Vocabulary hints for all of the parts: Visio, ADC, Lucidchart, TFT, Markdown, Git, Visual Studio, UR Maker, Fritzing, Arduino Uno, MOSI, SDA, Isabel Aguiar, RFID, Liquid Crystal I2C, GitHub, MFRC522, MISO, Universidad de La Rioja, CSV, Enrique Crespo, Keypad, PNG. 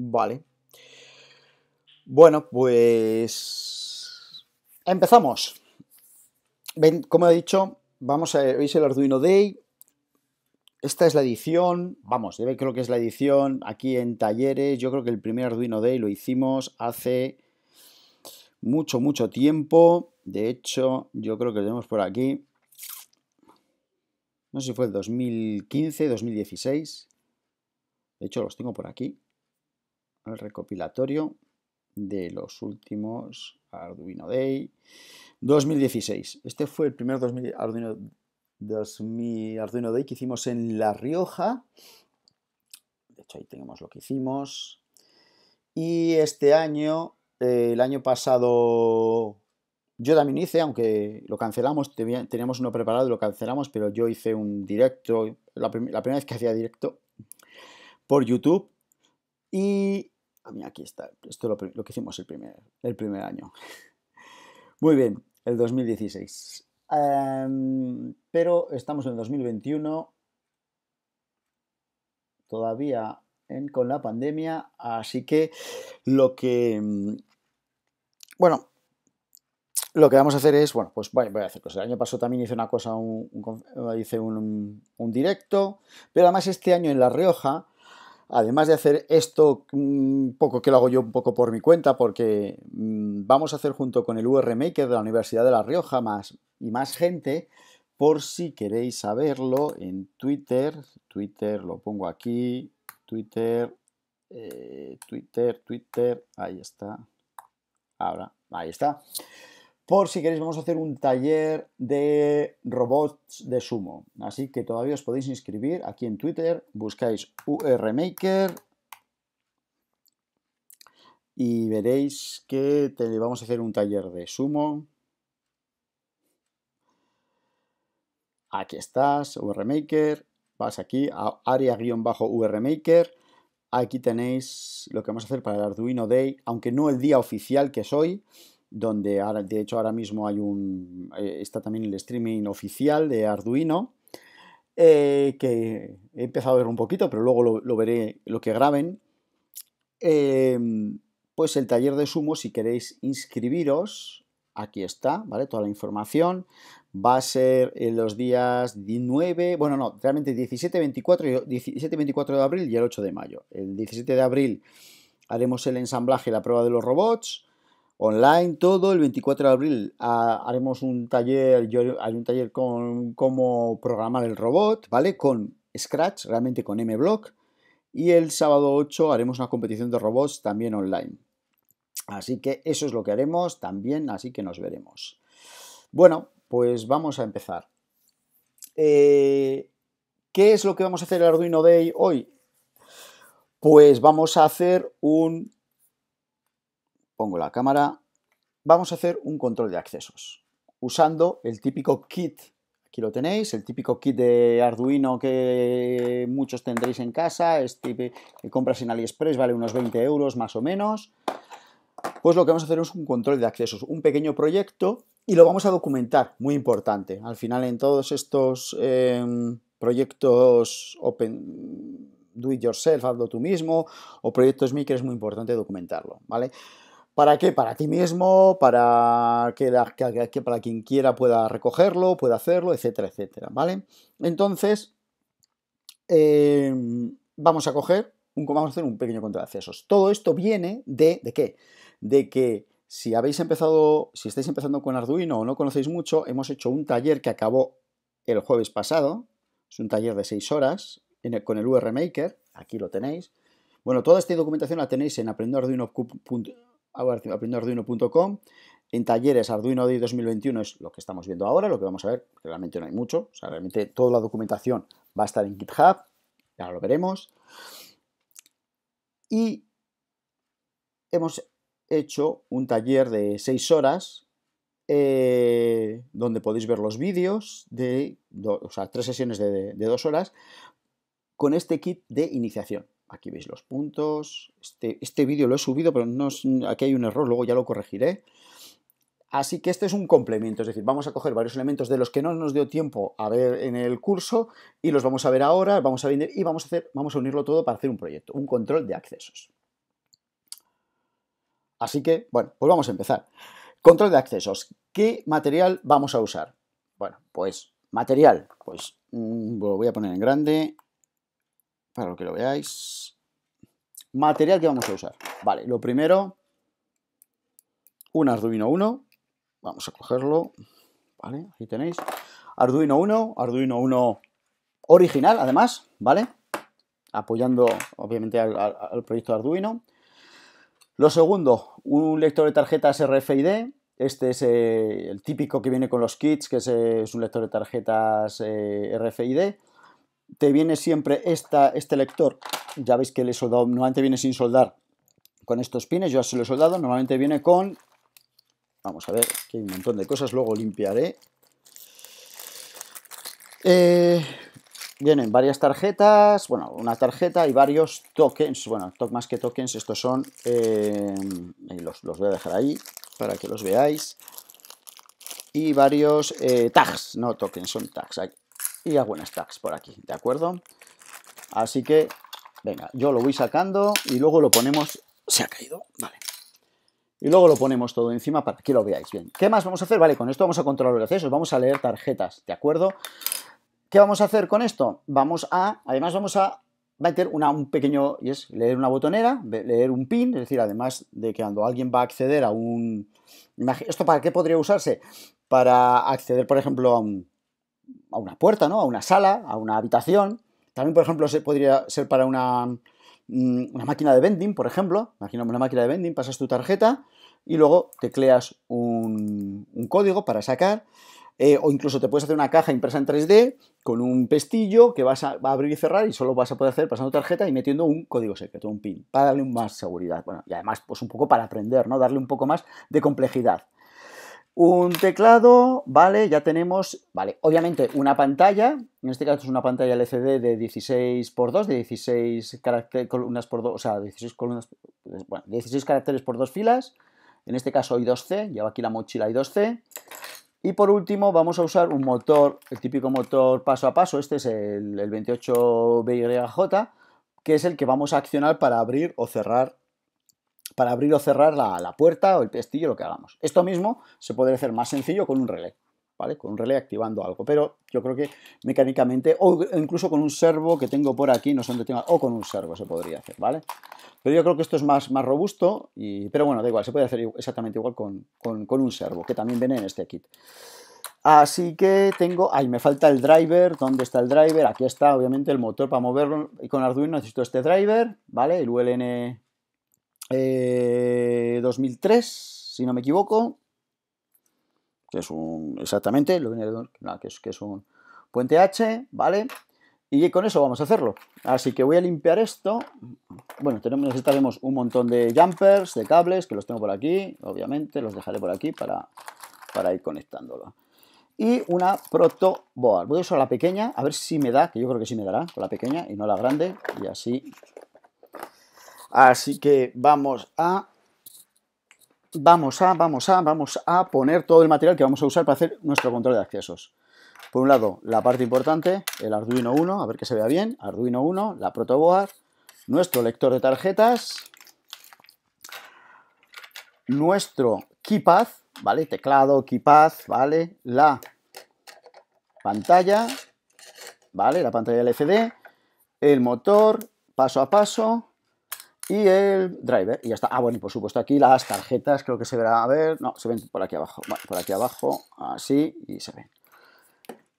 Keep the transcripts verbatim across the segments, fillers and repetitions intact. Vale. Bueno, pues empezamos. Ven, como he dicho, vamos a ver, veis el Arduino Day. Esta es la edición, vamos, ya veis creo que es la edición aquí en talleres. Yo creo que el primer Arduino Day lo hicimos hace mucho, mucho tiempo. De hecho, yo creo que lo tenemos por aquí. No sé si fue el dos mil quince, dos mil dieciséis. De hecho, los tengo por aquí. El recopilatorio de los últimos Arduino Day dos mil dieciséis. Este fue el primer dos mil, Arduino dos mil, Arduino Day que hicimos en La Rioja. De hecho, ahí tenemos lo que hicimos. Y este año, eh, el año pasado, yo también hice, aunque lo cancelamos, teníamos uno preparado y lo cancelamos, pero yo hice un directo, la, prim la primera vez que hacía directo por YouTube. Y aquí está, esto es lo, lo que hicimos el primer, el primer año. Muy bien, el dos mil dieciséis. Um, pero estamos en dos mil veintiuno, todavía en, con la pandemia, así que lo que, bueno, lo que vamos a hacer es, bueno, pues voy, voy a hacer cosas. El año pasado también hice una cosa, un, un, hice un, un directo, pero además este año en La Rioja, además de hacer esto un poco que lo hago yo un poco por mi cuenta, porque vamos a hacer junto con el U R Maker de la Universidad de La Rioja más... y más gente, por si queréis saberlo, en Twitter, Twitter lo pongo aquí, Twitter, eh, Twitter, Twitter, ahí está, ahora, ahí está, por si queréis vamos a hacer un taller de robots de sumo, así que todavía os podéis inscribir aquí en Twitter, buscáis U R Maker y veréis que te, vamos a hacer un taller de sumo. Aquí estás, U R Maker, vas aquí a área-U R Maker, aquí tenéis lo que vamos a hacer para el Arduino Day, aunque no el día oficial que es hoy, donde ahora, de hecho ahora mismo hay un, está también el streaming oficial de Arduino, eh, que he empezado a ver un poquito, pero luego lo, lo veré lo que graben. Eh, pues el taller de sumo, si queréis inscribiros, aquí está, ¿vale? Toda la información. Va a ser en los días diecinueve, bueno, no, realmente diecisiete, veinticuatro de abril y el ocho de mayo. El diecisiete de abril haremos el ensamblaje, la prueba de los robots, online, todo. El veinticuatro de abril ah, haremos un taller, yo haré un taller con cómo programar el robot, ¿vale? Con Scratch, realmente con MBlock. Y el sábado ocho haremos una competición de robots también online. Así que eso es lo que haremos también, así que nos veremos. Bueno, pues vamos a empezar. Eh, ¿Qué es lo que vamos a hacer en Arduino Day hoy? Pues vamos a hacer un... Pongo la cámara. Vamos a hacer un control de accesos usando el típico kit. Aquí lo tenéis, el típico kit de Arduino que muchos tendréis en casa. Este que compras en AliExpress, vale unos veinte euros más o menos. Pues lo que vamos a hacer es un control de accesos, un pequeño proyecto, y lo vamos a documentar, muy importante. Al final en todos estos eh, proyectos open, do it yourself, hazlo tú mismo, o proyectos maker es muy importante documentarlo, ¿vale? ¿Para qué? Para ti mismo, para que, la, que, que para quien quiera pueda recogerlo, pueda hacerlo, etcétera, etcétera, ¿vale? Entonces, eh, vamos a coger... Vamos a hacer un pequeño control de accesos. Todo esto viene de, ¿de qué? De que si habéis empezado, si estáis empezando con Arduino o no conocéis mucho, hemos hecho un taller que acabó el jueves pasado. Es un taller de seis horas en el, con el U R Maker. Aquí lo tenéis. Bueno, toda esta documentación la tenéis en aprendiendo arduino punto com. En talleres, Arduino Day dos mil veintiuno es lo que estamos viendo ahora, lo que vamos a ver. Realmente no hay mucho. O sea, realmente toda la documentación va a estar en GitHub. Ya lo veremos. Y hemos hecho un taller de seis horas eh, donde podéis ver los vídeos de do, o sea, tres sesiones de, de dos horas con este kit de iniciación. Aquí veis los puntos. Este, este vídeo lo he subido, pero no es, aquí hay un error, luego ya lo corregiré. Así que este es un complemento, es decir, vamos a coger varios elementos de los que no nos dio tiempo a ver en el curso y los vamos a ver ahora, vamos a vender y vamos a, hacer, vamos a unirlo todo para hacer un proyecto, un control de accesos. Así que, bueno, pues vamos a empezar. Control de accesos. ¿Qué material vamos a usar? Bueno, pues material, pues mmm, lo voy a poner en grande para que lo veáis. Material que vamos a usar. Vale, lo primero, un Arduino Uno. Vamos a cogerlo. Vale, aquí tenéis. Arduino Uno, Arduino Uno original, además, ¿vale? Apoyando, obviamente, al, al proyecto Arduino. Lo segundo, un lector de tarjetas R F I D. Este es eh, el típico que viene con los kits, que es, eh, es un lector de tarjetas eh, R F I D. Te viene siempre esta, este lector. Ya veis que le he soldado, normalmente viene sin soldar con estos pines. Yo ya se lo he soldado. Normalmente viene con... Vamos a ver, que hay un montón de cosas. Luego limpiaré. Eh... Vienen varias tarjetas, bueno, una tarjeta y varios tokens, bueno, to más que tokens, estos son, eh, los, los voy a dejar ahí para que los veáis, y varios eh, tags, no tokens, son tags, y algunas tags por aquí, ¿de acuerdo? Así que, venga, yo lo voy sacando y luego lo ponemos, se ha caído, vale, y luego lo ponemos todo encima para que lo veáis bien. ¿Qué más vamos a hacer? Vale, con esto vamos a controlar los accesos, vamos a leer tarjetas, ¿de acuerdo? ¿Qué vamos a hacer con esto? Vamos a, además vamos a meter una, un pequeño, y es leer una botonera, leer un pin, es decir, además de que cuando alguien va a acceder a un... ¿Esto para qué podría usarse? Para acceder, por ejemplo, a, un, a una puerta, ¿no? A una sala, a una habitación. También, por ejemplo, se podría ser para una, una máquina de vending, por ejemplo. Imaginamos una máquina de vending, pasas tu tarjeta y luego tecleas un, un código para sacar. Eh, o incluso te puedes hacer una caja impresa en tres D con un pestillo que vas a, va a abrir y cerrar y solo vas a poder hacer pasando tarjeta y metiendo un código secreto, un pin, para darle más seguridad. Bueno, y además, pues un poco para aprender, ¿no? Darle un poco más de complejidad. Un teclado, vale, ya tenemos, vale, obviamente una pantalla, en este caso es una pantalla L C D de dieciséis por dos, de dieciséis columnas por dos, o sea, dieciséis columnas, bueno, dieciséis caracteres por dos filas, en este caso I dos C, llevo aquí la mochila I dos C. Y por último vamos a usar un motor, el típico motor paso a paso, este es el, el veintiocho B Y J, que es el que vamos a accionar para abrir o cerrar, para abrir o cerrar la, la puerta o el pestillo, lo que hagamos. Esto mismo se puede hacer más sencillo con un relé, ¿vale? Con un relé activando algo, pero yo creo que mecánicamente, o incluso con un servo que tengo por aquí, no sé dónde tengo, o con un servo se podría hacer, ¿vale? Pero yo creo que esto es más, más robusto, y, pero bueno, da igual, se puede hacer exactamente igual con, con, con un servo, que también viene en este kit. Así que tengo, ahí me falta el driver, ¿dónde está el driver? Aquí está, obviamente, el motor para moverlo, y con Arduino necesito este driver, ¿vale? El U L N eh, dos mil tres, si no me equivoco, que es un, exactamente, lo que es, que es un puente H, ¿vale? Y con eso vamos a hacerlo. Así que voy a limpiar esto. Bueno, tenemos, necesitaremos un montón de jumpers, de cables, que los tengo por aquí, obviamente, los dejaré por aquí para, para ir conectándolo. Y una protoboard. Voy a usar la pequeña, a ver si me da, que yo creo que sí me dará, con la pequeña y no la grande, y así. Así que vamos a... Vamos a, vamos a, vamos a poner todo el material que vamos a usar para hacer nuestro control de accesos. Por un lado, la parte importante, el Arduino Uno, a ver que se vea bien, Arduino Uno, la protoboard, nuestro lector de tarjetas, nuestro keypad, ¿vale? Teclado, keypad, ¿vale? La pantalla, ¿vale? La pantalla L C D, el motor, paso a paso... Y el driver, y ya está. Ah, bueno, y por supuesto aquí las tarjetas, creo que se verá, a ver, no, se ven por aquí abajo, bueno, por aquí abajo, así, y se ven.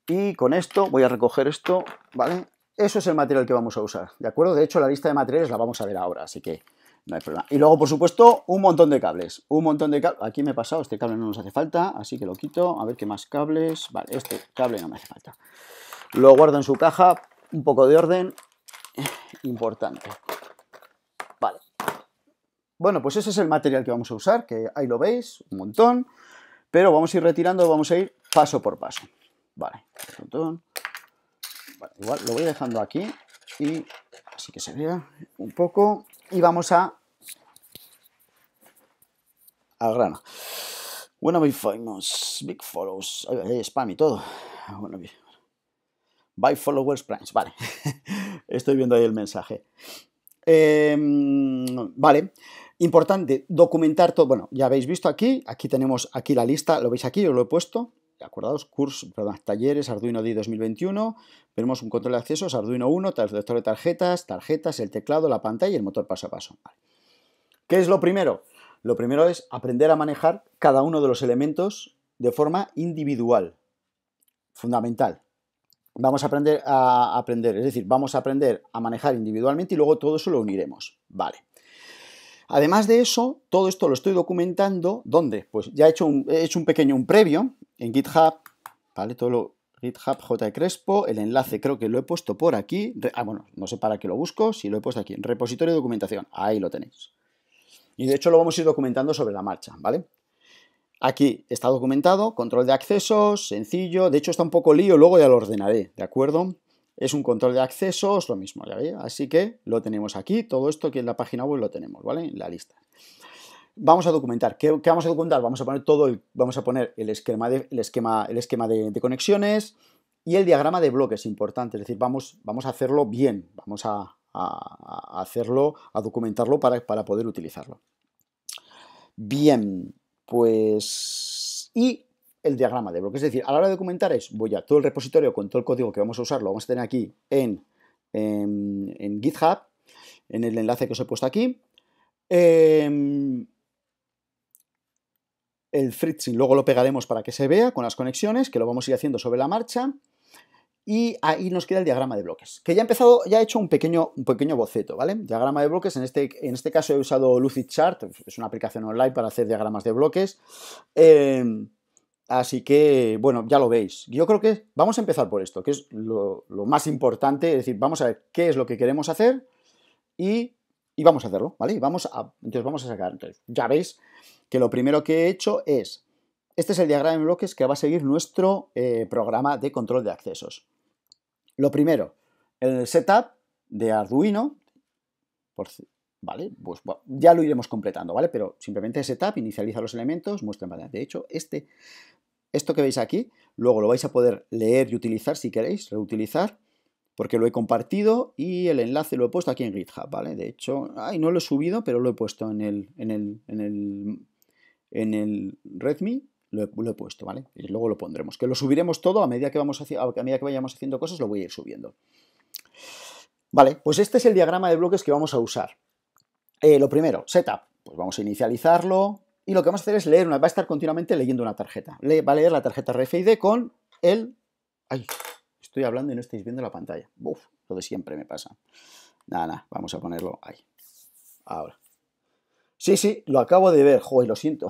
Y con esto, voy a recoger esto, ¿vale? Eso es el material que vamos a usar, ¿de acuerdo? De hecho, la lista de materiales la vamos a ver ahora, así que no hay problema. Y luego, por supuesto, un montón de cables, un montón de cables, aquí me he pasado, este cable no nos hace falta, así que lo quito, a ver qué más cables, vale, este cable no me hace falta. Lo guardo en su caja, un poco de orden, importante. Bueno, pues ese es el material que vamos a usar, que ahí lo veis, un montón, pero vamos a ir retirando, vamos a ir paso por paso. Vale, un montón. Vale, igual lo voy dejando aquí, y así que se vea un poco, y vamos a... al grano. Bueno, big famous, big follows, hay spam y todo. Bueno, bien. By followers plans, vale. Estoy viendo ahí el mensaje. Eh, vale. Importante, documentar todo. Bueno, ya habéis visto aquí, aquí tenemos aquí la lista, lo veis aquí, os lo he puesto, ¿de acuerdo? Cursos, perdón, talleres, Arduino Day dos mil veintiuno, tenemos un control de accesos, Arduino Uno, lector de tarjetas, tarjetas, el teclado, la pantalla y el motor paso a paso. Vale. ¿Qué es lo primero? Lo primero es aprender a manejar cada uno de los elementos de forma individual, fundamental. Vamos a aprender a aprender, es decir, vamos a aprender a manejar individualmente y luego todo eso lo uniremos, vale. Además de eso, todo esto lo estoy documentando, ¿dónde? Pues ya he hecho un, he hecho un pequeño, un previo en GitHub, ¿vale? Todo lo GitHub J Crespo, el enlace creo que lo he puesto por aquí, ah, bueno, no sé para qué lo busco, si lo he puesto aquí, repositorio de documentación, ahí lo tenéis. Y de hecho lo vamos a ir documentando sobre la marcha, ¿vale? Aquí está documentado, control de accesos, sencillo, de hecho está un poco lío, luego ya lo ordenaré, ¿de acuerdo? Es un control de accesos, lo mismo, ya veis, así que lo tenemos aquí, todo esto que en la página web lo tenemos, ¿vale? En la lista. Vamos a documentar, ¿qué, qué vamos a documentar? Vamos a poner todo, el, vamos a poner el esquema, de, el esquema, el esquema de, de conexiones y el diagrama de bloques, importante, es decir, vamos, vamos a hacerlo bien, vamos a, a, a hacerlo, a documentarlo para, para poder utilizarlo. Bien, pues... y... el diagrama de bloque, es decir, a la hora de documentar es, voy a todo el repositorio con todo el código que vamos a usar, lo vamos a tener aquí en, en, en GitHub, en el enlace que os he puesto aquí, eh, el Fritzing luego lo pegaremos para que se vea con las conexiones, que lo vamos a ir haciendo sobre la marcha, y ahí nos queda el diagrama de bloques, que ya he empezado, ya he hecho un pequeño, un pequeño boceto, ¿vale? Diagrama de bloques, en este, en este caso he usado Lucidchart, es una aplicación online para hacer diagramas de bloques, eh, así que, bueno, ya lo veis. Yo creo que vamos a empezar por esto, que es lo, lo más importante, es decir, vamos a ver qué es lo que queremos hacer y, y vamos a hacerlo, ¿vale? Y vamos a, entonces vamos a sacar, entonces, ya veis que lo primero que he hecho es, este es el diagrama de bloques que va a seguir nuestro eh, programa de control de accesos. Lo primero, el setup de Arduino, por ¿vale? Pues bueno, ya lo iremos completando, ¿vale? Pero simplemente setup, inicializa los elementos, muestra en pantalla. De hecho, este, esto que veis aquí, luego lo vais a poder leer y utilizar si queréis, reutilizar, porque lo he compartido y el enlace lo he puesto aquí en GitHub, ¿vale? De hecho, ay, no lo he subido, pero lo he puesto en el, en el, en el, en el README, lo he, lo he puesto, ¿vale? Y luego lo pondremos, que lo subiremos todo a medida que, vamos hacia, a medida que vayamos haciendo cosas, lo voy a ir subiendo. Vale, pues este es el diagrama de bloques que vamos a usar. Eh, lo primero, setup, pues vamos a inicializarlo y lo que vamos a hacer es leer, una, va a estar continuamente leyendo una tarjeta, Le, va a leer la tarjeta R F I D con el, ay, estoy hablando y no estáis viendo la pantalla, uf, lo de siempre me pasa, nada, nada, vamos a ponerlo ahí, ahora, sí, sí, lo acabo de ver, joder, lo siento,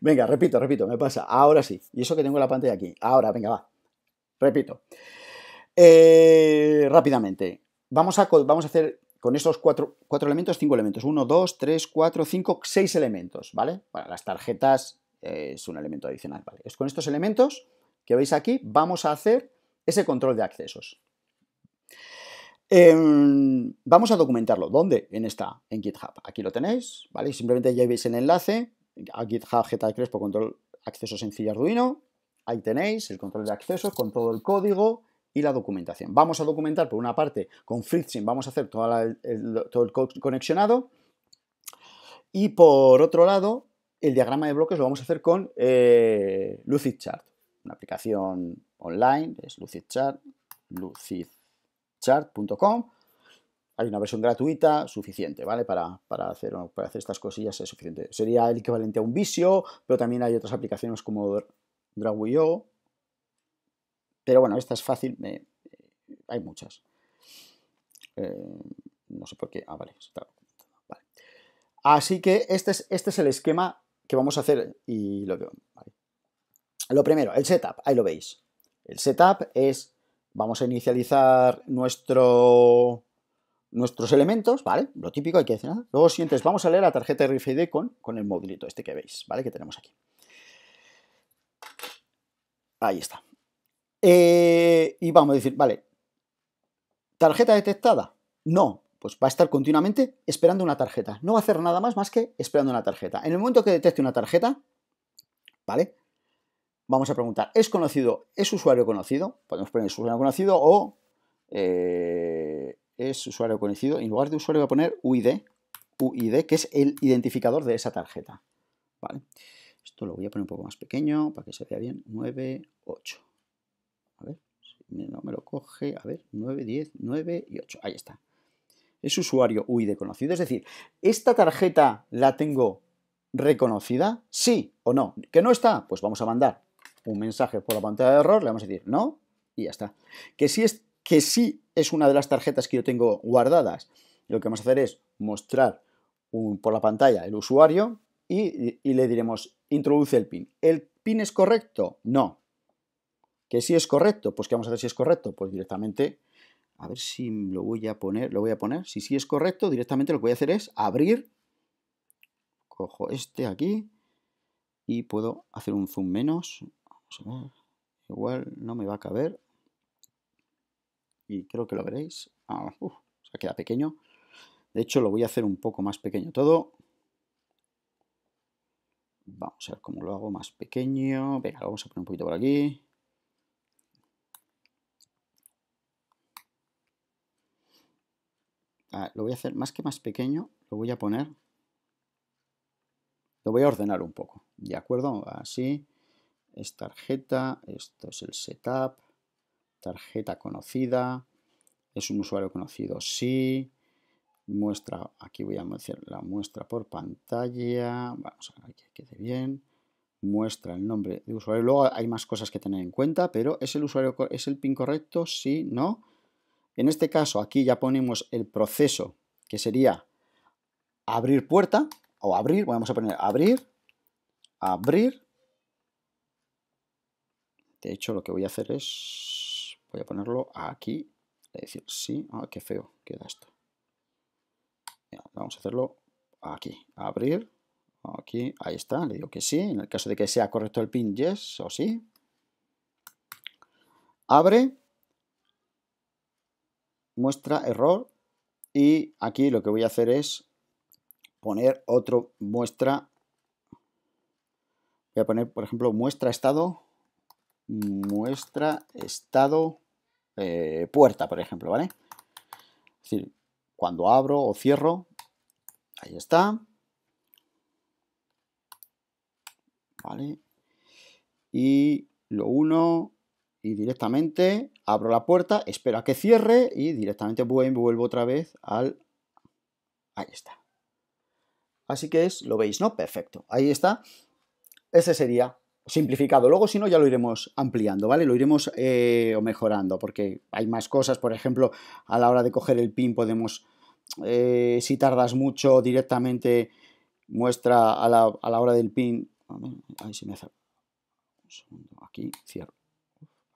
venga, repito, repito, me pasa, ahora sí, y eso que tengo la pantalla aquí, ahora, venga, va, repito, eh, rápidamente, vamos a, vamos a hacer... Con estos cuatro, cuatro elementos, cinco elementos. Uno, dos, tres, cuatro, cinco, seis elementos, ¿vale? Bueno, las tarjetas eh, es un elemento adicional, ¿vale? Es con estos elementos que veis aquí vamos a hacer ese control de accesos. Eh, vamos a documentarlo. ¿Dónde? En esta, en GitHub. Aquí lo tenéis, ¿vale? Simplemente ya veis el enlace a GitHub, Geta Crespo, control acceso sencillo Arduino. Ahí tenéis el control de accesos con todo el código y la documentación. Vamos a documentar por una parte con Fritzing, vamos a hacer toda la, el, todo el conexionado y por otro lado el diagrama de bloques lo vamos a hacer con eh, Lucidchart, una aplicación online, es Lucidchart, lucidchart punto com, hay una versión gratuita suficiente, ¿vale? Para, para, hacer, para hacer estas cosillas es suficiente. Sería el equivalente a un Visio, pero también hay otras aplicaciones como Draw punto i o, pero bueno, esta es fácil, me... hay muchas. Eh, no sé por qué. Ah, vale, está... vale. Así que este es, este es el esquema que vamos a hacer. Y lo que... vale. Lo primero, el setup, ahí lo veis. El setup es, vamos a inicializar nuestro, nuestros elementos, ¿vale? Lo típico, hay que decir nada. Luego, siguientes, vamos a leer la tarjeta R F I D con, con el modulito este que veis, ¿vale? Que tenemos aquí. Ahí está. Eh, y vamos a decir, vale, ¿tarjeta detectada? No, pues va a estar continuamente esperando una tarjeta, no va a hacer nada más más que esperando una tarjeta. En el momento que detecte una tarjeta, ¿vale? Vamos a preguntar, ¿es conocido, es usuario conocido? Podemos poner usuario conocido o eh, es usuario conocido, en lugar de usuario voy a poner U I D, U I D, que es el identificador de esa tarjeta. Vale. Esto lo voy a poner un poco más pequeño para que se vea bien. nueve, ocho. A ver, si no me lo coge. A ver, nueve, diez, nueve y ocho. Ahí está. Es usuario U I D conocido. Es decir, ¿esta tarjeta la tengo reconocida? Sí o no. ¿Que no está? Pues vamos a mandar un mensaje por la pantalla de error. Le vamos a decir no y ya está. Que sí es, que sí es una de las tarjetas que yo tengo guardadas. Lo que vamos a hacer es mostrar un, por la pantalla el usuario y, y le diremos introduce el PIN. ¿El PIN es correcto? No. ¿Que sí es correcto? Pues ¿qué vamos a hacer si es correcto? Pues directamente, a ver si lo voy a poner, lo voy a poner. Si sí es correcto, directamente lo que voy a hacer es abrir. Cojo este aquí y puedo hacer un zoom menos. Vamos a ver. Igual no me va a caber. Y creo que lo veréis. Ah, uf, se queda pequeño. De hecho, lo voy a hacer un poco más pequeño todo. Vamos a ver cómo lo hago más pequeño. Venga, lo vamos a poner un poquito por aquí. Ah, lo voy a hacer más que más pequeño. Lo voy a poner. Lo voy a ordenar un poco. ¿De acuerdo? Así. Es tarjeta. Esto es el setup. Tarjeta conocida. ¿Es un usuario conocido? Sí. Muestra, aquí voy a hacer la muestra por pantalla, vamos a ver que quede bien, muestra el nombre de usuario, luego hay más cosas que tener en cuenta, pero ¿es el usuario, es el PIN correcto? Sí, no. En este caso aquí ya ponemos el proceso que sería abrir puerta o abrir, vamos a poner abrir, abrir, de hecho lo que voy a hacer es, voy a ponerlo aquí, es decir sí, ah, qué feo queda esto. Vamos a hacerlo aquí, abrir, aquí, ahí está, le digo que sí, en el caso de que sea correcto el PIN, yes, o sí. Abre, muestra error y aquí lo que voy a hacer es poner otro muestra, voy a poner por ejemplo muestra estado, muestra estado eh, puerta por ejemplo, ¿vale? Es decir, cuando abro o cierro, ahí está. Vale. Y lo uno y directamente abro la puerta, espero a que cierre y directamente vuelvo otra vez al... Ahí está. Así que es, lo veis, ¿no? Perfecto. Ahí está. Ese sería simplificado. Luego si no ya lo iremos ampliando, ¿vale? Lo iremos eh, mejorando porque hay más cosas. Por ejemplo, a la hora de coger el PIN podemos... Eh, si tardas mucho directamente muestra a la, a la hora del PIN. Ahí se me hace un segundo, aquí cierro,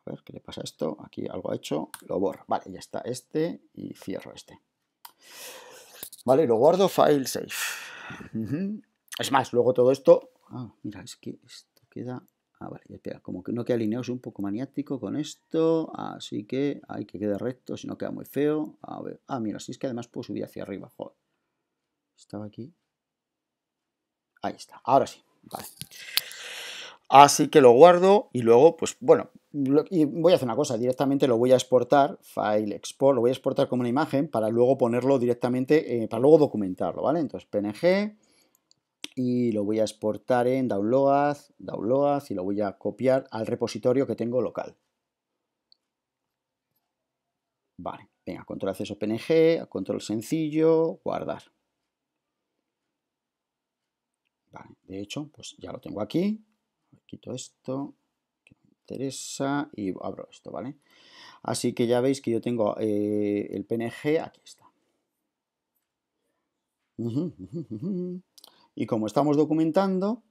a ver qué le pasa a esto, aquí algo ha hecho, lo borro, vale, ya está este y cierro este, vale, lo guardo file save. Uh-huh. Es más, luego todo esto, ah, mira, es que esto queda, ah, vale, espera, como que no queda alineado, soy un poco maniático con esto, así que hay que quedar recto, si no queda muy feo. A ver, ah, mira, si es que además puedo subir hacia arriba, joder. Estaba aquí. Ahí está, ahora sí, vale. Así que lo guardo y luego, pues bueno, lo, y voy a hacer una cosa, directamente lo voy a exportar, file export, lo voy a exportar como una imagen para luego ponerlo directamente, eh, para luego documentarlo, ¿vale? Entonces, P N G... y lo voy a exportar en download, download y lo voy a copiar al repositorio que tengo local. Vale, venga, control acceso P N G, control sencillo, guardar. Vale, de hecho, pues ya lo tengo aquí. Quito esto, que me interesa y abro esto, ¿vale? Así que ya veis que yo tengo eh, el P N G, aquí está. Uh-huh, uh-huh, uh-huh. Y como estamos documentando,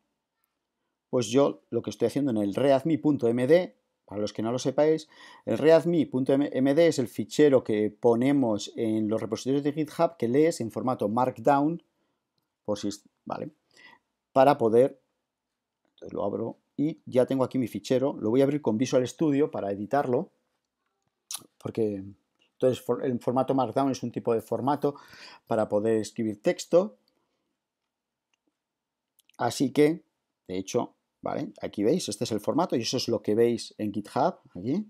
pues yo lo que estoy haciendo en el readme.md, para los que no lo sepáis, el readme.md es el fichero que ponemos en los repositorios de GitHub que lees en formato Markdown, por si, ¿vale? Para poder, entonces lo abro y ya tengo aquí mi fichero, lo voy a abrir con Visual Studio para editarlo, porque entonces el formato Markdown es un tipo de formato para poder escribir texto. Así que, de hecho, vale, aquí veis, este es el formato y eso es lo que veis en GitHub, allí,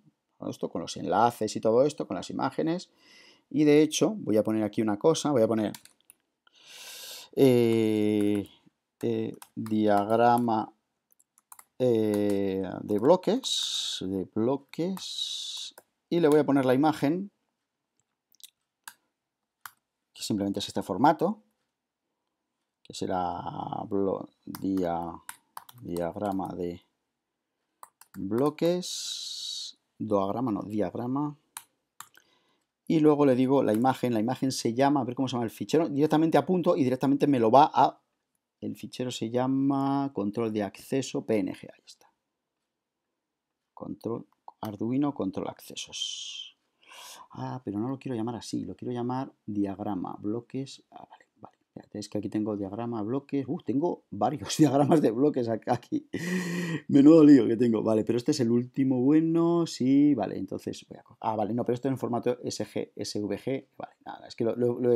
esto con los enlaces y todo esto, con las imágenes. Y de hecho, voy a poner aquí una cosa, voy a poner eh, eh, diagrama eh, de bloques, de bloques, y le voy a poner la imagen, que simplemente es este formato, que será dia, diagrama de bloques, diagrama, no, diagrama, y luego le digo la imagen, la imagen se llama, a ver cómo se llama el fichero, directamente apunto y directamente me lo va a, el fichero se llama control de acceso P N G, ahí está, control, Arduino control accesos, ah, pero no lo quiero llamar así, lo quiero llamar diagrama, bloques, ah, vale, vale, es que aquí tengo diagrama, bloques, uh, tengo varios diagramas de bloques acá, aquí, menudo lío que tengo, vale, pero este es el último bueno, sí, vale, entonces, voy a ah, vale, no, pero esto es en formato S V G, vale, nada, es que lo, lo, lo,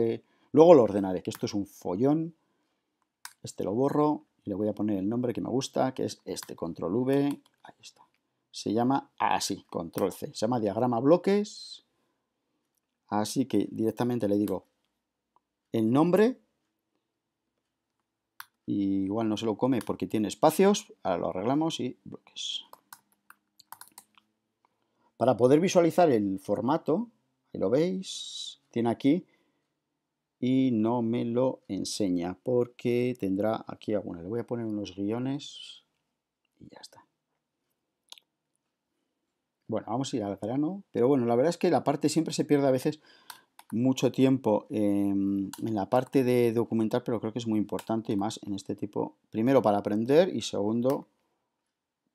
luego lo ordenaré, que esto es un follón, este lo borro, y le voy a poner el nombre que me gusta, que es este, control V, ahí está, se llama así, ah, control C, se llama diagrama bloques, así que directamente le digo el nombre, y igual no se lo come porque tiene espacios, ahora lo arreglamos y bloques. Para poder visualizar el formato, ahí lo veis, tiene aquí, y no me lo enseña porque tendrá aquí alguna, le voy a poner unos guiones y ya está. Bueno, vamos a ir al grano, pero bueno, la verdad es que la parte siempre se pierde a veces mucho tiempo en, en la parte de documentar, pero creo que es muy importante y más en este tipo, primero para aprender y segundo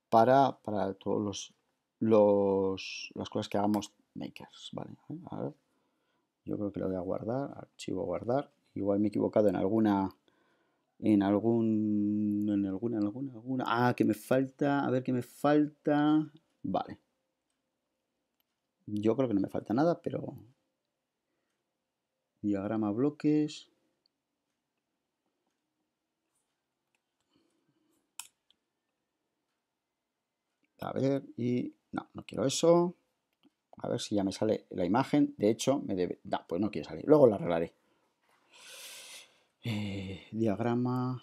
para, para todos los, los las cosas que hagamos makers, vale, a ver, yo creo que lo voy a guardar, archivo guardar, igual me he equivocado en alguna, en algún, en alguna, en alguna, alguna, ah, que me falta, a ver qué me falta, vale. Yo creo que no me falta nada, pero diagrama bloques. A ver, y no, no quiero eso. A ver si ya me sale la imagen. De hecho, me debe... No, pues no quiere salir. Luego la arreglaré. Eh, diagrama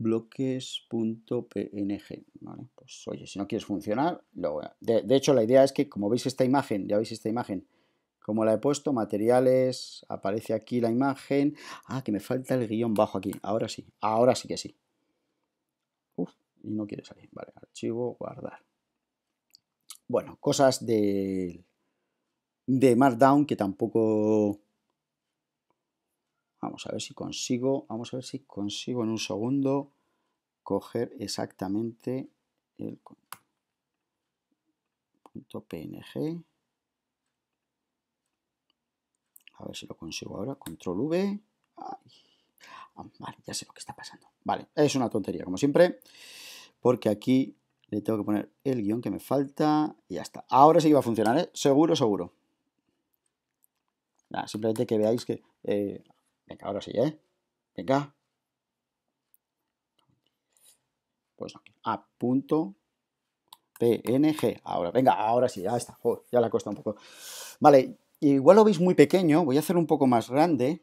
bloques.png, ¿vale? Pues oye, si no quieres funcionar, luego, de, de hecho la idea es que, como veis esta imagen, ya veis esta imagen, como la he puesto, materiales, aparece aquí la imagen, ah, que me falta el guión bajo aquí, ahora sí, ahora sí que sí, uf, y no quiere salir, vale, archivo, guardar, bueno, cosas de, de Markdown que tampoco... Vamos a ver si consigo, vamos a ver si consigo en un segundo coger exactamente el punto P N G. A ver si lo consigo ahora, control V. Ay. Ah, vale, ya sé lo que está pasando. Vale, es una tontería como siempre, porque aquí le tengo que poner el guión que me falta y ya está. Ahora sí que va a funcionar, ¿eh? Seguro, seguro. Nada, simplemente que veáis que... Eh, Venga, ahora sí, ¿eh? Venga. Pues no. A punto P N G. Ahora, venga, ahora sí, ya está. Joder, ya la cuesta un poco. Vale, igual lo veis muy pequeño. Voy a hacer un poco más grande.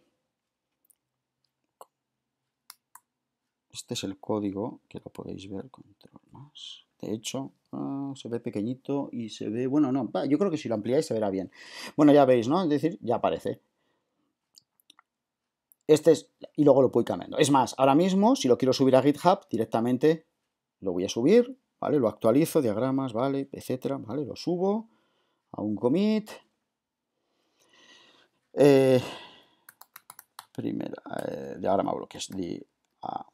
Este es el código, que lo podéis ver. Control más. De hecho, ah, se ve pequeñito y se ve... Bueno, no, yo creo que si lo ampliáis se verá bien. Bueno, ya veis, ¿no? Es decir, ya aparece. Este es, y luego lo voy cambiando. Es más, ahora mismo, si lo quiero subir a GitHub, directamente lo voy a subir, ¿vale? Lo actualizo, diagramas, ¿vale? Etcétera, ¿vale? Lo subo a un commit. Eh, primero, eh, diagrama bloques. Di, ah,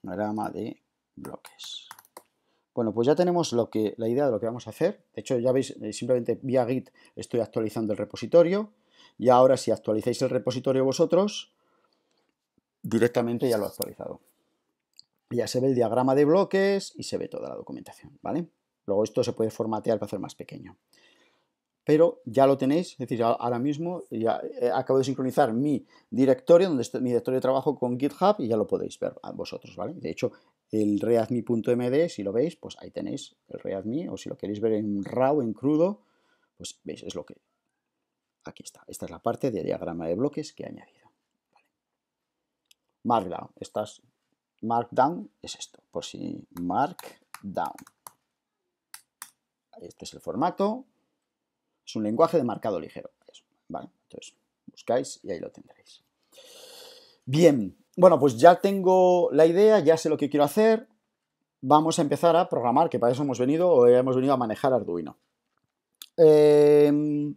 diagrama de bloques. Bueno, pues ya tenemos lo que, la idea de lo que vamos a hacer. De hecho, ya veis, simplemente vía Git estoy actualizando el repositorio. Y ahora, si actualizáis el repositorio vosotros, directamente ya lo he actualizado. Ya se ve el diagrama de bloques y se ve toda la documentación, ¿vale? Luego esto se puede formatear para hacer más pequeño. Pero ya lo tenéis, es decir, ahora mismo ya acabo de sincronizar mi directorio, donde estoy, mi directorio de trabajo con GitHub y ya lo podéis ver vosotros, ¿vale? De hecho, el readme.md, si lo veis, pues ahí tenéis el readme, o si lo queréis ver en raw, en crudo, pues veis, es lo que... Aquí está, esta es la parte de diagrama de bloques que he añadido. Vale. Markdown. Estas, Markdown es esto, por si Markdown. Este es el formato. Es un lenguaje de marcado ligero. Eso, ¿vale? Entonces, buscáis y ahí lo tendréis. Bien, bueno, pues ya tengo la idea, ya sé lo que quiero hacer. Vamos a empezar a programar, que para eso hemos venido, o hemos venido a manejar Arduino. Eh,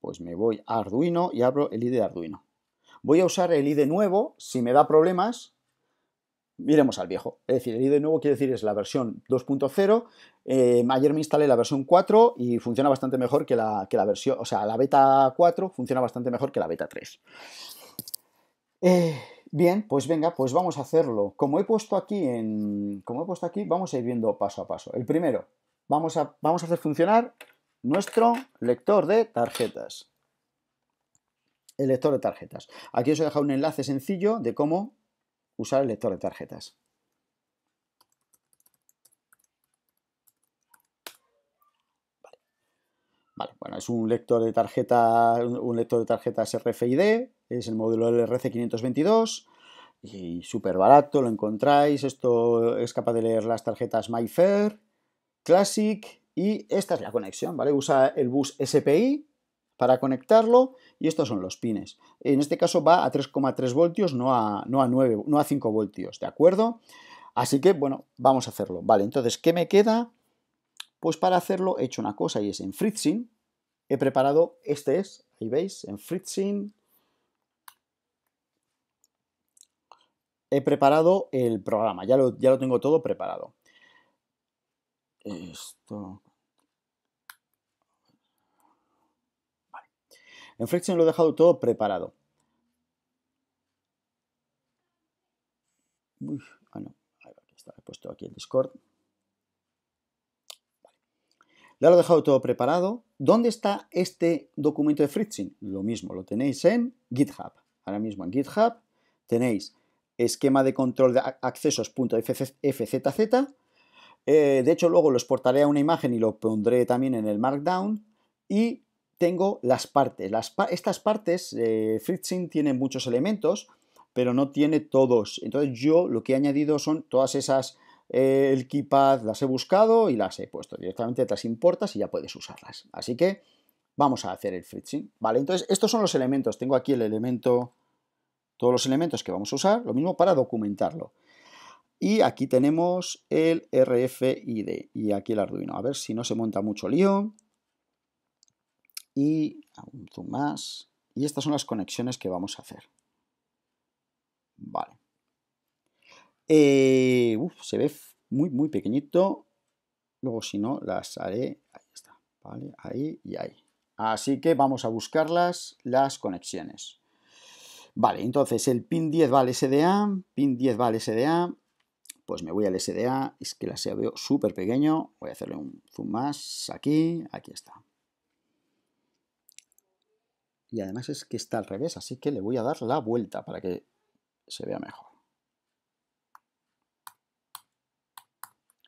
pues me voy a Arduino y abro el I D E de Arduino. Voy a usar el I D E nuevo, si me da problemas, iremos al viejo. Es decir, el I D E nuevo quiere decir es la versión dos punto cero. Eh, ayer me instalé la versión cuatro y funciona bastante mejor que la, que la versión, o sea, la beta cuatro funciona bastante mejor que la beta tres. Eh, bien, pues venga, pues vamos a hacerlo. Como he puesto aquí en, como he puesto aquí, vamos a ir viendo paso a paso. El primero, vamos a, vamos a hacer funcionar nuestro lector de tarjetas. El lector de tarjetas. Aquí os he dejado un enlace sencillo de cómo usar el lector de tarjetas. Vale, vale, bueno, es un lector de tarjeta, un lector de tarjetas R F I D, es el módulo R C quinientos veintidós y súper barato, lo encontráis. Esto es capaz de leer las tarjetas MyFair Classic y esta es la conexión, ¿vale? Usa el bus S P I para conectarlo y estos son los pines. En este caso va a tres coma tres voltios, no a, no a nueve, no a cinco voltios, ¿de acuerdo? Así que, bueno, vamos a hacerlo. Vale, entonces, ¿qué me queda? Pues para hacerlo he hecho una cosa y es en Fritzing. He preparado, este es, ahí veis, en Fritzing. He preparado el programa, ya lo, ya lo tengo todo preparado. Esto... En Fritzing lo he dejado todo preparado. Uf, ah, no. Aquí está, he puesto aquí el Discord. Vale. Ya lo he dejado todo preparado. ¿Dónde está este documento de Fritzing? Lo mismo, lo tenéis en GitHub. Ahora mismo en GitHub tenéis esquema de control de accesos.fzz. Eh, de hecho, luego lo exportaré a una imagen y lo pondré también en el Markdown. Y... tengo las partes. Las pa estas partes, eh, Fritzing tiene muchos elementos, pero no tiene todos. Entonces yo lo que he añadido son todas esas, eh, el keypad las he buscado y las he puesto. Directamente te las importas y ya puedes usarlas. Así que vamos a hacer el Fritzing. Vale, entonces estos son los elementos. Tengo aquí el elemento, todos los elementos que vamos a usar, lo mismo para documentarlo. Y aquí tenemos el R F I D y aquí el Arduino. A ver si no se monta mucho lío. Y un zoom más. Y estas son las conexiones que vamos a hacer. Vale. Eh, uf, se ve muy, muy pequeñito. Luego, si no, las haré. Ahí está. Vale, ahí y ahí. Así que vamos a buscarlas, las conexiones. Vale, entonces el pin diez va al S D A. Pin diez va al S D A. Pues me voy al S D A. Es que las veo súper pequeño. Voy a hacerle un zoom más aquí. Aquí está. Y además es que está al revés, así que le voy a dar la vuelta para que se vea mejor.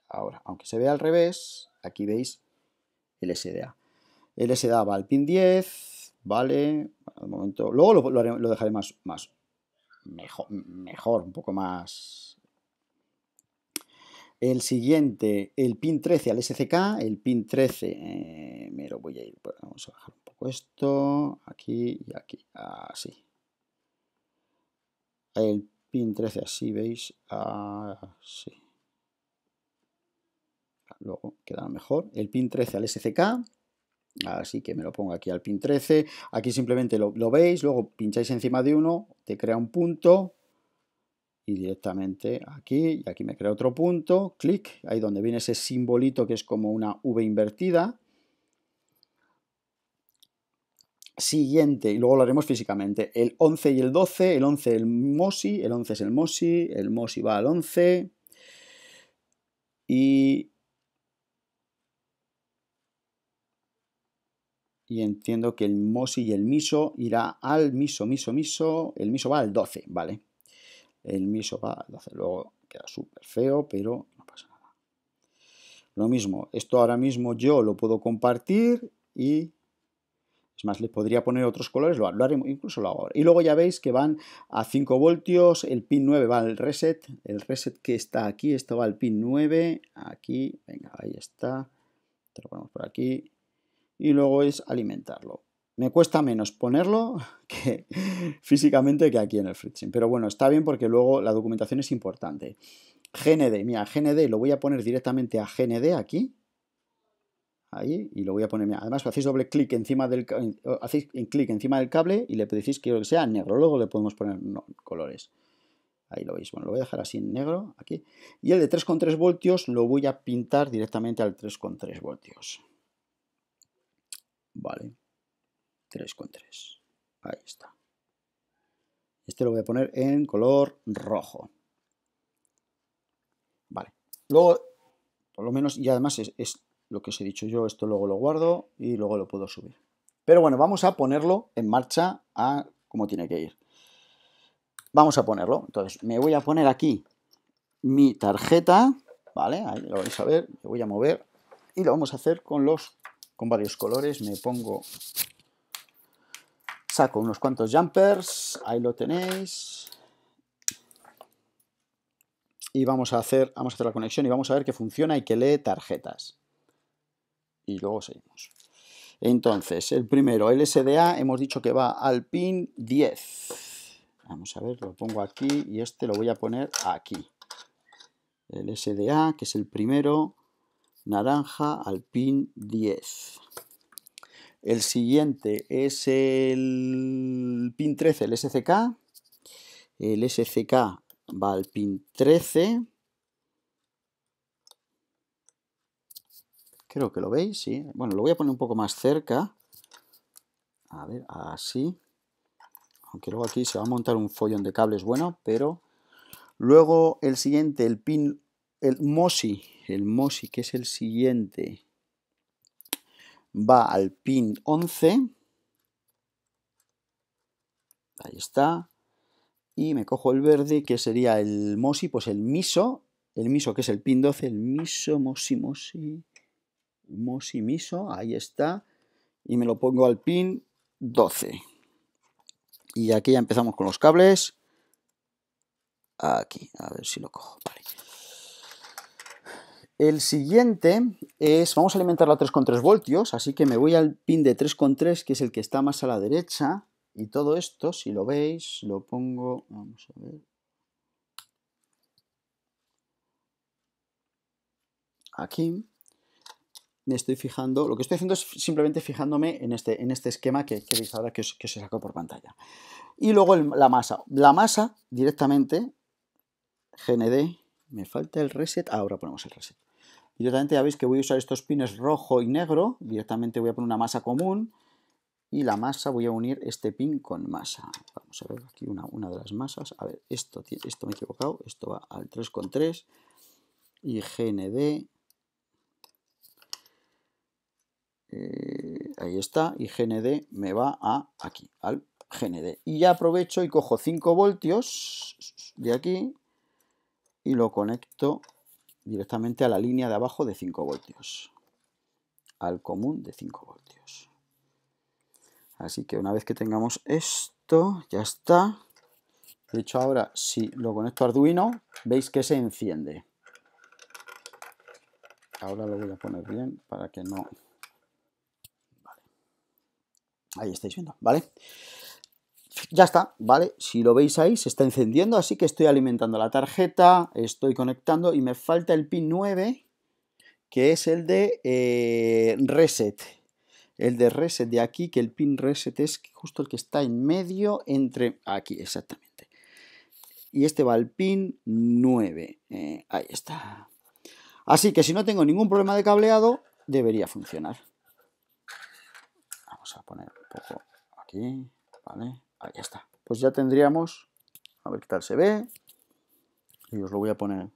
Ahora, aunque se vea al revés, aquí veis el S D A. El S D A va al pin diez, vale, al momento... Luego lo, lo, haré, lo dejaré más, más mejor, mejor, un poco más... El siguiente, el pin trece al S C K, el pin trece, eh, me lo voy a ir, vamos a bajar un poco esto, aquí y aquí, así. El pin trece así, ¿veis? Así. Luego queda mejor, el pin trece al S C K, así que me lo pongo aquí al pin trece, aquí simplemente lo, lo veis, luego pincháis encima de uno, te crea un punto, y directamente aquí, y aquí me crea otro punto, clic, ahí donde viene ese simbolito que es como una V invertida. Siguiente, y luego lo haremos físicamente, el once y el doce, el once el MOSI, el once es el MOSI, el MOSI va al once, y... Y entiendo que el MOSI y el MISO irá al MISO, MISO, MISO, el MISO va al doce, ¿vale? El MISO va al doce, luego queda súper feo, pero no pasa nada. Lo mismo, esto ahora mismo yo lo puedo compartir y Es más, le podría poner otros colores, lo, lo haré, incluso lo hago ahora. Y luego ya veis que van a cinco voltios, el pin nueve va al reset, el reset que está aquí, esto va al pin nueve, aquí, venga, ahí está, te lo ponemos por aquí, y luego es alimentarlo. Me cuesta menos ponerlo que físicamente que aquí en el Fritzing, pero bueno, está bien porque luego la documentación es importante. G N D, mira, G N D lo voy a poner directamente a G N D aquí. Ahí, y lo voy a poner, además hacéis doble clic encima del, hacéis clic encima del cable y le decís que lo que sea negro, luego le podemos poner no, colores, ahí lo veis, bueno, lo voy a dejar así en negro, aquí, y el de tres coma tres voltios lo voy a pintar directamente al tres coma tres voltios, vale, tres coma tres, ahí está, este lo voy a poner en color rojo, vale, luego, por lo menos, y además es, es lo que os he dicho yo, esto luego lo guardo y luego lo puedo subir. Pero bueno, vamos a ponerlo en marcha a como tiene que ir. Vamos a ponerlo. Entonces, me voy a poner aquí mi tarjeta, ¿vale? Ahí lo vais a ver, me voy a mover y lo vamos a hacer con los con varios colores. Me pongo, saco unos cuantos jumpers, ahí lo tenéis. Y vamos a hacer, vamos a hacer la conexión y vamos a ver que funciona y que lee tarjetas. Y luego seguimos. Entonces, el primero, el S D A, hemos dicho que va al pin diez. Vamos a ver, lo pongo aquí y este lo voy a poner aquí. El S D A, que es el primero, naranja, al pin diez. El siguiente es el pin trece, el S C K. El S C K va al pin trece. Creo que lo veis, sí. Bueno, lo voy a poner un poco más cerca. A ver, así. Aunque luego aquí se va a montar un follón de cables bueno, pero... Luego el siguiente, el pin... El MOSI. El MOSI, que es el siguiente. Va al pin once. Ahí está. Y me cojo el verde, que sería el MOSI, pues el MISO. El MISO, que es el pin doce. El MISO, MOSI, MOSI... MOSI MISO, ahí está, y me lo pongo al pin doce. Y aquí ya empezamos con los cables. Aquí, a ver si lo cojo. Vale. El siguiente es, vamos a alimentarlo a tres coma tres voltios, así que me voy al pin de tres coma tres, que es el que está más a la derecha. Y todo esto, si lo veis, lo pongo, vamos a ver. Aquí. Me estoy fijando, lo que estoy haciendo es simplemente fijándome en este, en este esquema que, que veis ahora que os, que os saco por pantalla. Y luego el, la masa. La masa directamente, G N D, me falta el reset, ahora ponemos el reset. Directamente ya veis que voy a usar estos pines rojo y negro, directamente voy a poner una masa común y la masa voy a unir este pin con masa. Vamos a ver aquí una, una de las masas, a ver, esto, esto me he equivocado, esto va al tres coma tres y G N D... Eh, ahí está, y G N D me va a aquí, al G N D. Y ya aprovecho y cojo cinco voltios de aquí y lo conecto directamente a la línea de abajo de cinco voltios. Al común de cinco voltios. Así que una vez que tengamos esto, ya está. De hecho ahora, si lo conecto a Arduino, veis que se enciende. Ahora lo voy a poner bien para que no... Ahí estáis viendo, ¿vale? Ya está, ¿vale? Si lo veis ahí, se está encendiendo, así que estoy alimentando la tarjeta, estoy conectando y me falta el pin nueve, que es el de eh, reset. El de reset de aquí, que el pin reset es justo el que está en medio entre... Aquí, exactamente. Y este va al pin nueve. Eh, ahí está. Así que si no tengo ningún problema de cableado, debería funcionar. Vamos a poner un poco aquí, ¿vale? Ahí ya está. Pues ya tendríamos, a ver qué tal se ve. Y os lo voy a poner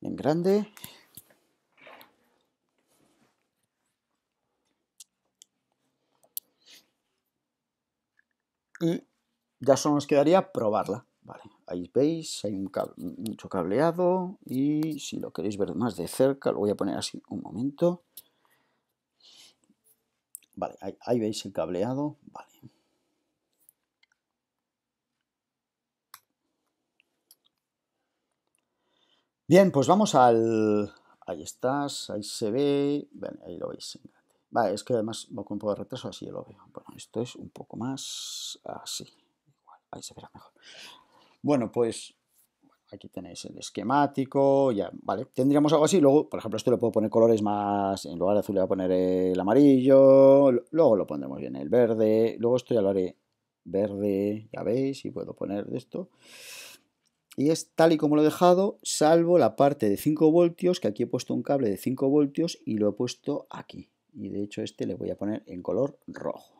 en grande. Y ya solo nos quedaría probarla, ¿vale? Ahí veis, hay un cable, mucho cableado y si lo queréis ver más de cerca, lo voy a poner así un momento. Vale, ahí, ahí veis el cableado. Vale. Bien, pues vamos al... Ahí estás, ahí se ve... Vale, ahí lo veis. Vale, es que además va con un poco de retraso, así ya lo veo. Bueno, esto es un poco más así. Ahí se verá mejor. Bueno, pues... Aquí tenéis el esquemático, ya, vale, tendríamos algo así, luego, por ejemplo, esto le puedo poner colores más, en lugar de azul le voy a poner el amarillo, luego lo pondremos bien el verde, luego esto ya lo haré verde, ya veis, y puedo poner de esto, y es tal y como lo he dejado, salvo la parte de cinco voltios, que aquí he puesto un cable de cinco voltios y lo he puesto aquí, y de hecho este le voy a poner en color rojo.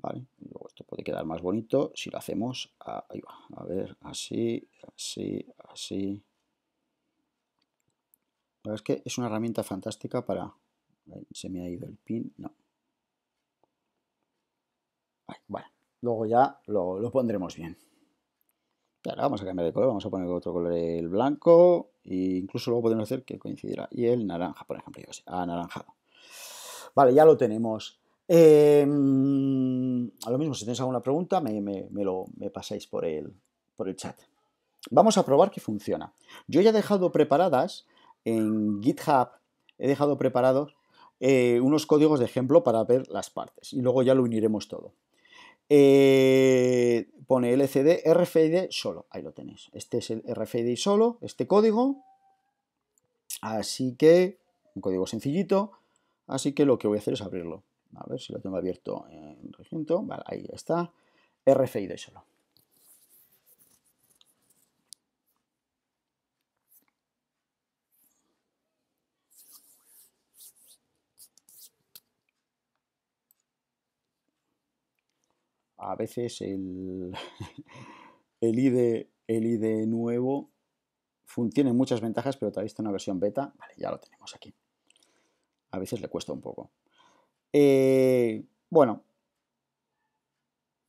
Vale, luego esto puede quedar más bonito si lo hacemos, a, ahí va, a ver, así, así, así. La verdad es que es una herramienta fantástica para... Se me ha ido el pin, no. Ahí, vale, luego ya lo, lo pondremos bien. Ahora vamos a cambiar de color, vamos a poner otro color, el blanco, e incluso luego podemos hacer que coincidirá. Y el naranja, por ejemplo, yo sé, anaranjado. Vale, ya lo tenemos. Eh, a lo mismo, si tenéis alguna pregunta, me, me, me lo me pasáis por el, por el chat. Vamos a probar que funciona. Yo ya he dejado preparadas en GitHub, he dejado preparados eh, unos códigos de ejemplo para ver las partes y luego ya lo uniremos todo. Eh, pone L C D, R F I D solo, ahí lo tenéis. Este es el R F I D solo, este código. Así que, un código sencillito, así que lo que voy a hacer es abrirlo. A ver si lo tengo abierto en regimiento. Vale, ahí está. R F I D solo. A veces el, el, I D, el I D nuevo tiene muchas ventajas, pero todavía está en una versión beta. Vale, ya lo tenemos aquí. A veces le cuesta un poco. Eh, bueno,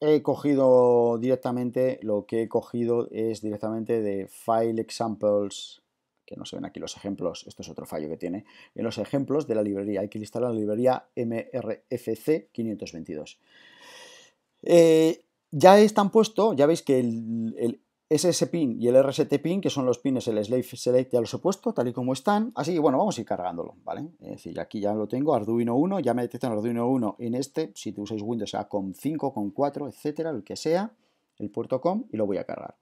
he cogido directamente, lo que he cogido es directamente de File Examples, que no se ven aquí los ejemplos, esto es otro fallo que tiene, en los ejemplos de la librería, hay que instalar la librería M R F C quinientos veintidós. Eh, ya están puestos, ya veis que el, el S S pin y el R S T pin, que son los pines, el Slave Select, ya los he puesto tal y como están, así que bueno, vamos a ir cargándolo, ¿vale? Es decir, aquí ya lo tengo, Arduino Uno, ya me detectan Arduino Uno en este, si te usáis Windows a COM cinco, COM cuatro, etcétera, el que sea, el puerto COM, y lo voy a cargar.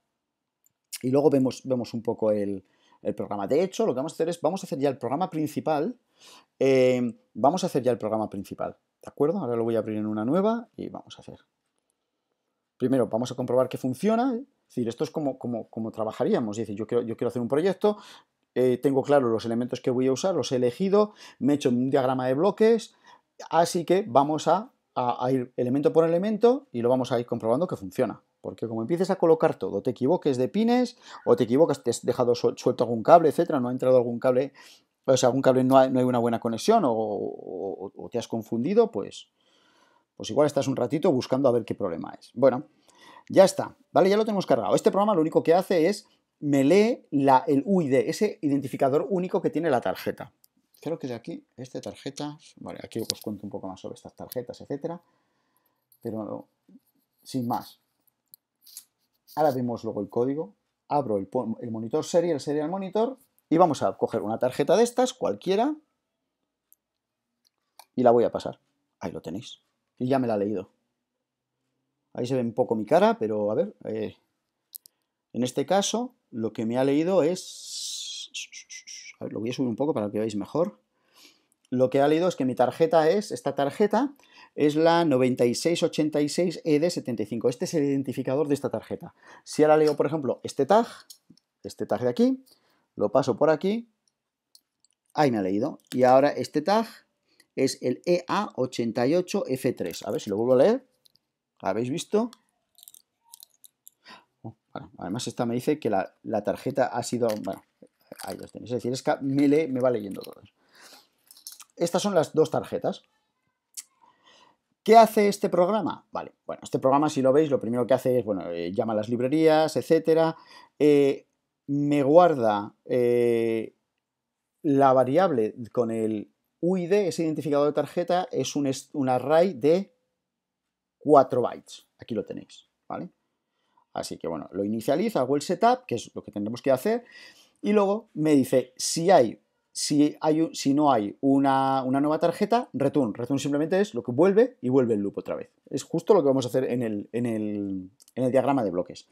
Y luego vemos, vemos un poco el, el programa. De hecho, lo que vamos a hacer es, vamos a hacer ya el programa principal, eh, vamos a hacer ya el programa principal, ¿de acuerdo? Ahora lo voy a abrir en una nueva y vamos a hacer. Primero, vamos a comprobar que funciona, ¿eh? Es decir, esto es como, como, como trabajaríamos, es decir, yo quiero, yo quiero hacer un proyecto, eh, tengo claro los elementos que voy a usar, los he elegido, me he hecho un diagrama de bloques, así que vamos a, a, a ir elemento por elemento y lo vamos a ir comprobando que funciona, porque como empieces a colocar todo, te equivoques de pines, o te equivocas, te has dejado suelto algún cable, etcétera, no ha entrado algún cable, o sea, algún cable no hay, no hay una buena conexión, o, o, o te has confundido, pues, pues igual estás un ratito buscando a ver qué problema es. Bueno, ya está, ¿vale? Ya lo tenemos cargado. Este programa lo único que hace es, me lee la, el U I D, ese identificador único que tiene la tarjeta. Creo que de aquí, esta tarjeta, vale, aquí os cuento un poco más sobre estas tarjetas, etcétera, pero sin más. Ahora vemos luego el código, abro el, el monitor serie, el serial monitor, y vamos a coger una tarjeta de estas, cualquiera, y la voy a pasar. Ahí lo tenéis. Y ya me la ha leído. Ahí se ve un poco mi cara, pero a ver, eh, en este caso lo que me ha leído es, a ver, lo voy a subir un poco para que veáis mejor, lo que ha leído es que mi tarjeta es, esta tarjeta es la noventa y seis ochenta y seis E D setenta y cinco, este es el identificador de esta tarjeta. Si ahora leo, por ejemplo, este tag, este tag de aquí, lo paso por aquí, ahí me ha leído, y ahora este tag es el E A ochenta y ocho F tres, a ver si lo vuelvo a leer. ¿Habéis visto? Oh, bueno, además esta me dice que la, la tarjeta ha sido... Bueno, ahí los tenéis. Es decir, es que me, lee, me va leyendo todo. Estas son las dos tarjetas. ¿Qué hace este programa? Vale, bueno, este programa, si lo veis, lo primero que hace es, bueno, eh, llama a las librerías, etcétera. Eh, me guarda eh, la variable con el U I D, ese identificador de tarjeta, es un, un array de cuatro bytes. Aquí lo tenéis, ¿vale? Así que, bueno, lo inicializo, hago el setup, que es lo que tendremos que hacer, y luego me dice si hay, si, hay, si no hay una, una nueva tarjeta, return. Return simplemente es lo que vuelve y vuelve el loop otra vez. Es justo lo que vamos a hacer en el, en el, en el diagrama de bloques.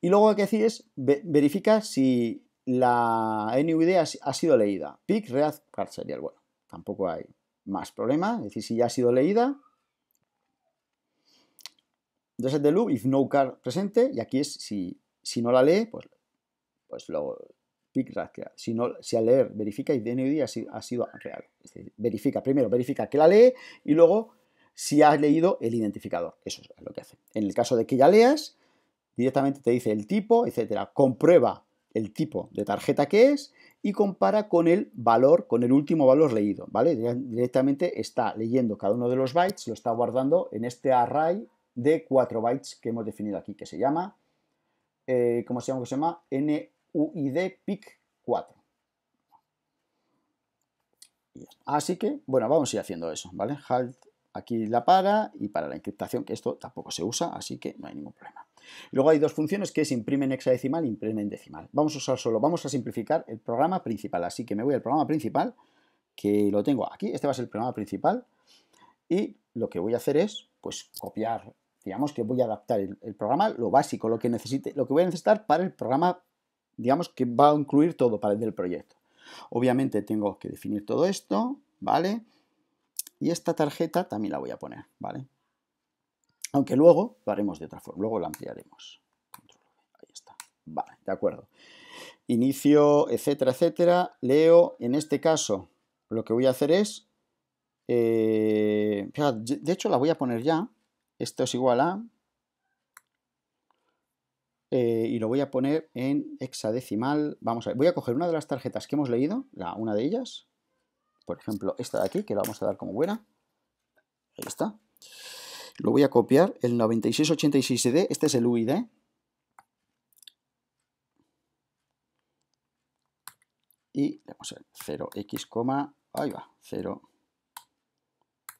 Y luego lo que decir es, verifica si la N U I D ha sido leída. Pick, Read, Card Serial. Bueno, tampoco hay más problema. Es decir, si ya ha sido leída. Reset the loop, if no card presente. Y aquí es si, si no la lee, pues, pues luego pick, Read, Card. Si, no, si al leer verifica if the N U I D ha sido, ha sido real. Es decir, verifica, primero verifica que la lee y luego si ha leído el identificador. Eso es lo que hace. En el caso de que ya leas, directamente te dice el tipo, etcétera. Comprueba el tipo de tarjeta que es y compara con el valor, con el último valor leído, ¿vale? Directamente está leyendo cada uno de los bytes, lo está guardando en este array de cuatro bytes que hemos definido aquí, que se llama, eh, ¿cómo se llama? se llama? N U I D pick cuatro. Así que, bueno, vamos a ir haciendo eso, ¿vale? Halt, aquí la para, y para la encriptación, que esto tampoco se usa, así que no hay ningún problema. Luego hay dos funciones, que es imprimen hexadecimal e imprimen decimal. Vamos a usar solo, vamos a simplificar el programa principal, así que me voy al programa principal, que lo tengo aquí, este va a ser el programa principal, y lo que voy a hacer es, pues, copiar, digamos que voy a adaptar el, el programa, lo básico, lo que necesite, lo que voy a necesitar para el programa, digamos que va a incluir todo para el del proyecto. Obviamente tengo que definir todo esto, ¿vale? Y esta tarjeta también la voy a poner, ¿vale? Aunque luego lo haremos de otra forma, luego la ampliaremos. Ahí está. Vale, de acuerdo. Inicio, etcétera, etcétera. Leo, en este caso, lo que voy a hacer es... Eh, de hecho, la voy a poner ya. Esto es igual a... Eh, y lo voy a poner en hexadecimal. Vamos a ver, voy a coger una de las tarjetas que hemos leído, la, una de ellas. Por ejemplo, esta de aquí, que la vamos a dar como buena. Ahí está. Lo voy a copiar, el noventa y seis ochenta y seis D, este es el U I D. Y vamos a ver, cero x, ahí va, cero,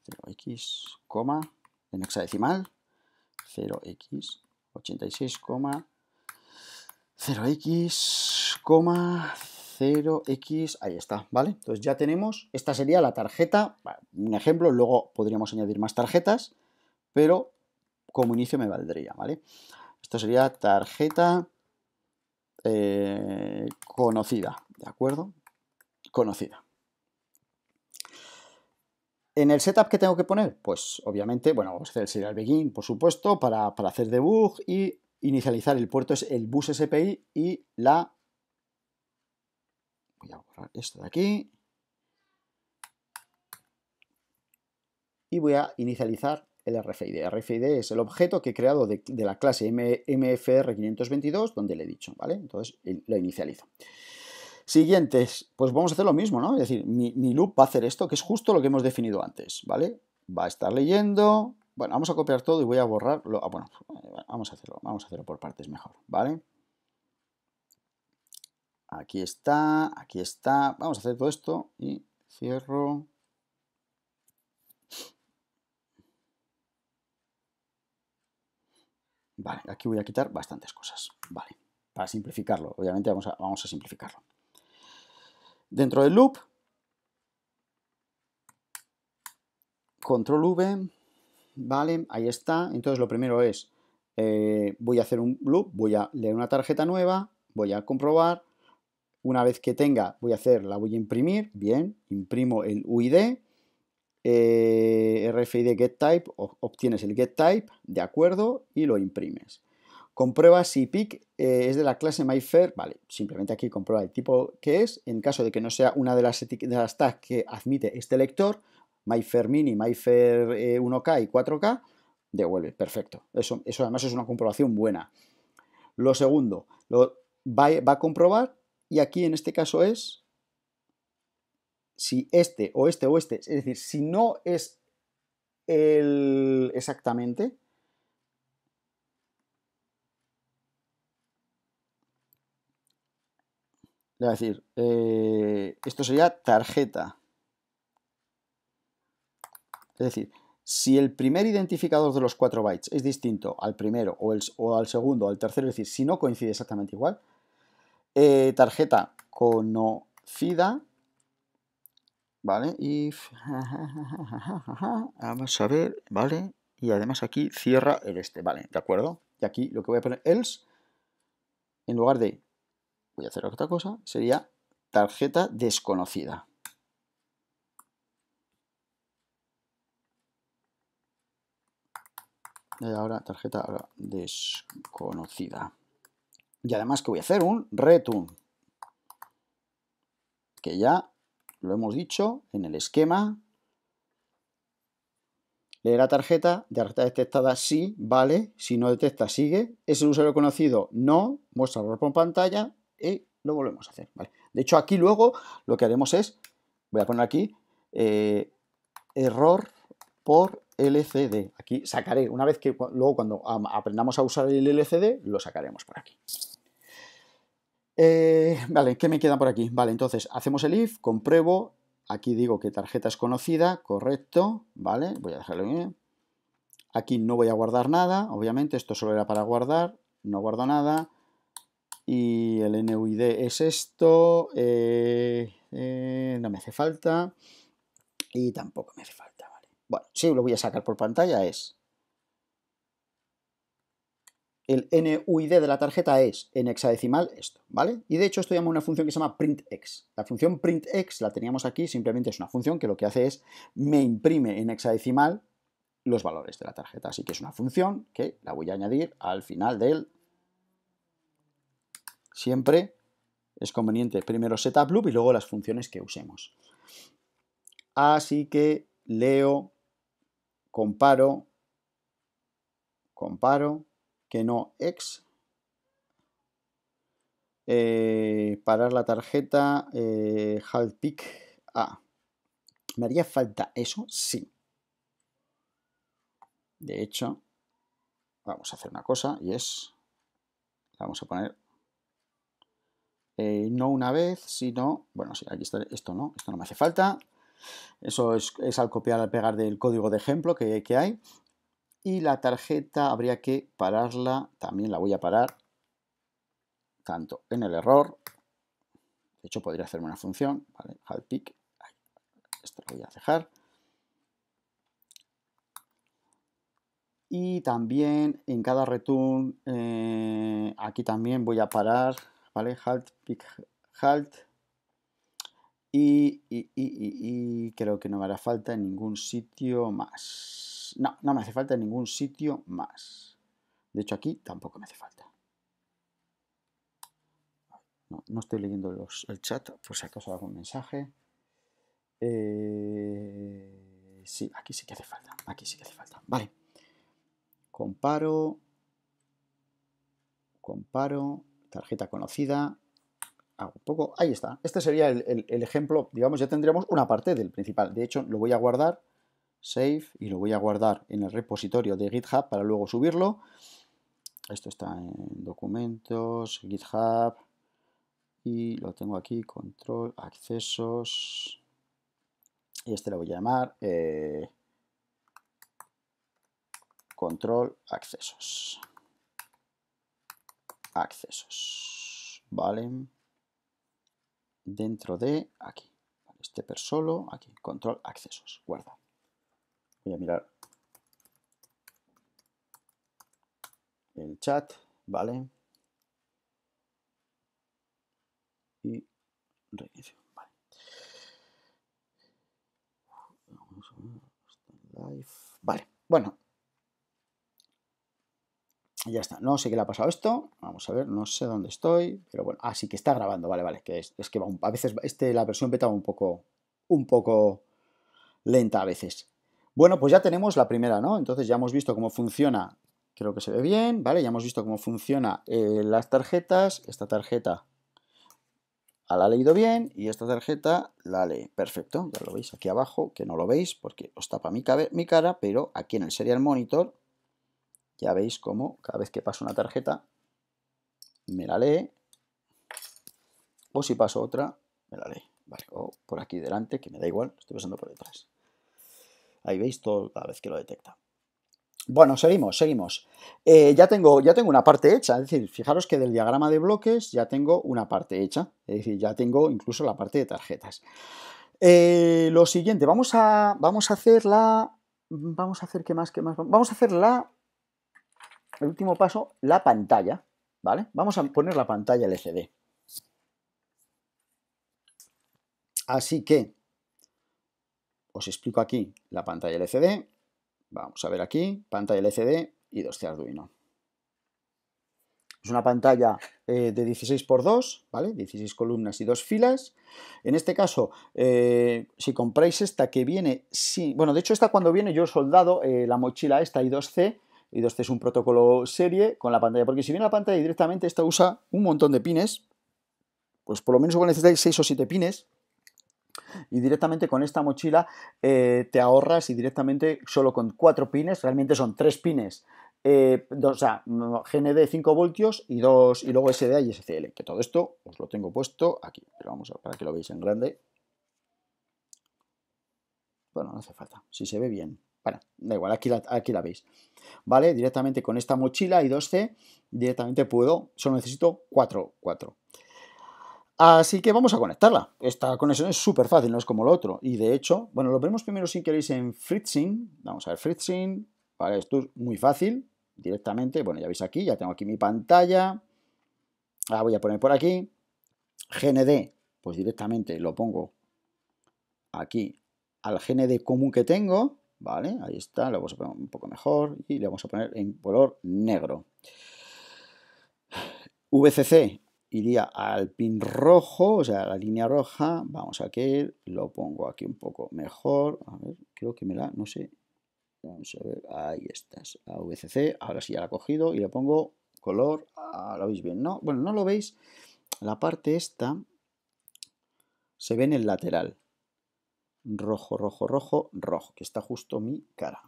cero x, en hexadecimal, cero x ochenta y seis, cero x, cero x, ahí está, ¿vale? Entonces ya tenemos, esta sería la tarjeta, un ejemplo, luego podríamos añadir más tarjetas, pero como inicio me valdría, ¿vale? Esto sería tarjeta eh, conocida, ¿de acuerdo? Conocida. ¿En el setup que tengo que poner? Pues obviamente, bueno, vamos a hacer el serial begin, por supuesto, para, para hacer debug y inicializar el puerto, es el bus S P I y la... Voy a borrar esto de aquí. Y voy a inicializar el R F I D. El R F I D es el objeto que he creado de, de la clase M F R quinientos veintidós, donde le he dicho, ¿vale? Entonces lo inicializo. Siguientes, pues vamos a hacer lo mismo, ¿no? Es decir, mi, mi loop va a hacer esto, que es justo lo que hemos definido antes, ¿vale? Va a estar leyendo... Bueno, vamos a copiar todo y voy a borrarlo... Bueno, vamos a hacerlo, vamos a hacerlo por partes mejor, ¿vale? Aquí está, aquí está... Vamos a hacer todo esto y cierro... Vale, aquí voy a quitar bastantes cosas, vale, para simplificarlo, obviamente vamos a, vamos a simplificarlo. Dentro del loop, control V, vale, ahí está. Entonces lo primero es, eh, voy a hacer un loop, voy a leer una tarjeta nueva, voy a comprobar, una vez que tenga, voy a hacer, la voy a imprimir, bien, imprimo el U I D, Eh, R F I D getType, obtienes el getType, de acuerdo, y lo imprimes. Comprueba si pick eh, es de la clase MyFair, vale, simplemente aquí comprueba el tipo que es, en caso de que no sea una de las, de las tags que admite este lector, MyFair Mini, MyFair eh, uno K y cuatro K, devuelve, perfecto. Eso, eso además es una comprobación buena. Lo segundo, lo, va, va a comprobar, y aquí en este caso es... si este o este o este, es decir, si no es el exactamente, es decir, eh, esto sería tarjeta Es decir, si el primer identificador de los cuatro bytes es distinto al primero o, el, o al segundo o al tercero, es decir, si no coincide exactamente igual, eh, tarjeta conocida, ¿vale? Y vamos a ver, ¿vale? Y además aquí cierra el este, ¿vale? ¿De acuerdo? Y aquí lo que voy a poner else, en lugar de, voy a hacer otra cosa, sería tarjeta desconocida. Ahora tarjeta ahora desconocida. Y además que voy a hacer un return, que ya lo hemos dicho en el esquema. Leerá tarjeta, tarjeta detectada sí, vale, si no detecta sigue, es el usuario conocido, no, muestra valor por pantalla y lo volvemos a hacer, ¿vale? De hecho aquí luego lo que haremos es, voy a poner aquí, eh, error por L C D, aquí sacaré, una vez que luego cuando aprendamos a usar el L C D, lo sacaremos por aquí. Eh, vale, ¿qué me queda por aquí? Vale, entonces hacemos el if, compruebo, aquí digo que tarjeta es conocida, correcto, vale, voy a dejarlo bien. Aquí no voy a guardar nada, obviamente, esto solo era para guardar, no guardo nada. Y el N U I D es esto, eh, eh, no me hace falta, y tampoco me hace falta, vale. Bueno, sí, lo voy a sacar por pantalla, es... El N U I D de la tarjeta es en hexadecimal esto, ¿vale? Y de hecho esto llama una función que se llama printx. La función printx la teníamos aquí, simplemente es una función que lo que hace es me imprime en hexadecimal los valores de la tarjeta. Así que es una función que la voy a añadir al final del... Siempre es conveniente primero setup loop y luego las funciones que usemos. Así que leo, comparo, comparo... que no ex, eh, parar la tarjeta, eh, halt pick A. Ah, ¿me haría falta eso? Sí. De hecho, vamos a hacer una cosa y es, vamos a poner, eh, no una vez, sino, bueno, sí, aquí está, esto no, esto no me hace falta, eso es, es al copiar, al pegar del código de ejemplo que, que hay. Y la tarjeta habría que pararla, también la voy a parar, tanto en el error, de hecho podría hacerme una función, vale, halt pick, esto lo voy a dejar. Y también en cada return, eh, aquí también voy a parar, vale, halt pick, halt, y, y, y, y, y creo que no me hará falta en ningún sitio más. No, no me hace falta en ningún sitio más. De hecho, aquí tampoco me hace falta. No, no estoy leyendo los, el chat, por si acaso algún mensaje. Eh, sí, aquí sí que hace falta. Aquí sí que hace falta. Vale. Comparo. Comparo. Tarjeta conocida. Hago un poco. Ahí está. Este sería el, el, el ejemplo. Digamos, ya tendríamos una parte del principal. De hecho, lo voy a guardar. Save y lo voy a guardar en el repositorio de GitHub para luego subirlo. Esto está en documentos, GitHub y lo tengo aquí, control, accesos y este lo voy a llamar eh, control accesos. Accesos, vale, dentro de aquí, este per solo, aquí, control accesos, guarda. Voy a mirar el chat, ¿vale? Y reinicio, ¿vale? Vale, bueno. Ya está, no sé qué le ha pasado a esto, vamos a ver, no sé dónde estoy, pero bueno, ah, sí que está grabando, vale, vale, que es, es que va un, a veces este, la versión beta va un poco, un poco lenta a veces. Bueno, pues ya tenemos la primera, ¿no? Entonces ya hemos visto cómo funciona, creo que se ve bien, ¿vale? Ya hemos visto cómo funciona eh, las tarjetas, esta tarjeta la ha leído bien y esta tarjeta la lee, perfecto, ya lo veis aquí abajo, que no lo veis porque os tapa mi, mi cara, pero aquí en el serial monitor ya veis cómo cada vez que paso una tarjeta me la lee, o si paso otra me la lee, ¿vale? O por aquí delante, que me da igual, estoy pasando por detrás. Ahí veis todo cada vez que lo detecta. Bueno, seguimos, seguimos. Eh, ya, tengo, ya tengo una parte hecha, es decir, fijaros que del diagrama de bloques ya tengo una parte hecha, es decir, ya tengo incluso la parte de tarjetas. Eh, lo siguiente, vamos a, vamos a hacer la... Vamos a hacer qué más, qué más... Vamos a hacer la... El último paso, la pantalla, ¿vale? Vamos a poner la pantalla L C D. Así que, os explico aquí la pantalla L C D. Vamos a ver aquí, pantalla L C D y dos de Arduino. Es una pantalla eh, de dieciséis por dos, ¿vale? dieciséis columnas y dos filas. En este caso, eh, si compráis esta que viene, sí, bueno, de hecho esta cuando viene yo he soldado eh, la mochila esta I dos C. I dos C es un protocolo serie con la pantalla, porque si viene la pantalla directamente, esta usa un montón de pines, pues por lo menos igual necesitáis seis o siete pines. Y directamente con esta mochila eh, te ahorras y directamente solo con cuatro pines, realmente son tres pines, eh, dos, o sea, G N D cinco voltios y dos, y luego S D A y S C L, que todo esto os lo tengo puesto aquí, pero vamos a para que lo veáis en grande. Bueno, no hace falta, si se ve bien. Bueno, da igual, aquí la, aquí la veis. ¿Vale? Directamente con esta mochila I dos C, directamente puedo, solo necesito cuatro, cuatro. Así que vamos a conectarla. Esta conexión es súper fácil, no es como lo otro. Y de hecho, bueno, lo veremos primero si queréis en Fritzing. Vamos a ver Fritzing. Vale, esto es muy fácil. Directamente, bueno, ya veis aquí, ya tengo aquí mi pantalla. La voy a poner por aquí. G N D, pues directamente lo pongo aquí al G N D común que tengo. Vale, ahí está, lo vamos a poner un poco mejor y le vamos a poner en color negro. V C C iría al pin rojo, o sea, la línea roja. Vamos a que lo pongo aquí un poco mejor. A ver, creo que me la, no sé. Vamos a ver, ahí estás, a V C C. Ahora sí ya la he cogido y le pongo color. Ah, ¿lo veis bien? No, bueno, no lo veis. La parte esta se ve en el lateral. Rojo, rojo, rojo, rojo, que está justo mi cara,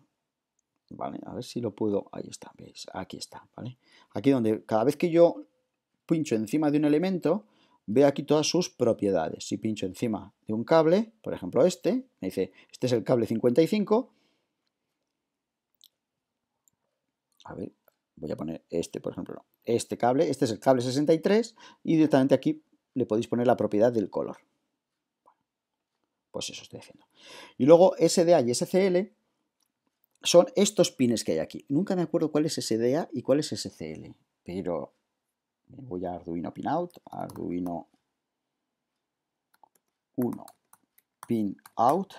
¿vale? A ver si lo puedo, ahí está, veis, aquí está, ¿vale? Aquí donde cada vez que yo pincho encima de un elemento, veo aquí todas sus propiedades. Si pincho encima de un cable, por ejemplo este, me dice, este es el cable cincuenta y cinco, a ver, voy a poner este, por ejemplo, no. Este cable, este es el cable sesenta y tres, y directamente aquí le podéis poner la propiedad del color. Pues eso estoy haciendo. Y luego S D A y S C L son estos pines que hay aquí. Nunca me acuerdo cuál es S D A y cuál es S C L, pero voy a Arduino Pinout, Arduino Uno Pinout.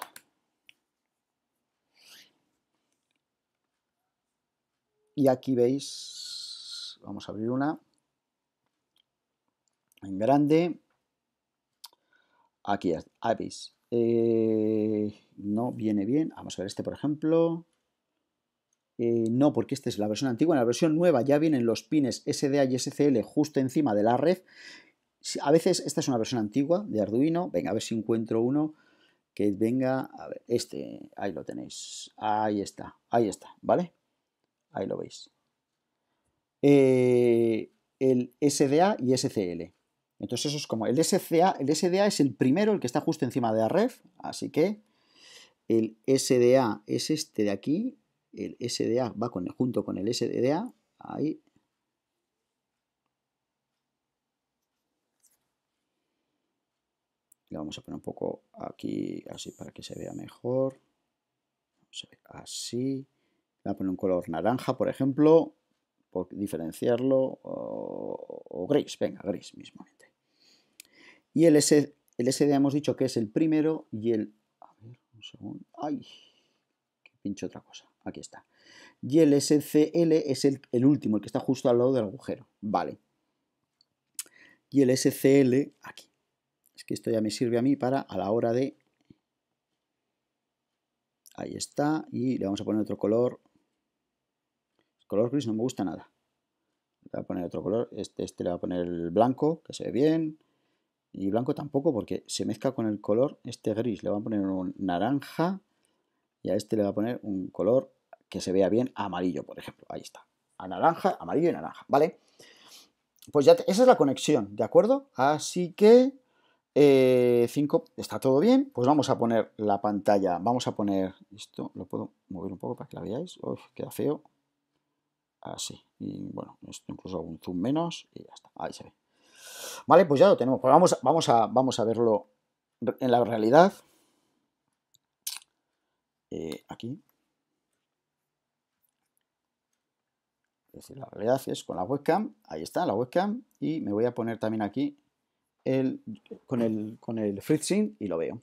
Y aquí veis, vamos a abrir una en grande. Aquí veis. Eh, no viene bien, vamos a ver este por ejemplo, eh, no, porque esta es la versión antigua. En la versión nueva ya vienen los pines S D A y S C L justo encima de la red. A veces esta es una versión antigua de Arduino. Venga, a ver si encuentro uno que venga, a ver, este, ahí lo tenéis, ahí está, ahí está, ¿vale? Ahí lo veis, eh, el S D A y S C L. Entonces eso es como el S D A, el S D A es el primero, el que está justo encima de la red, así que el S D A es este de aquí, el S D A va con, junto con el S D A, ahí. Le vamos a poner un poco aquí, así para que se vea mejor, vamos a ver, así, le voy a poner un color naranja por ejemplo, por diferenciarlo, o, o gris, venga, gris mismamente. Y el, S, el S D A hemos dicho que es el primero y el... A ver, un segundo... ¡Ay! Que pincho otra cosa. Aquí está. Y el S C L es el, el último, el que está justo al lado del agujero. Vale. Y el S C L aquí. Es que esto ya me sirve a mí para a la hora de... Ahí está. Y le vamos a poner otro color... Color gris no me gusta nada. Le voy a poner otro color. Este, este le voy a poner el blanco, que se ve bien. Y blanco tampoco, porque se mezcla con el color este gris. Le voy a poner un naranja. Y a este le voy a poner un color que se vea bien amarillo, por ejemplo. Ahí está. A naranja, amarillo y naranja. ¿Vale? Pues ya te, esa es la conexión, ¿de acuerdo? Así que Eh, cinco, está todo bien, pues vamos a poner la pantalla, vamos a poner esto, lo puedo mover un poco para que la veáis. Uf, queda feo, así, y bueno, esto incluso hago un zoom menos y ya está, ahí se ve. Vale, pues ya lo tenemos, pues vamos, vamos, a, vamos a verlo en la realidad, eh, aquí, es decir, la realidad es con la webcam, ahí está la webcam, y me voy a poner también aquí El, con, el, con el Fritzing y lo veo.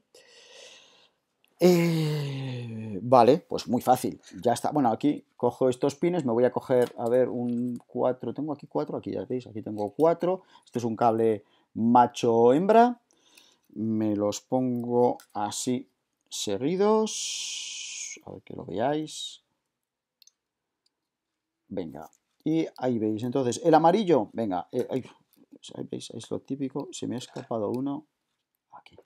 Eh, vale, pues muy fácil, ya está. Bueno, aquí cojo estos pines, me voy a coger, a ver, un cuatro, tengo aquí cuatro, aquí ya veis, aquí tengo cuatro, esto es un cable macho-hembra, me los pongo así seguidos, a ver que lo veáis, venga, y ahí veis, entonces, el amarillo, venga, eh, ahí. Ahí veis, es lo típico, se me ha escapado uno, aquí,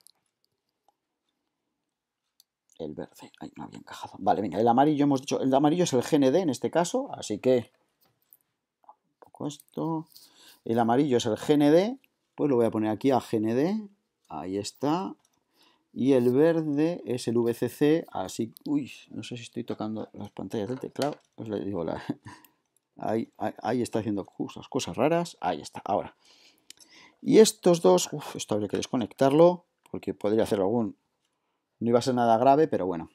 el verde, ahí no había encajado, vale, venga, el amarillo hemos dicho, el amarillo es el G N D en este caso, así que, un poco esto, el amarillo es el G N D, pues lo voy a poner aquí a G N D, ahí está, y el verde es el V C C, así, uy, no sé si estoy tocando las pantallas del teclado, os le digo la... Ahí, ahí, ahí está haciendo cosas, cosas raras, ahí está, ahora. Y estos dos, uff, esto habría que desconectarlo, porque podría hacer algún, no iba a ser nada grave, pero bueno.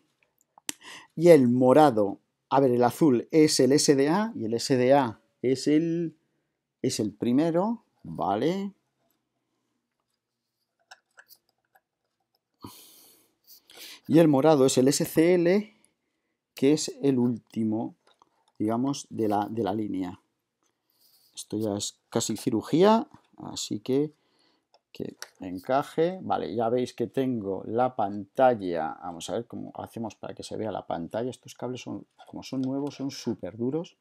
Y el morado, a ver, el azul es el S D A, y el S D A es el, es el primero, vale. Y el morado es el S C L, que es el último, digamos, de la, de la línea. Esto ya es casi cirugía, así que que encaje. Vale, ya veis que tengo la pantalla. Vamos a ver cómo hacemos para que se vea la pantalla. Estos cables son, como son nuevos, son súper duros.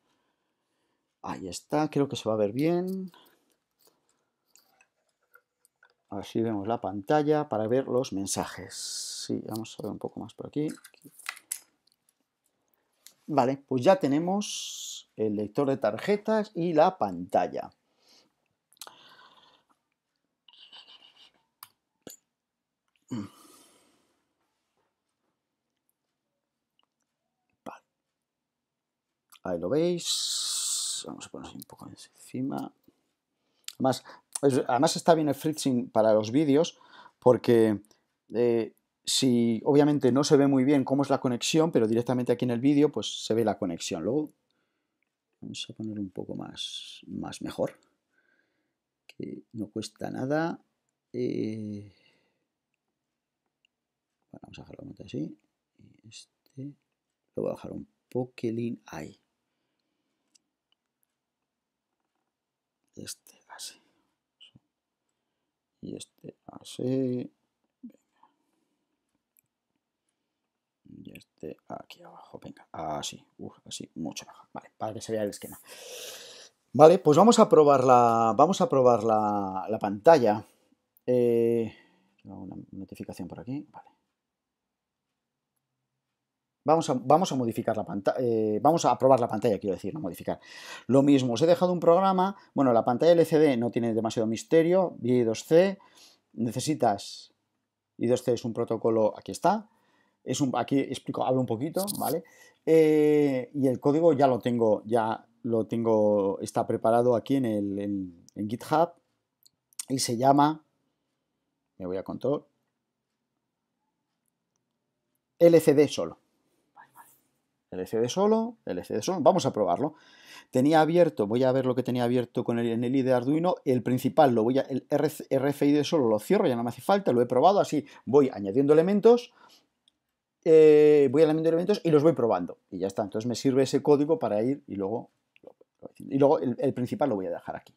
Ahí está, creo que se va a ver bien. Así vemos la pantalla para ver los mensajes. Sí, vamos a ver un poco más por aquí. Vale, pues ya tenemos el lector de tarjetas y la pantalla. Vale. Ahí lo veis. Vamos a ponernos un poco encima. Además, además está bien el Fritzing para los vídeos porque... Eh, Si obviamente no se ve muy bien cómo es la conexión, pero directamente aquí en el vídeo pues se ve la conexión. Luego vamos a poner un poco más, más mejor, que no cuesta nada. Eh... Bueno, vamos a dejarlo un poco así. Este lo voy a bajar un poquilín ahí. Este así. Y este así. Y este aquí abajo, venga, así, uf, así, mucho mejor, vale, para que se vea el esquema. Vale, pues vamos a probar la, vamos a probar la, la pantalla. Eh, una notificación por aquí, vale. Vamos a, vamos a modificar la pantalla, eh, vamos a probar la pantalla, quiero decir, no modificar. Lo mismo, os he dejado un programa, bueno, la pantalla L C D no tiene demasiado misterio, I dos C, necesitas, I dos C es un protocolo, aquí está. Es un, aquí explico, hablo un poquito, ¿vale? Eh, y el código ya lo tengo, ya lo tengo, está preparado aquí en, el, en, en GitHub y se llama, me voy a control, L C D solo. Vale, vale. L C D solo, L C D solo, vamos a probarlo. Tenía abierto, voy a ver lo que tenía abierto con el, en el I D de Arduino, el principal, lo voy a, el R F I D solo lo cierro, ya no me hace falta, lo he probado, así voy añadiendo elementos. Eh, voy añadiendo elementos y los voy probando y ya está, entonces me sirve ese código para ir y luego, y luego el, el principal lo voy a dejar aquí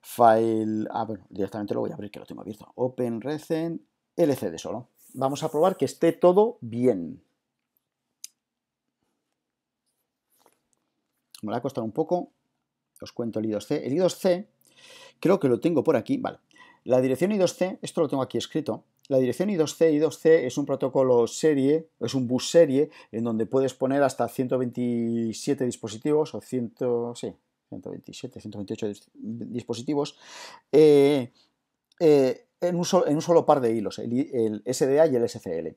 file, ah bueno, directamente lo voy a abrir que lo tengo abierto, open recent L C D solo, vamos a probar que esté todo bien. Me va a costar un poco, os cuento el I dos C, el I dos C creo que lo tengo por aquí, vale, la dirección I dos C, esto lo tengo aquí escrito. La dirección I dos C, I dos C es un protocolo serie, es un bus serie, en donde puedes poner hasta ciento veintisiete dispositivos, o cien, sí, ciento veintisiete, ciento veintiocho dispositivos. Eh, eh, en un solo, en un solo par de hilos, el, el S D A y el S C L.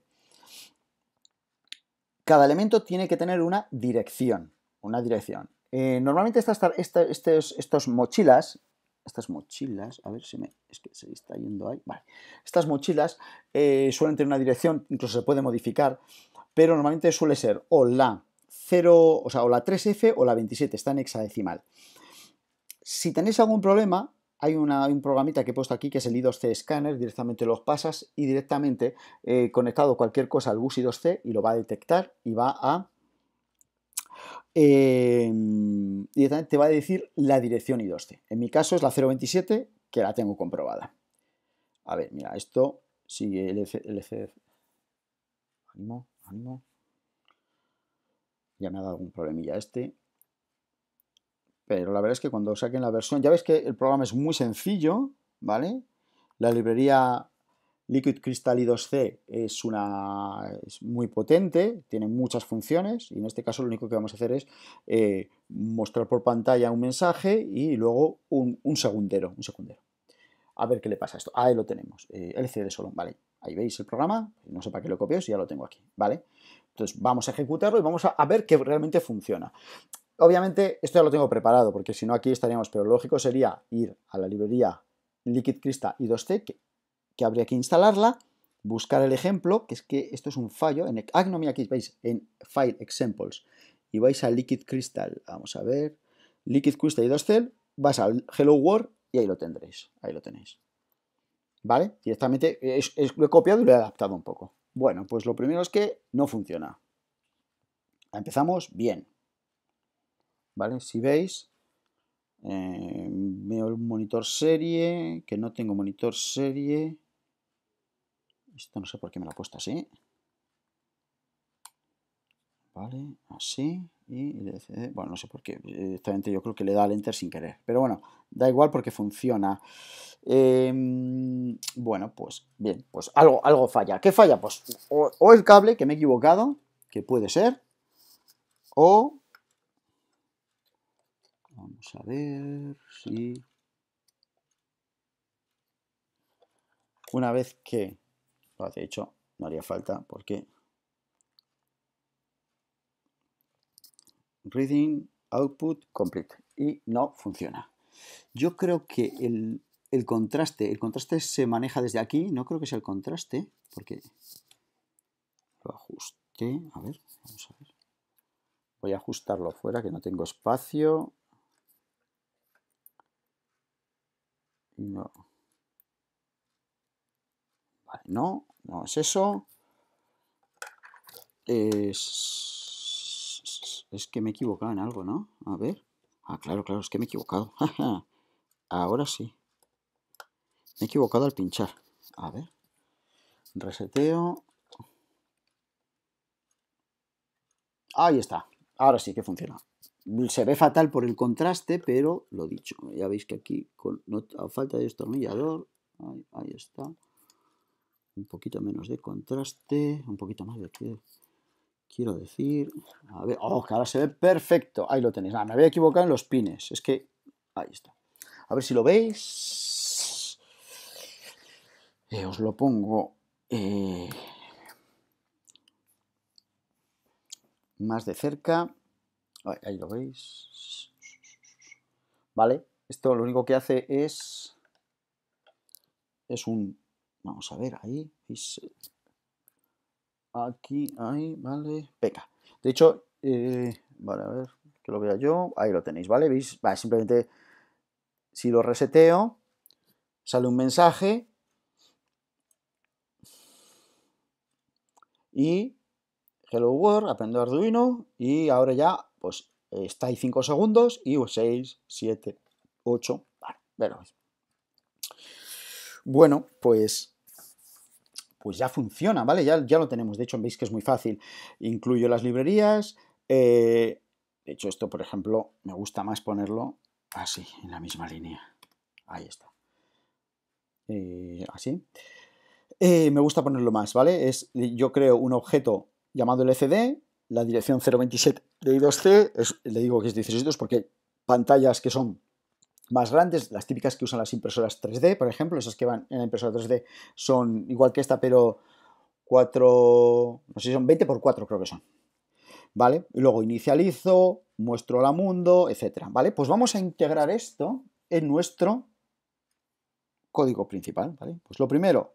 Cada elemento tiene que tener una dirección. Una dirección. Eh, normalmente estas, estas, estos, estos mochilas, estas mochilas, a ver si me... es que se está yendo ahí. Vale. Estas mochilas eh, suelen tener una dirección, incluso se puede modificar, pero normalmente suele ser o la cero, o sea, o la tres F o la veintisiete, está en hexadecimal. Si tenéis algún problema, hay, una, hay un programita que he puesto aquí que es el I dos C Scanner, directamente los pasas y directamente eh, conectado cualquier cosa al bus I dos C y lo va a detectar y va a... Eh, directamente te va a decir la dirección I dos C. En mi caso es la cero veintisiete, que la tengo comprobada. A ver, mira, esto sigue el L C D. Ánimo, ánimo. Ya me ha dado algún problemilla este. Pero la verdad es que cuando saquen la versión, ya ves que el programa es muy sencillo, ¿vale? La librería Liquid Crystal I dos C es, una, es muy potente, tiene muchas funciones y en este caso lo único que vamos a hacer es eh, mostrar por pantalla un mensaje y luego un, un segundero, un secundero. A ver qué le pasa a esto. Ahí lo tenemos, eh, L C D solo, ¿vale? Ahí veis el programa, no sé para qué lo copio, si ya lo tengo aquí, ¿vale? Entonces vamos a ejecutarlo y vamos a, a ver que realmente funciona. Obviamente esto ya lo tengo preparado porque si no aquí estaríamos, pero lo lógico sería ir a la librería Liquid Crystal I dos C, que que habría que instalarla, buscar el ejemplo, que es que esto es un fallo, en ah, no, mira, aquí veis, en File Examples, y vais a Liquid Crystal, vamos a ver, Liquid Crystal I dos C, vas al Hello World, y ahí lo tendréis, ahí lo tenéis, ¿vale? Directamente, es, es, lo he copiado y lo he adaptado un poco. Bueno, pues lo primero es que no funciona. Empezamos bien, ¿vale? Si veis... Eh, veo un monitor serie, que no tengo monitor serie. Esto no sé por qué me lo he puesto así. Vale, así. Y L C D. Bueno, no sé por qué. Directamente yo creo que le da al enter sin querer. Pero bueno, da igual porque funciona. Eh, bueno, pues bien, pues algo, algo falla. ¿Qué falla? Pues o, o el cable, que me he equivocado, que puede ser, o... Vamos a ver si... Una vez que... De hecho, no haría falta porque... Reading, output, complete. Y no funciona. Yo creo que el, el contraste... El contraste se maneja desde aquí. No creo que sea el contraste porque... Lo ajusté. A ver, vamos a ver. Voy a ajustarlo fuera que no tengo espacio. No. Vale, no, no es eso. Es, es que me he equivocado en algo, ¿no? A ver. Ah, claro, claro, es que me he equivocado. Ahora sí. Me he equivocado al pinchar. A ver. Reseteo. Ahí está. Ahora sí que funciona. Se ve fatal por el contraste, pero lo dicho, ya veis que aquí, con, no, a falta de destornillador, ahí, ahí está, un poquito menos de contraste, un poquito más de que quiero decir, a ver, oh, que ahora se ve perfecto, ahí lo tenéis, ah, me había equivocado en los pines, es que, ahí está, a ver si lo veis, eh, os lo pongo, eh, más de cerca. Ahí lo veis. Vale, esto lo único que hace es es un, vamos a ver, ahí, aquí, ahí, vale, venga. De hecho, eh, vale, a ver, que lo vea yo, ahí lo tenéis, ¿vale? ¿Veis? Vale, simplemente si lo reseteo, sale un mensaje y Hello World, aprendo Arduino y ahora ya pues está ahí cinco segundos y seis, siete, ocho, vale, bueno. Bueno, pues, pues ya funciona, ¿vale? Ya, ya lo tenemos, de hecho veis que es muy fácil, incluyo las librerías, eh, de hecho esto por ejemplo me gusta más ponerlo así, en la misma línea, ahí está, eh, así, eh, me gusta ponerlo más, ¿vale? Es, yo creo un objeto llamado L C D, la dirección cero veintisiete de I dos C, es, le digo que es dieciséis dos porque pantallas que son más grandes, las típicas que usan las impresoras tres D, por ejemplo, esas que van en la impresora tres D son igual que esta, pero cuatro, no sé si son veinte por cuatro, creo que son, ¿vale? Y luego inicializo, muestro al mundo, etcétera, ¿vale? Pues vamos a integrar esto en nuestro código principal, ¿vale? Pues lo primero,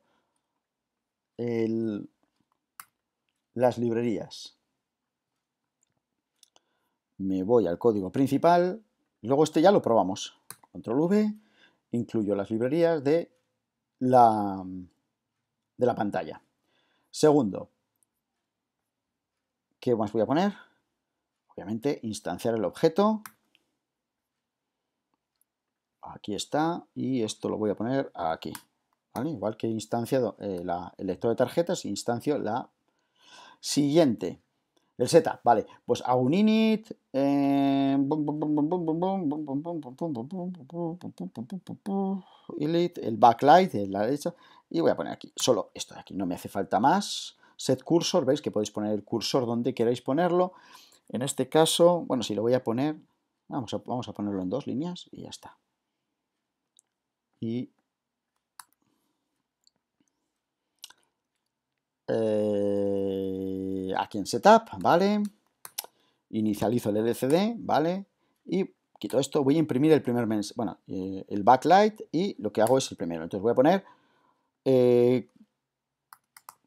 el, las librerías. Me voy al código principal, luego este ya lo probamos. Control V, incluyo las librerías de la, de la pantalla. Segundo, ¿qué más voy a poner? Obviamente, instanciar el objeto. Aquí está, y esto lo voy a poner aquí, ¿vale? Igual que he instanciado eh, la, el lector de tarjetas, instancio la siguiente. El Z, vale, pues hago un init, eh, init, el backlight de la derecha, y voy a poner aquí, solo esto de aquí, no me hace falta más. Set cursor, veis que podéis poner el cursor donde queráis ponerlo. En este caso, bueno, si lo voy a poner, vamos a, vamos a ponerlo en dos líneas y ya está. Y Eh, aquí en setup, ¿vale? Inicializo el L C D, ¿vale? Y quito esto, voy a imprimir el primer mensaje, bueno, eh, el backlight, y lo que hago es el primero. Entonces voy a poner eh,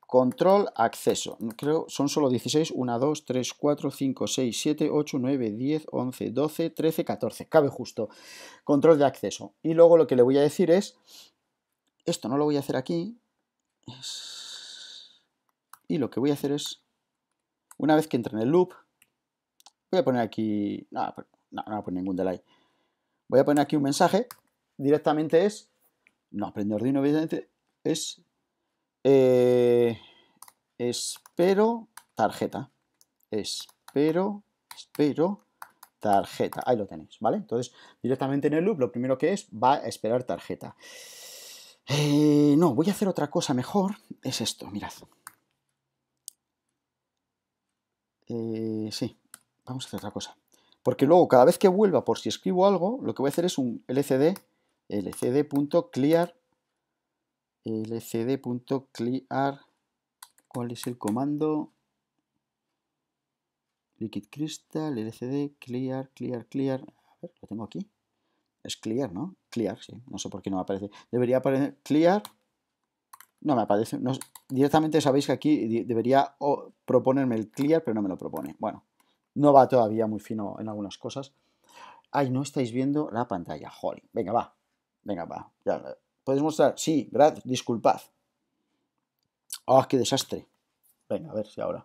control acceso. Creo son solo dieciséis, uno, dos, tres, cuatro, cinco, seis, siete, ocho, nueve, diez, once, doce, trece, catorce. Cabe justo control de acceso. Y luego lo que le voy a decir es, esto no lo voy a hacer aquí, es... Y lo que voy a hacer es, una vez que entre en el loop, voy a poner aquí, no, no, no voy a poner ningún delay, voy a poner aquí un mensaje, directamente es, no aprende Arduino, evidentemente, es, eh, espero tarjeta, espero, espero tarjeta, ahí lo tenéis, ¿vale? Entonces, directamente en el loop, lo primero que es, va a esperar tarjeta. Eh, no, voy a hacer otra cosa mejor, es esto, mirad. Eh, sí, vamos a hacer otra cosa, porque luego cada vez que vuelva, por si escribo algo, lo que voy a hacer es un lcd, lcd.clear, lcd.clear, ¿cuál es el comando? Liquid Crystal, lcd, clear, clear, clear, a ver, lo tengo aquí, es clear, ¿no? Clear, sí, no sé por qué no me aparece, debería aparecer clear, no me aparece, no, directamente sabéis que aquí debería proponerme el clear, pero no me lo propone. Bueno, no va todavía muy fino en algunas cosas. Ay, no estáis viendo la pantalla, jolín. Venga, va, venga, va. Ya, ¿podéis mostrar? Sí, gracias, disculpad. ¡Oh, qué desastre! Venga, a ver si ahora.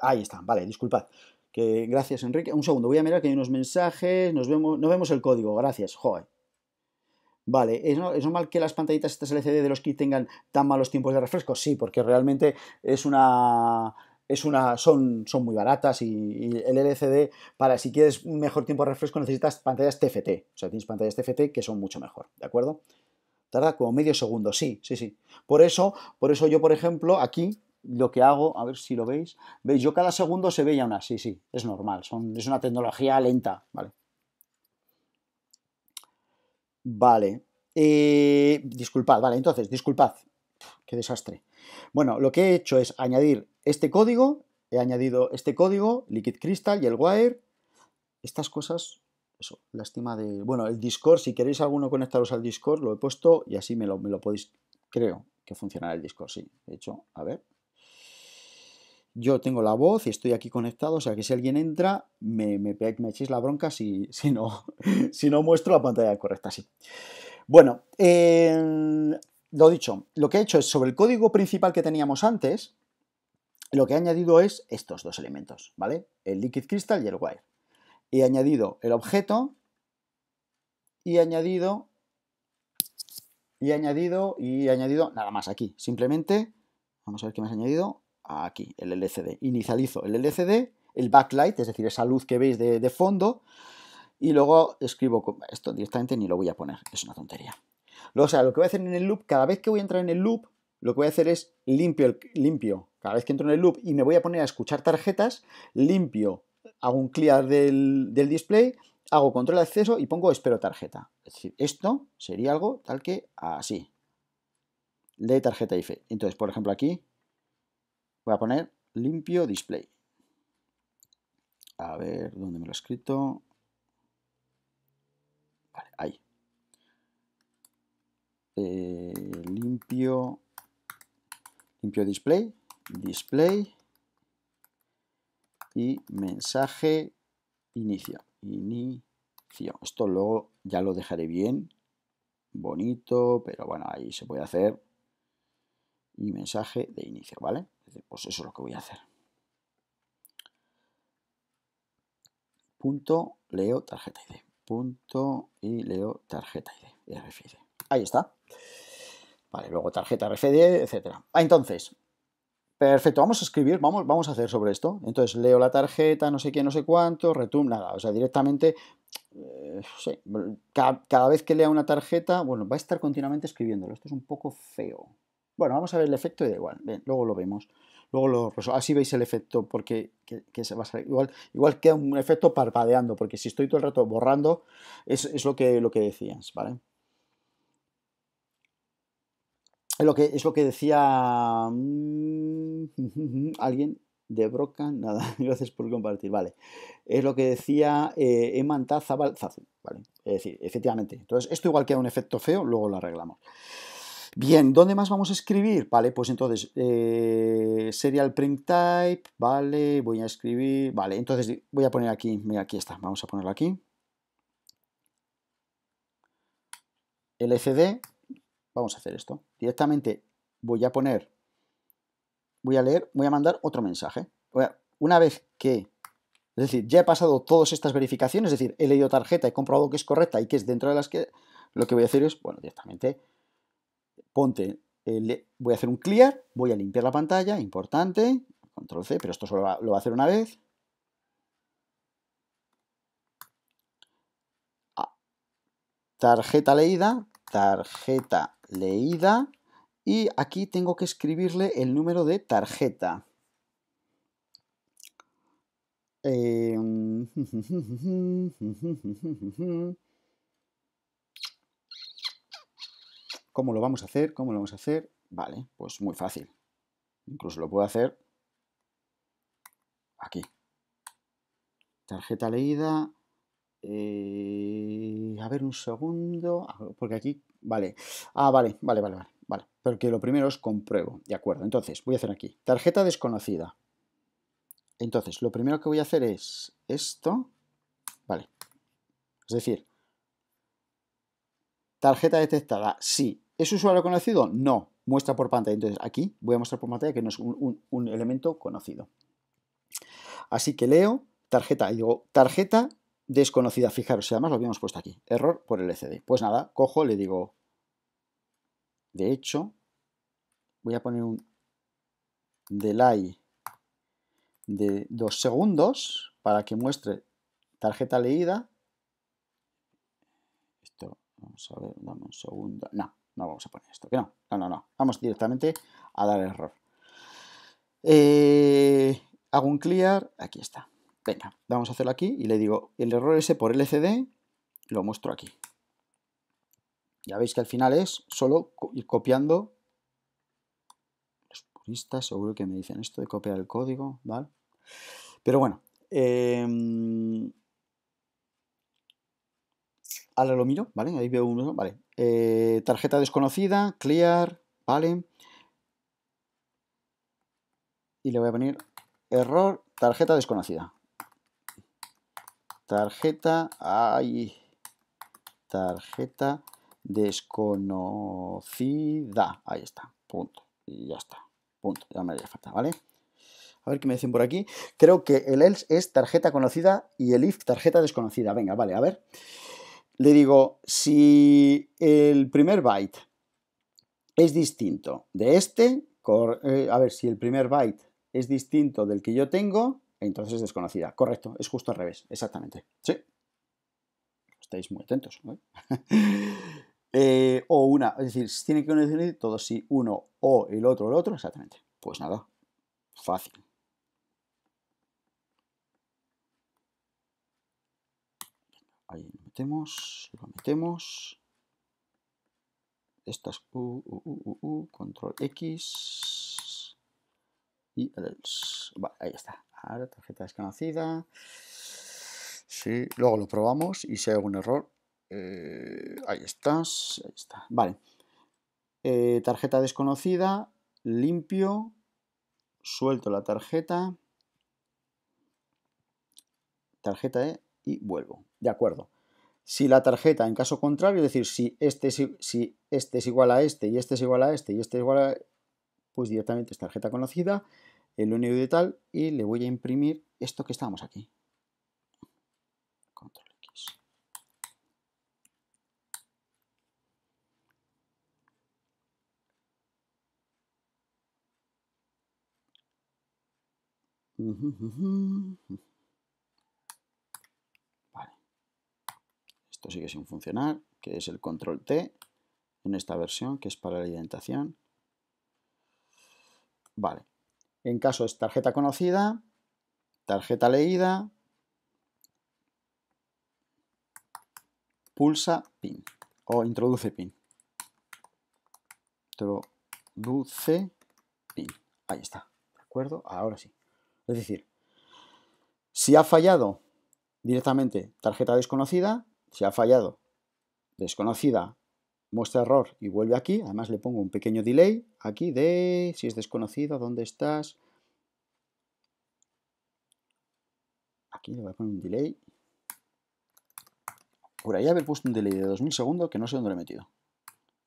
Ahí está, vale, disculpad. Que, gracias, Enrique. Un segundo, voy a mirar que hay unos mensajes, nos vemos, nos vemos el código, gracias, joder. Vale, ¿es normal que las pantallitas estas L C D de los kits tengan tan malos tiempos de refresco? Sí, porque realmente es una, es una, son, son muy baratas y, y el L C D, para si quieres un mejor tiempo de refresco, necesitas pantallas T F T. O sea, tienes pantallas T F T que son mucho mejor, ¿de acuerdo? Tarda como medio segundo, sí, sí, sí. Por eso, por eso yo, por ejemplo, aquí lo que hago, a ver si lo veis, veis, yo cada segundo se veía una, sí, sí, es normal, son, es una tecnología lenta, ¿vale? Vale, eh, disculpad, vale, entonces, disculpad, qué desastre. Bueno, lo que he hecho es añadir este código, he añadido este código, Liquid Crystal y el wire, estas cosas, eso, lástima de... Bueno, el Discord, si queréis alguno conectaros al Discord, lo he puesto y así me lo, me lo podéis, creo que funcionará el Discord, sí, de hecho, a ver. Yo tengo la voz y estoy aquí conectado, o sea que si alguien entra, me, me, me echéis la bronca si, si, no, si no muestro la pantalla correcta, sí. Bueno, eh, lo dicho, lo que he hecho es, sobre el código principal que teníamos antes, lo que he añadido es estos dos elementos, ¿vale? El Liquid Crystal y el Wire. He añadido el objeto y he añadido, y he añadido, y he añadido nada más aquí. Simplemente, vamos a ver qué me has añadido. Aquí, el L C D. Inicializo el L C D, el backlight, es decir, esa luz que veis de, de fondo, y luego escribo esto directamente, ni lo voy a poner, es una tontería. O sea, lo que voy a hacer en el loop, cada vez que voy a entrar en el loop, lo que voy a hacer es limpio, limpio. Cada vez que entro en el loop y me voy a poner a escuchar tarjetas, limpio hago un clear del, del display, hago control de acceso y pongo espero tarjeta. Es decir, esto sería algo tal que así, de tarjeta I F. Entonces, por ejemplo, aquí voy a poner limpio display. A ver, ¿dónde me lo he escrito? Vale, ahí. Eh, limpio, limpio display, display y mensaje inicio. Inicio. Esto luego ya lo dejaré bien, bonito, pero bueno, ahí se puede hacer. Y mensaje de inicio, ¿vale? Pues eso es lo que voy a hacer. Punto, leo tarjeta I D. Punto y leo tarjeta I D. R F I D. Ahí está. Vale, luego tarjeta R F I D, etcétera. Ah, entonces, perfecto, vamos a escribir, vamos, vamos a hacer sobre esto. Entonces, leo la tarjeta, no sé qué, no sé cuánto, return, nada. O sea, directamente, eh, sí, cada, cada vez que lea una tarjeta, bueno, va a estar continuamente escribiéndolo. Esto es un poco feo. Bueno, vamos a ver el efecto y da igual. Bien, luego lo vemos. Luego lo resolvemos. Así veis el efecto, porque que, que se va a salir. Igual, igual queda un efecto parpadeando, porque si estoy todo el rato borrando, es, es lo, que, lo que decías, ¿vale? Es lo que, es lo que decía alguien de Broca, nada, gracias por compartir, vale. Es lo que decía eh, Emantá Zabal Zazu, ¿vale? Es decir, efectivamente. Entonces, esto igual queda un efecto feo, luego lo arreglamos. Bien, ¿dónde más vamos a escribir? Vale, pues entonces, eh, serial print type, vale, voy a escribir, vale, entonces voy a poner aquí, mira, aquí está, vamos a ponerlo aquí. L C D, vamos a hacer esto, directamente voy a poner, voy a leer, voy a mandar otro mensaje. Una vez que, es decir, ya he pasado todas estas verificaciones, es decir, he leído tarjeta, he comprobado que es correcta y que es dentro de las que, lo que voy a hacer es, bueno, directamente... Ponte, eh, le, voy a hacer un clear, voy a limpiar la pantalla, importante, control C, pero esto solo va, lo va a hacer una vez. Ah, tarjeta leída, tarjeta leída, y aquí tengo que escribirle el número de tarjeta. Eh... ¿Cómo lo vamos a hacer? ¿Cómo lo vamos a hacer? Vale, pues muy fácil. Incluso lo puedo hacer aquí. Tarjeta leída. Eh, a ver un segundo. Porque aquí... Vale. Ah, vale, vale, vale, vale, vale. Porque lo primero es compruebo. De acuerdo. Entonces, voy a hacer aquí. Tarjeta desconocida. Entonces, lo primero que voy a hacer es esto. Vale. Es decir... Tarjeta detectada, sí. ¿Es usuario conocido? No. Muestra por pantalla. Entonces aquí voy a mostrar por pantalla que no es un, un, un elemento conocido. Así que leo tarjeta y digo tarjeta desconocida. Fijaros, además lo habíamos puesto aquí. Error por el L C D. Pues nada, cojo, le digo... De hecho, voy a poner un delay de dos segundos para que muestre tarjeta leída. Vamos a ver, dame un segundo. No, no vamos a poner esto, que no, no, no, no. Vamos directamente a dar error. Eh, hago un clear, aquí está. Venga, vamos a hacerlo aquí y le digo el error ese por L C D, lo muestro aquí. Ya veis que al final es solo ir copiando. Los puristas seguro que me dicen esto de copiar el código, ¿vale? Pero bueno, eh... ahora lo miro, ¿vale? Ahí veo uno, ¿vale? Eh, tarjeta desconocida, clear, ¿vale? Y le voy a poner error, tarjeta desconocida. Tarjeta, ay, tarjeta desconocida. Ahí está, punto. Y ya está, punto. Ya me haría falta, ¿vale? A ver qué me dicen por aquí. Creo que el else es tarjeta conocida y el if tarjeta desconocida. Venga, vale, a ver. Le digo, si el primer byte es distinto de este, a ver, si el primer byte es distinto del que yo tengo, entonces es desconocida. Correcto, es justo al revés, exactamente. Sí. Estáis muy atentos, ¿no? eh, o una, es decir, tiene que conocer todos si uno o el otro o el otro, exactamente. Pues nada, fácil. Ahí lo metemos, lo metemos. Estas U, U, U, U, U, control X y el else. Vale, ahí está. Ahora tarjeta desconocida. Sí, luego lo probamos y si hay algún error, eh, ahí estás, ahí está. Vale. Eh, tarjeta desconocida, limpio, suelto la tarjeta, tarjeta E y vuelvo. De acuerdo. Si la tarjeta, en caso contrario, es decir, si este, si, si este es igual a este y este es igual a este y este es igual a... pues directamente es tarjeta conocida, el único de tal, y le voy a imprimir esto que estábamos aquí. Control X. Vale. Esto sigue sin funcionar, que es el control T en esta versión, que es para la indentación. Vale. En caso es tarjeta conocida, tarjeta leída, pulsa pin o introduce pin. Introduce pin. Ahí está. ¿De acuerdo? Ahora sí. Es decir, si ha fallado directamente tarjeta desconocida, si ha fallado desconocida, muestra error y vuelve aquí. Además le pongo un pequeño delay aquí de si es desconocido, ¿dónde estás? Aquí le voy a poner un delay. Por ahí haber puesto un delay de dos mil segundos que no sé dónde lo he metido.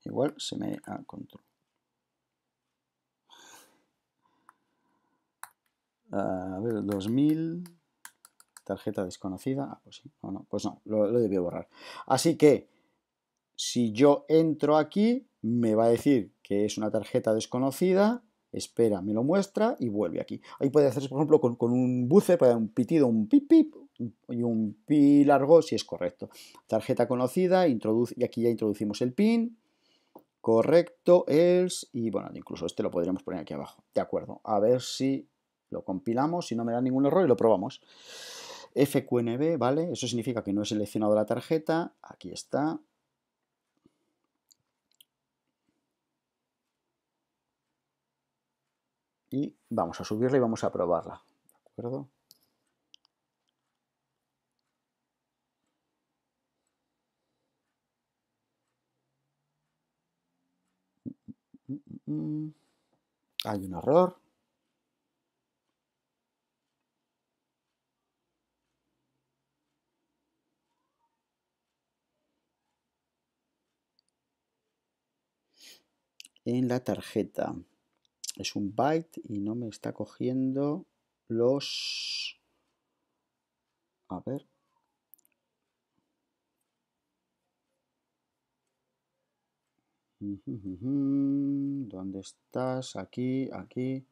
Igual se me ha control. A ver, dos mil, tarjeta desconocida. Ah, pues sí, no, no, pues no, lo, lo debí borrar. Así que si yo entro aquí, me va a decir que es una tarjeta desconocida, espera, me lo muestra y vuelve aquí. Ahí puede hacerse, por ejemplo, con, con un buce, puede dar un pitido, un pip pip y un pi largo si es correcto. Tarjeta conocida, introduce, y aquí ya introducimos el pin, correcto, else, y bueno, incluso este lo podríamos poner aquí abajo. De acuerdo, a ver si lo compilamos, si no me da ningún error y lo probamos. F Q N B, ¿vale? Eso significa que no he seleccionado la tarjeta, aquí está. Y vamos a subirla y vamos a probarla, ¿de acuerdo? Hay un error. En la tarjeta. Es un byte y no me está cogiendo los... A ver. ¿Dónde estás? Aquí, aquí.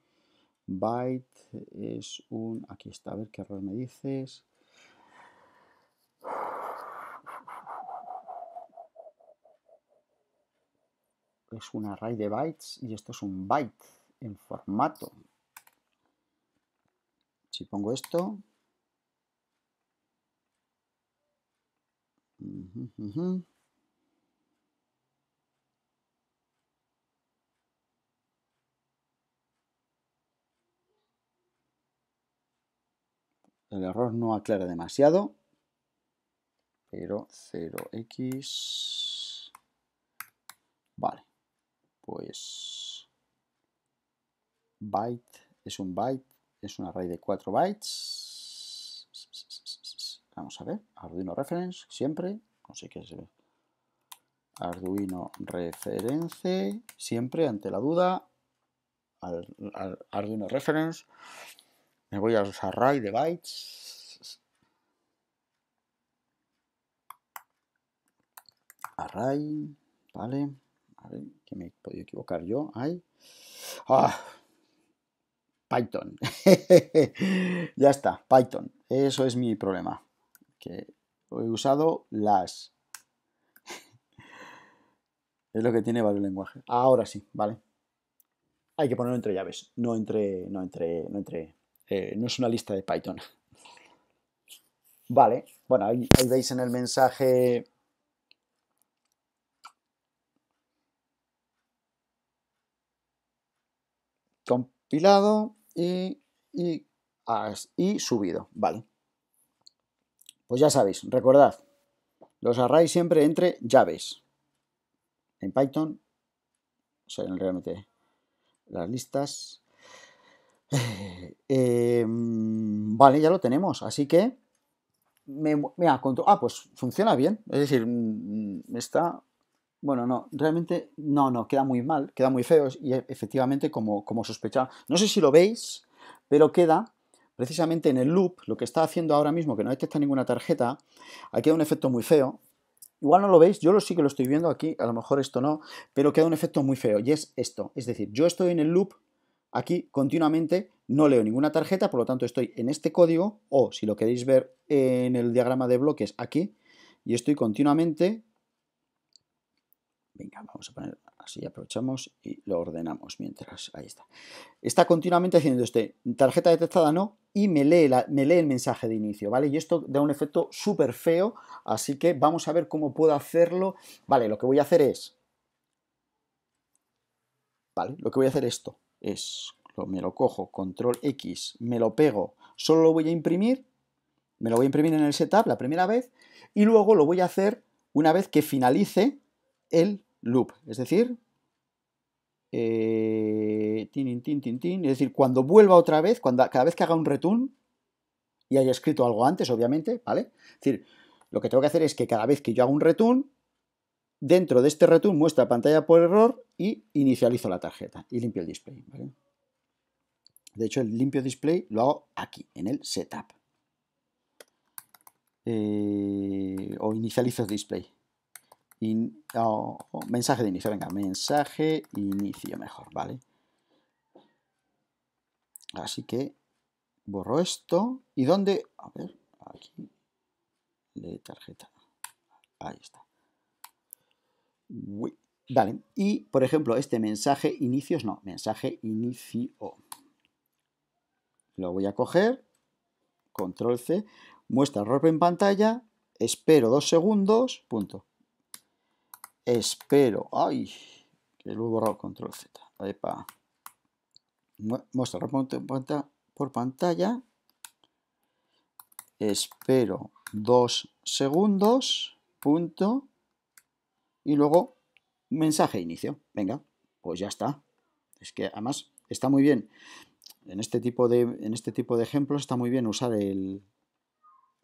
Byte es un... Aquí está. A ver qué error me dices. Es un array de bytes y esto es un byte en formato. Si pongo esto... Uh-huh, uh-huh. El error no aclara demasiado, pero cero x... Vale, pues byte es un byte, es un array de cuatro bytes. Vamos a ver, Arduino reference, siempre, no sé qué es el Arduino reference, siempre ante la duda, al, al Arduino reference. Me voy a los array de bytes. Array, vale. A ver, que me he podido equivocar yo. Ay. Ah, Python. Ya está, Python. Eso es mi problema. Que he usado las. Es lo que tiene valor el lenguaje. Ahora sí, vale. Hay que ponerlo entre llaves. No entre. No entre. No entre. Eh, no es una lista de Python. Vale, Bueno, ahí, ahí veis en el mensaje... compilado y, y, ah, y subido, vale. Pues ya sabéis, recordad, los arrays siempre entre llaves. En Python son realmente las listas. Eh, eh, vale, ya lo tenemos, así que... Me, mira, con tu, ah, pues funciona bien, es decir, está... Bueno, no, realmente, no, no, queda muy mal, queda muy feo y efectivamente como, como sospechaba, no sé si lo veis, pero queda precisamente en el loop, lo que está haciendo ahora mismo, que no detecta ninguna tarjeta, aquí hay un efecto muy feo, igual no lo veis, yo lo sí que lo estoy viendo aquí, a lo mejor esto no, pero queda un efecto muy feo y es esto, es decir, yo estoy en el loop, aquí continuamente no leo ninguna tarjeta, por lo tanto estoy en este código, o si lo queréis ver en el diagrama de bloques aquí, y estoy continuamente... Venga, vamos a poner así, aprovechamos y lo ordenamos mientras, ahí está. Está continuamente haciendo este, tarjeta detectada no, y me lee, la, me lee el mensaje de inicio, ¿vale? Y esto da un efecto súper feo, así que vamos a ver cómo puedo hacerlo. Vale, lo que voy a hacer es, vale, lo que voy a hacer esto es, me lo cojo, control X, me lo pego, solo lo voy a imprimir, me lo voy a imprimir en el setup la primera vez, y luego lo voy a hacer una vez que finalice el loop, es decir, eh, tin, tin, tin, tin, es decir, cuando vuelva otra vez, cuando, cada vez que haga un return y haya escrito algo antes, obviamente, ¿vale? Es decir, lo que tengo que hacer es que cada vez que yo haga un return, dentro de este return muestra pantalla por error y inicializo la tarjeta y limpio el display, ¿vale? De hecho, el limpio display lo hago aquí, en el setup. Eh, o inicializo el display. In, oh, oh, mensaje de inicio, venga, mensaje inicio mejor, ¿vale? Así que borro esto. ¿Y dónde? A ver, aquí. De tarjeta. Ahí está. Uy, vale. Y, por ejemplo, este mensaje inicios, no, mensaje inicio. Lo voy a coger. Control C. Muestra error en pantalla. Espero dos segundos. Punto. Espero, ay, que lo he borrado, control Z, epa, muestra por pantalla, espero dos segundos, punto, y luego mensaje inicio, venga, pues ya está, es que además está muy bien, en este tipo de, en este tipo de ejemplos está muy bien usar el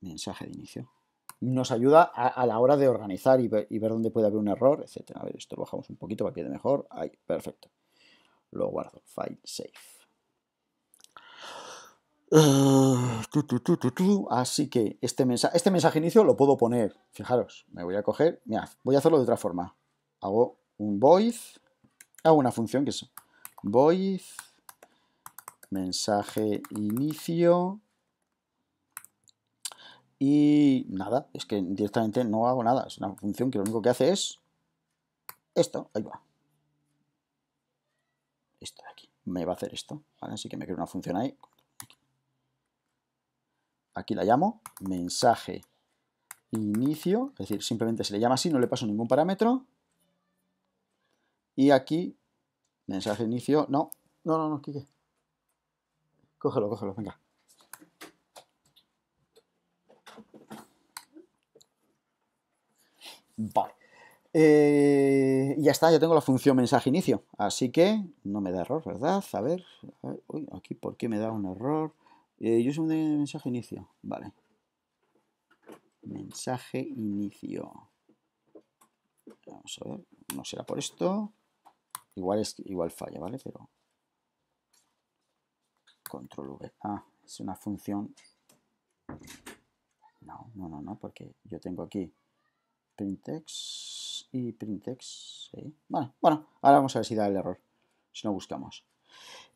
mensaje de inicio. Nos ayuda a, a la hora de organizar y ver, y ver dónde puede haber un error, etcétera. A ver, esto lo bajamos un poquito para que quede mejor. Ahí, perfecto. Lo guardo. File, save. Uh, tu, tu, tu, tu, tu. Así que este mensaje, este mensaje inicio lo puedo poner. Fijaros, me voy a coger... Mira, voy a hacerlo de otra forma. Hago un void. Hago una función que es void mensaje inicio... Y nada, es que directamente no hago nada. Es una función que lo único que hace es esto, ahí va. Esto de aquí. Me va a hacer esto, ¿vale? Así que me creo una función ahí. Aquí la llamo mensaje inicio. Es decir, simplemente se le llama así, no le paso ningún parámetro. Y aquí, mensaje inicio. No, no, no, no, Kike. Cógelo, cógelo, venga. Vale, eh, ya está, ya tengo la función mensaje inicio, así que no me da error, ¿verdad? A ver, a ver uy, aquí por qué me da un error, eh, yo soy de mensaje inicio, vale, mensaje inicio, vamos a ver, no será por esto, igual es igual falla, ¿vale? Pero control V, ah, es una función, no, no, no, no, porque yo tengo aquí printex y printex, sí. Bueno, bueno, ahora vamos a ver si da el error, si no buscamos.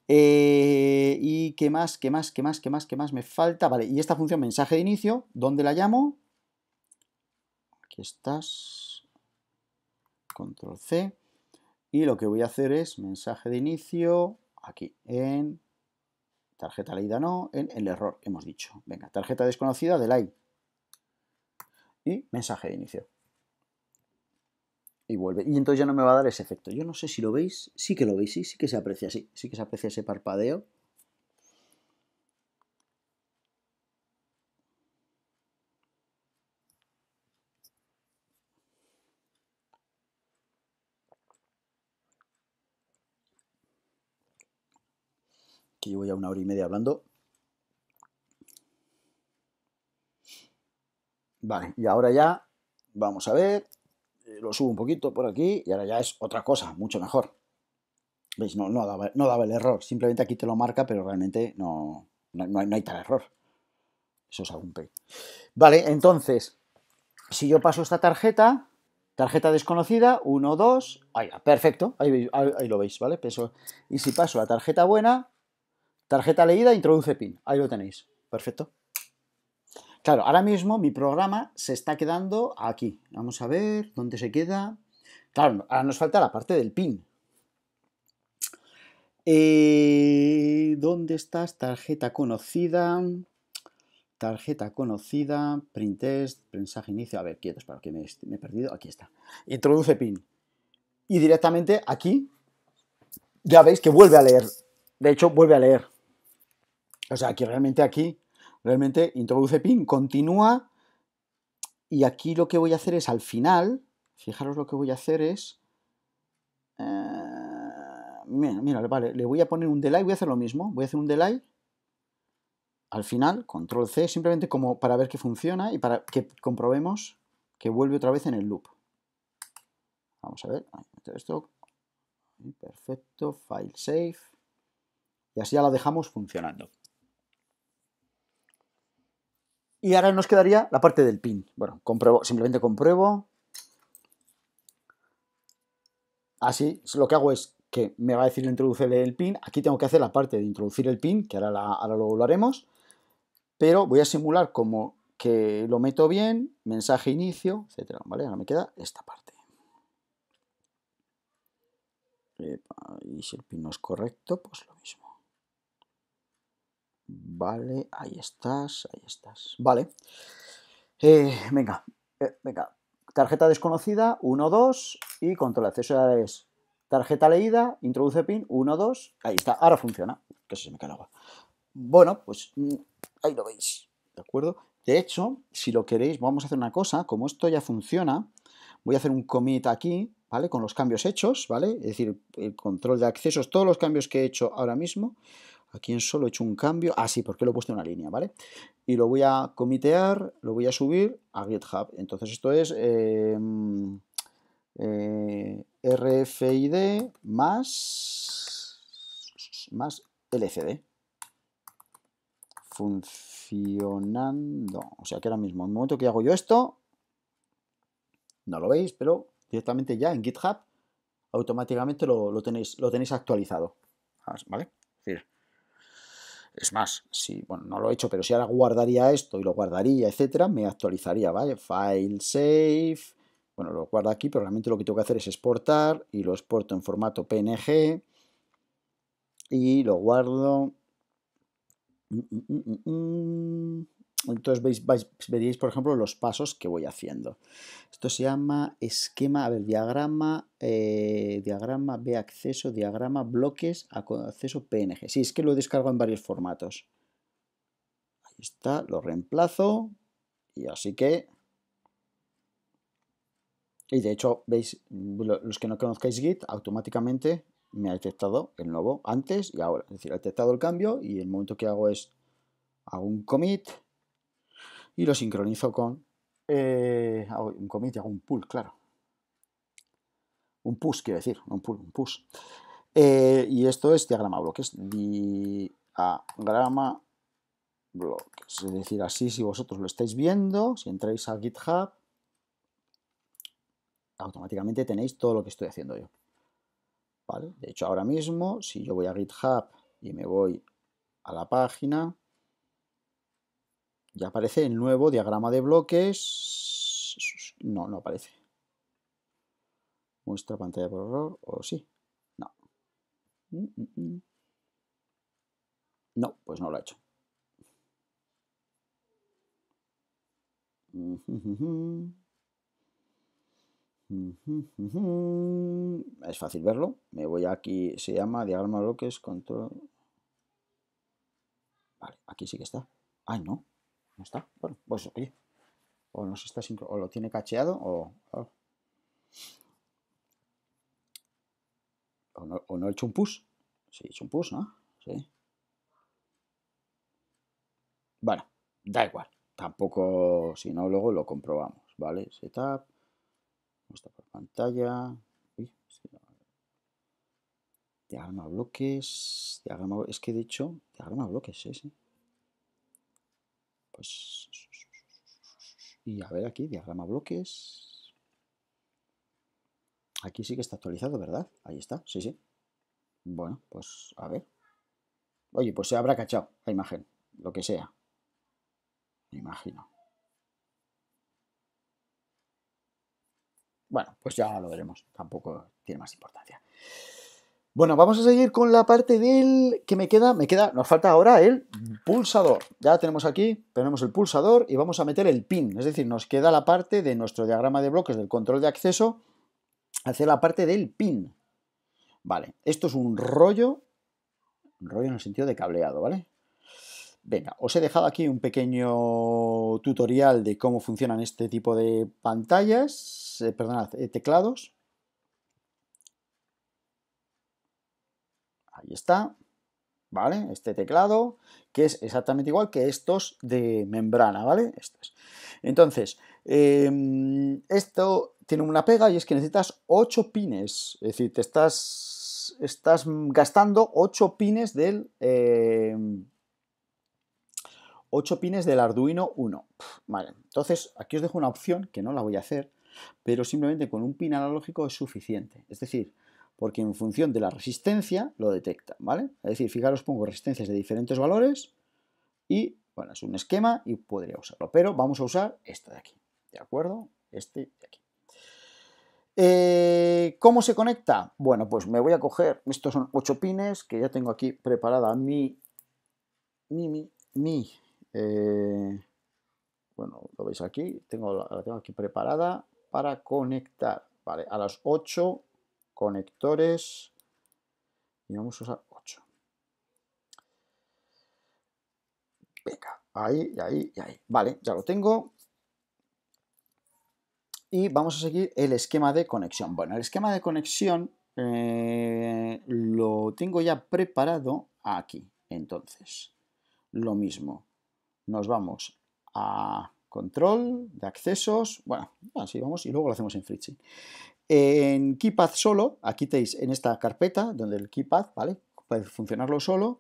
Eh, ¿Y qué más, qué más, qué más, qué más, qué más me falta? Vale, y esta función mensaje de inicio, ¿dónde la llamo? Aquí estás, control C, y lo que voy a hacer es mensaje de inicio, aquí, en tarjeta leída no, en el error, hemos dicho. Venga, tarjeta desconocida del I. y mensaje de inicio. Y vuelve. Y entonces ya no me va a dar ese efecto. Yo no sé si lo veis. Sí que lo veis. Sí, sí que se aprecia. Sí, sí que se aprecia ese parpadeo. Que llevo ya una hora y media hablando. Vale. Y ahora ya vamos a ver. Lo subo un poquito por aquí y ahora ya es otra cosa, mucho mejor. ¿Veis? No, no, daba, no daba el error. Simplemente aquí te lo marca, pero realmente no, no, no, hay, no hay tal error. Eso es algún pay. Vale, entonces, si yo paso esta tarjeta, tarjeta desconocida, uno, dos, ahí, perfecto, ahí, ahí, ahí lo veis, ¿vale? Peso, y si paso la tarjeta buena, tarjeta leída, introduce pin. Ahí lo tenéis, perfecto. Claro, ahora mismo mi programa se está quedando aquí. Vamos a ver dónde se queda. Claro, ahora nos falta la parte del pin. Eh, ¿Dónde estás? Tarjeta conocida. Tarjeta conocida. Print test. Mensaje inicio. A ver, quietos, para que me, me he perdido. Aquí está. Introduce pin. Y directamente aquí ya veis que vuelve a leer. De hecho, vuelve a leer. O sea, que realmente aquí... Realmente introduce pin, continúa, y aquí lo que voy a hacer es al final, fijaros lo que voy a hacer es, eh, mira, mira, vale, le voy a poner un delay, voy a hacer lo mismo, voy a hacer un delay, al final, control C, simplemente como para ver que funciona y para que comprobemos que vuelve otra vez en el loop. Vamos a ver, esto, perfecto, file save, y así ya la dejamos funcionando. Y ahora nos quedaría la parte del pin. Bueno, compruebo, simplemente compruebo. Así, lo que hago es que me va a decir introducirle el pin. Aquí tengo que hacer la parte de introducir el pin, que ahora, la, ahora lo haremos. Pero voy a simular como que lo meto bien, mensaje inicio, etcétera. Vale, ahora me queda esta parte. Y si el pin no es correcto, pues lo mismo. Vale, ahí estás, ahí estás. Vale. Eh, venga, eh, venga. Tarjeta desconocida, uno, dos y control C. Eso ya es tarjeta leída, introduce pin, uno, dos. Ahí está, ahora funciona. Que se me cae el agua. Bueno, pues ahí lo veis, ¿de acuerdo? De hecho, si lo queréis, vamos a hacer una cosa. Como esto ya funciona, voy a hacer un commit aquí, ¿vale? Con los cambios hechos, ¿vale? Es decir, el control de accesos, todos los cambios que he hecho ahora mismo. Aquí en solo he hecho un cambio. Ah, sí, porque lo he puesto en una línea, ¿vale? Y lo voy a comitear, lo voy a subir a GitHub. Entonces esto es eh, eh, R F I D más, más L C D. Funcionando. O sea que ahora mismo, en el momento que hago yo esto, no lo veis, pero directamente ya en GitHub automáticamente lo, lo, tenéis, lo tenéis actualizado, ¿vale? Es decir, es más, si, bueno, no lo he hecho, pero si ahora guardaría esto y lo guardaría, etcétera, me actualizaría, ¿vale? File, save, bueno, lo guardo aquí, pero realmente lo que tengo que hacer es exportar y lo exporto en formato P N G y lo guardo. Entonces veis, veis, veréis, por ejemplo, los pasos que voy haciendo. Esto se llama esquema, a ver, diagrama, eh, diagrama, B acceso, diagrama, bloques, acceso P N G. Sí, es que lo descargo en varios formatos. Ahí está, lo reemplazo y así que... Y de hecho, veis, los que no conozcáis Git, automáticamente me ha detectado el nuevo antes y ahora. Es decir, ha detectado el cambio y el momento que hago es, hago un commit... Y lo sincronizo con eh, hago un commit y hago un pull, claro. Un push, quiero decir, un pull, un push. Eh, y esto es diagrama bloques. Diagrama bloques. Es decir, así si vosotros lo estáis viendo, si entráis a GitHub, automáticamente tenéis todo lo que estoy haciendo yo. ¿Vale? De hecho, ahora mismo, si yo voy a GitHub y me voy a la página... Ya aparece el nuevo diagrama de bloques. No, no aparece. Muestra pantalla por error. ¿O sí? No. No, pues no lo ha hecho. Es fácil verlo. Me voy aquí, se llama diagrama de bloques, control. Vale, aquí sí que está. Ay, no, no está. Bueno, pues oye, o no se está sincro, o lo tiene cacheado, o, o, o, no, o no he hecho un push. Sí, he hecho un push, ¿no? Sí. Bueno, da igual. Tampoco, si no, luego lo comprobamos, ¿vale? Setup. Está por pantalla. Uy, sí, no. Diagrama bloques. Diagrama, es que de hecho, diagrama bloques, sí, sí. Pues. Y a ver aquí, diagrama bloques. Aquí sí que está actualizado, ¿verdad? Ahí está, sí, sí. Bueno, pues a ver. Oye, pues se habrá cachado la imagen, lo que sea. Me imagino. Bueno, pues ya lo veremos. Tampoco tiene más importancia. Bueno, vamos a seguir con la parte del... ¿Qué me queda? Me queda... Nos falta ahora el pulsador. Ya tenemos aquí, tenemos el pulsador y vamos a meter el pin. Es decir, nos queda la parte de nuestro diagrama de bloques del control de acceso hacia la parte del pin. Vale, esto es un rollo. Un rollo en el sentido de cableado, ¿vale? Venga, os he dejado aquí un pequeño tutorial de cómo funcionan este tipo de pantallas, eh, perdonad, eh, teclados. Ahí está, ¿vale? Este teclado, que es exactamente igual que estos de membrana, ¿vale? Estos. Entonces, eh, esto tiene una pega y es que necesitas ocho pines, es decir, te estás, estás gastando ocho pines del... Eh, ocho pines del Arduino Uno. Vale, entonces aquí os dejo una opción que no la voy a hacer, pero simplemente con un pin analógico es suficiente. Es decir, porque en función de la resistencia lo detecta, ¿vale? Es decir, fijaros, pongo resistencias de diferentes valores y, bueno, es un esquema y podría usarlo, pero vamos a usar este de aquí, ¿de acuerdo? Este de aquí. Eh, ¿Cómo se conecta? Bueno, pues me voy a coger, estos son ocho pines que ya tengo aquí preparada mi... mi... mi... mi Eh, bueno, lo veis aquí, tengo, la tengo aquí preparada para conectar, vale, a los ocho conectores y vamos a usar ocho. Venga, ahí, ahí y ahí, vale, ya lo tengo. Y vamos a seguir el esquema de conexión. Bueno, el esquema de conexión eh, lo tengo ya preparado aquí, entonces, lo mismo. Nos vamos a control de accesos, bueno, así vamos y luego lo hacemos en Fritzing. En Keypad solo, aquí tenéis en esta carpeta donde el Keypad, ¿vale? Puede funcionarlo solo.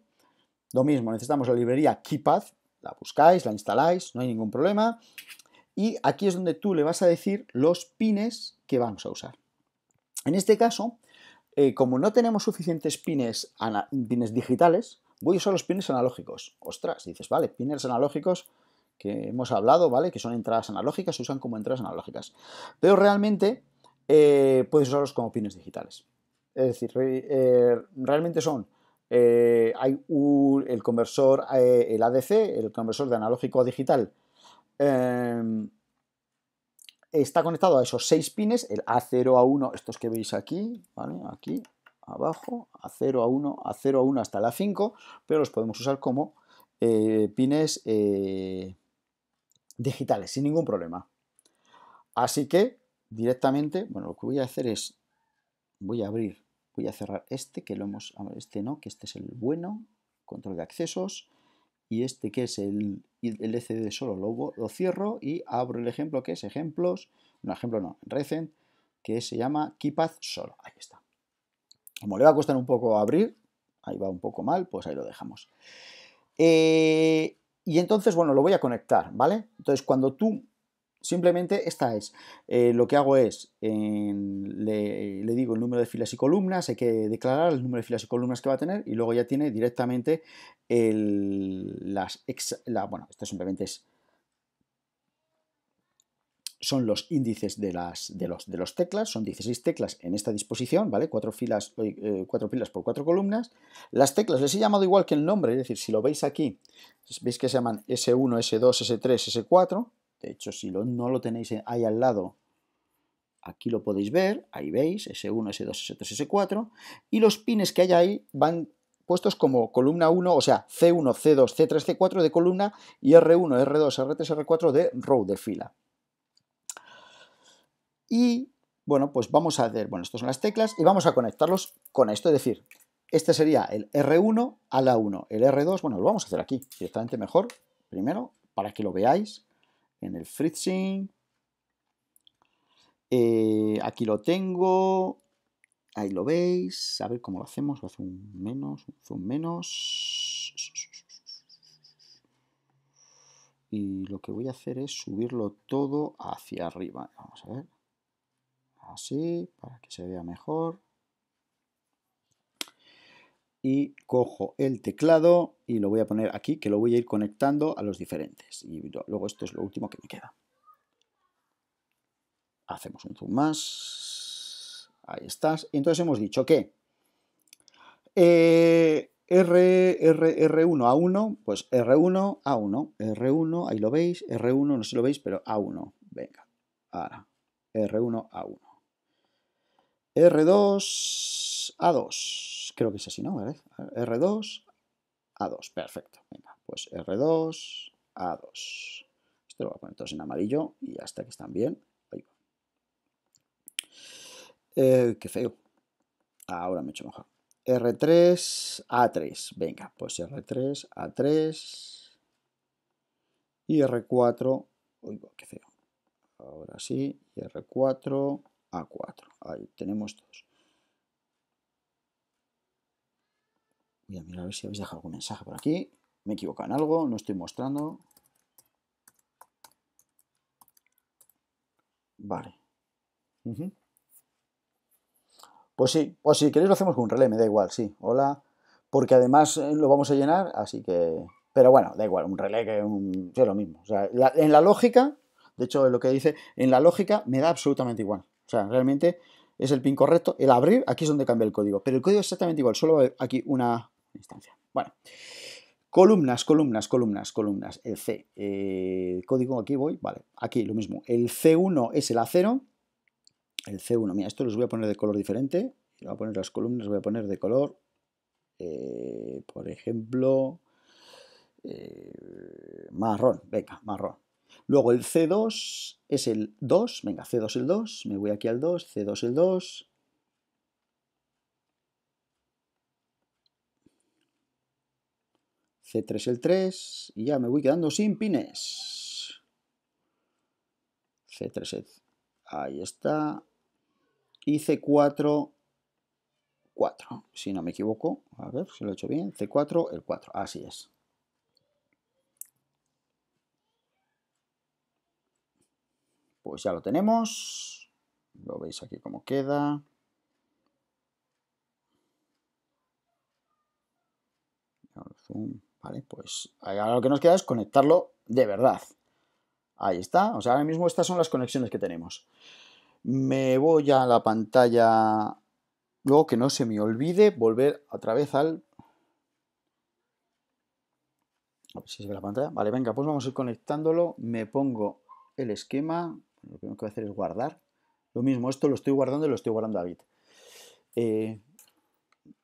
Lo mismo, necesitamos la librería Keypad, la buscáis, la instaláis, no hay ningún problema. Y aquí es donde tú le vas a decir los pines que vamos a usar. En este caso, eh, como no tenemos suficientes pines, pines digitales, voy a usar los pines analógicos. Ostras, dices, vale, pines analógicos que hemos hablado, ¿vale? Que son entradas analógicas, se usan como entradas analógicas. Pero realmente eh, puedes usarlos como pines digitales. Es decir, eh, realmente son, eh, hay un, el conversor, eh, el A D C, el conversor de analógico a digital, eh, está conectado a esos seis pines, el A cero a uno, estos que veis aquí, ¿vale? Aquí. Abajo, A cero, A uno, A cero, A uno hasta la A cinco, pero los podemos usar como eh, pines eh, digitales, sin ningún problema. Así que, directamente, bueno, lo que voy a hacer es, voy a abrir, voy a cerrar este, que lo hemos, este no, que este es el bueno, control de accesos, y este que es el, el L C D solo lo, lo cierro y abro el ejemplo que es ejemplos, no, ejemplo no, recent, que se llama Keypad solo, ahí está. Como le va a costar un poco abrir, ahí va un poco mal, pues ahí lo dejamos. Eh, y entonces, bueno, lo voy a conectar, ¿vale? Entonces, cuando tú, simplemente, esta es, eh, lo que hago es, eh, le, le digo el número de filas y columnas, hay que declarar el número de filas y columnas que va a tener, y luego ya tiene directamente el, las, ex, la, bueno, esto simplemente es, son los índices de las de los, de los teclas, son dieciséis teclas en esta disposición, ¿vale? Cuatro filas, eh, cuatro filas por cuatro columnas. Las teclas les he llamado igual que el nombre, es decir, si lo veis aquí, veis que se llaman S uno, S dos, S tres, S cuatro, De hecho, si lo, no lo tenéis ahí al lado, aquí lo podéis ver, ahí veis, ese uno, ese dos, ese tres, ese cuatro, y los pines que hay ahí van puestos como columna uno, o sea, ce uno, ce dos, ce tres, ce cuatro de columna, y erre uno, erre dos, erre tres, erre cuatro de row, de fila. Y, bueno, pues vamos a hacer, bueno, estas son las teclas, y vamos a conectarlos con esto, es decir, este sería el erre uno a la uno, el erre dos, bueno, lo vamos a hacer aquí, directamente mejor, primero, para que lo veáis, en el Fritzing. Eh, aquí lo tengo, ahí lo veis, a ver cómo lo hacemos, lo hago un menos, un zoom menos, y lo que voy a hacer es subirlo todo hacia arriba, vamos a ver, así, para que se vea mejor, y cojo el teclado y lo voy a poner aquí, que lo voy a ir conectando a los diferentes, y luego esto es lo último que me queda. Hacemos un zoom más, ahí estás, y entonces hemos dicho que eh, erre, erre, erre uno a uno, pues erre uno a uno, erre uno, ahí lo veis, erre uno, no sé si lo veis, pero a uno, venga, ahora, erre uno a uno, erre dos a dos, creo que es así, ¿no? ¿Vale? erre dos a dos, perfecto, venga, pues erre dos a dos, esto lo voy a poner todos en amarillo y ya está, que están bien. Eh, qué feo. Ahora me he hecho mejor. erre tres a tres. Venga, pues erre tres a tres. Y erre cuatro. Uy, qué feo. Ahora sí. Y erre cuatro a cuatro. Ahí tenemos todos. Voy a mirar a ver si habéis dejado algún mensaje por aquí. Me he equivocado en algo. No estoy mostrando. Vale. Uh-huh. Pues sí, pues si queréis lo hacemos con un relé, me da igual, sí, hola, porque además lo vamos a llenar, así que... Pero bueno, da igual, un relé que un... es lo mismo. O sea, la, en la lógica, de hecho lo que dice, en la lógica me da absolutamente igual. O sea, realmente es el pin correcto, el abrir, aquí es donde cambia el código, pero el código es exactamente igual, solo aquí una instancia. Bueno, columnas, columnas, columnas, columnas, el C, eh, código, aquí voy, vale, aquí lo mismo, el ce uno es el a cero, el ce uno, mira, esto los voy a poner de color diferente, voy a poner las columnas, voy a poner de color, eh, por ejemplo, eh, marrón, venga, marrón. Luego el ce dos es el dos, venga, ce dos el dos, me voy aquí al dos, ce dos el dos. ce tres el tres, y ya me voy quedando sin pines. ce tres el tres, ahí está. Y ce cuatro, cuatro, si no me equivoco, a ver si lo he hecho bien, ce cuatro, el cuatro, así es. Pues ya lo tenemos, lo veis aquí como queda. Vale, pues ahora lo que nos queda es conectarlo de verdad. Ahí está, o sea, ahora mismo estas son las conexiones que tenemos. Me voy a la pantalla, luego que no se me olvide, volver otra vez al... A ver si se ve la pantalla. Vale, venga, pues vamos a ir conectándolo. Me pongo el esquema. Lo primero que voy a hacer es guardar. Lo mismo, esto lo estoy guardando y lo estoy guardando a Git. Eh,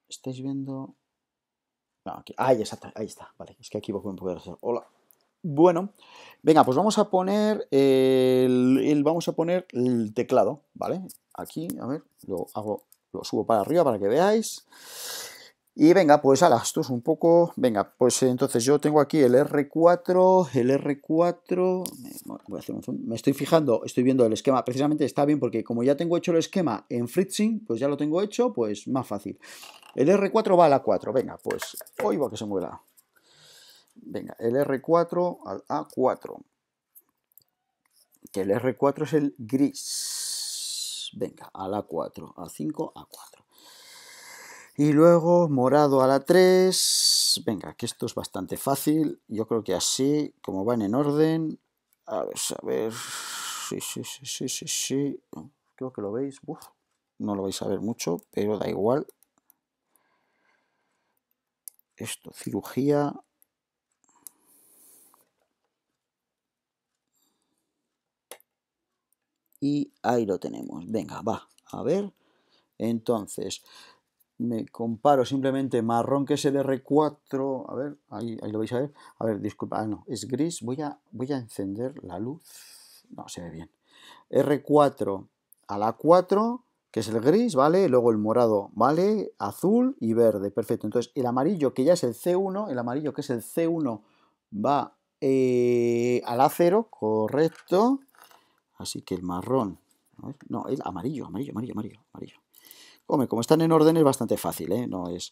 ¿Estáis viendo? No, aquí. Ahí está, ahí está. Vale, es que aquí voy a poder hacer. Hola. Bueno, venga, pues vamos a poner el, el, vamos a poner el teclado, ¿vale? Aquí, a ver, lo hago, lo subo para arriba para que veáis. Y venga, pues ala, esto es un poco... Venga, pues entonces yo tengo aquí el erre cuatro, el erre cuatro... Voy a hacer un zoom. Me estoy fijando, estoy viendo el esquema. Precisamente está bien porque como ya tengo hecho el esquema en Fritzing, pues ya lo tengo hecho, pues más fácil. El erre cuatro va a la cuatro, venga, pues hoy va que se mueva. Venga, el erre cuatro al a cuatro. Que el erre cuatro es el gris. Venga, al a cuatro, a cinco, a cuatro. Y luego morado a la tres. Venga, que esto es bastante fácil. Yo creo que así, como van en orden. A ver, a ver. Sí, sí, sí, sí, sí, sí. Creo que lo veis. Uf, no lo vais a ver mucho, pero da igual. Esto, cirugía. y ahí lo tenemos. Venga, va, a ver. Entonces, me comparo simplemente marrón que es L R cuatro. A ver, ahí, ahí lo vais a ver. A ver, disculpa, ah, no, es gris. Voy a, voy a encender la luz. No, se ve bien. R cuatro a la cuatro, que es el gris, ¿vale? Luego el morado, ¿vale? Azul y verde, perfecto. Entonces, el amarillo, que ya es el C uno, el amarillo que es el C uno va eh, a la cero, correcto. Así que el marrón, no, el amarillo, amarillo, amarillo, amarillo, amarillo. Hombre, como están en orden es bastante fácil, ¿eh? No es...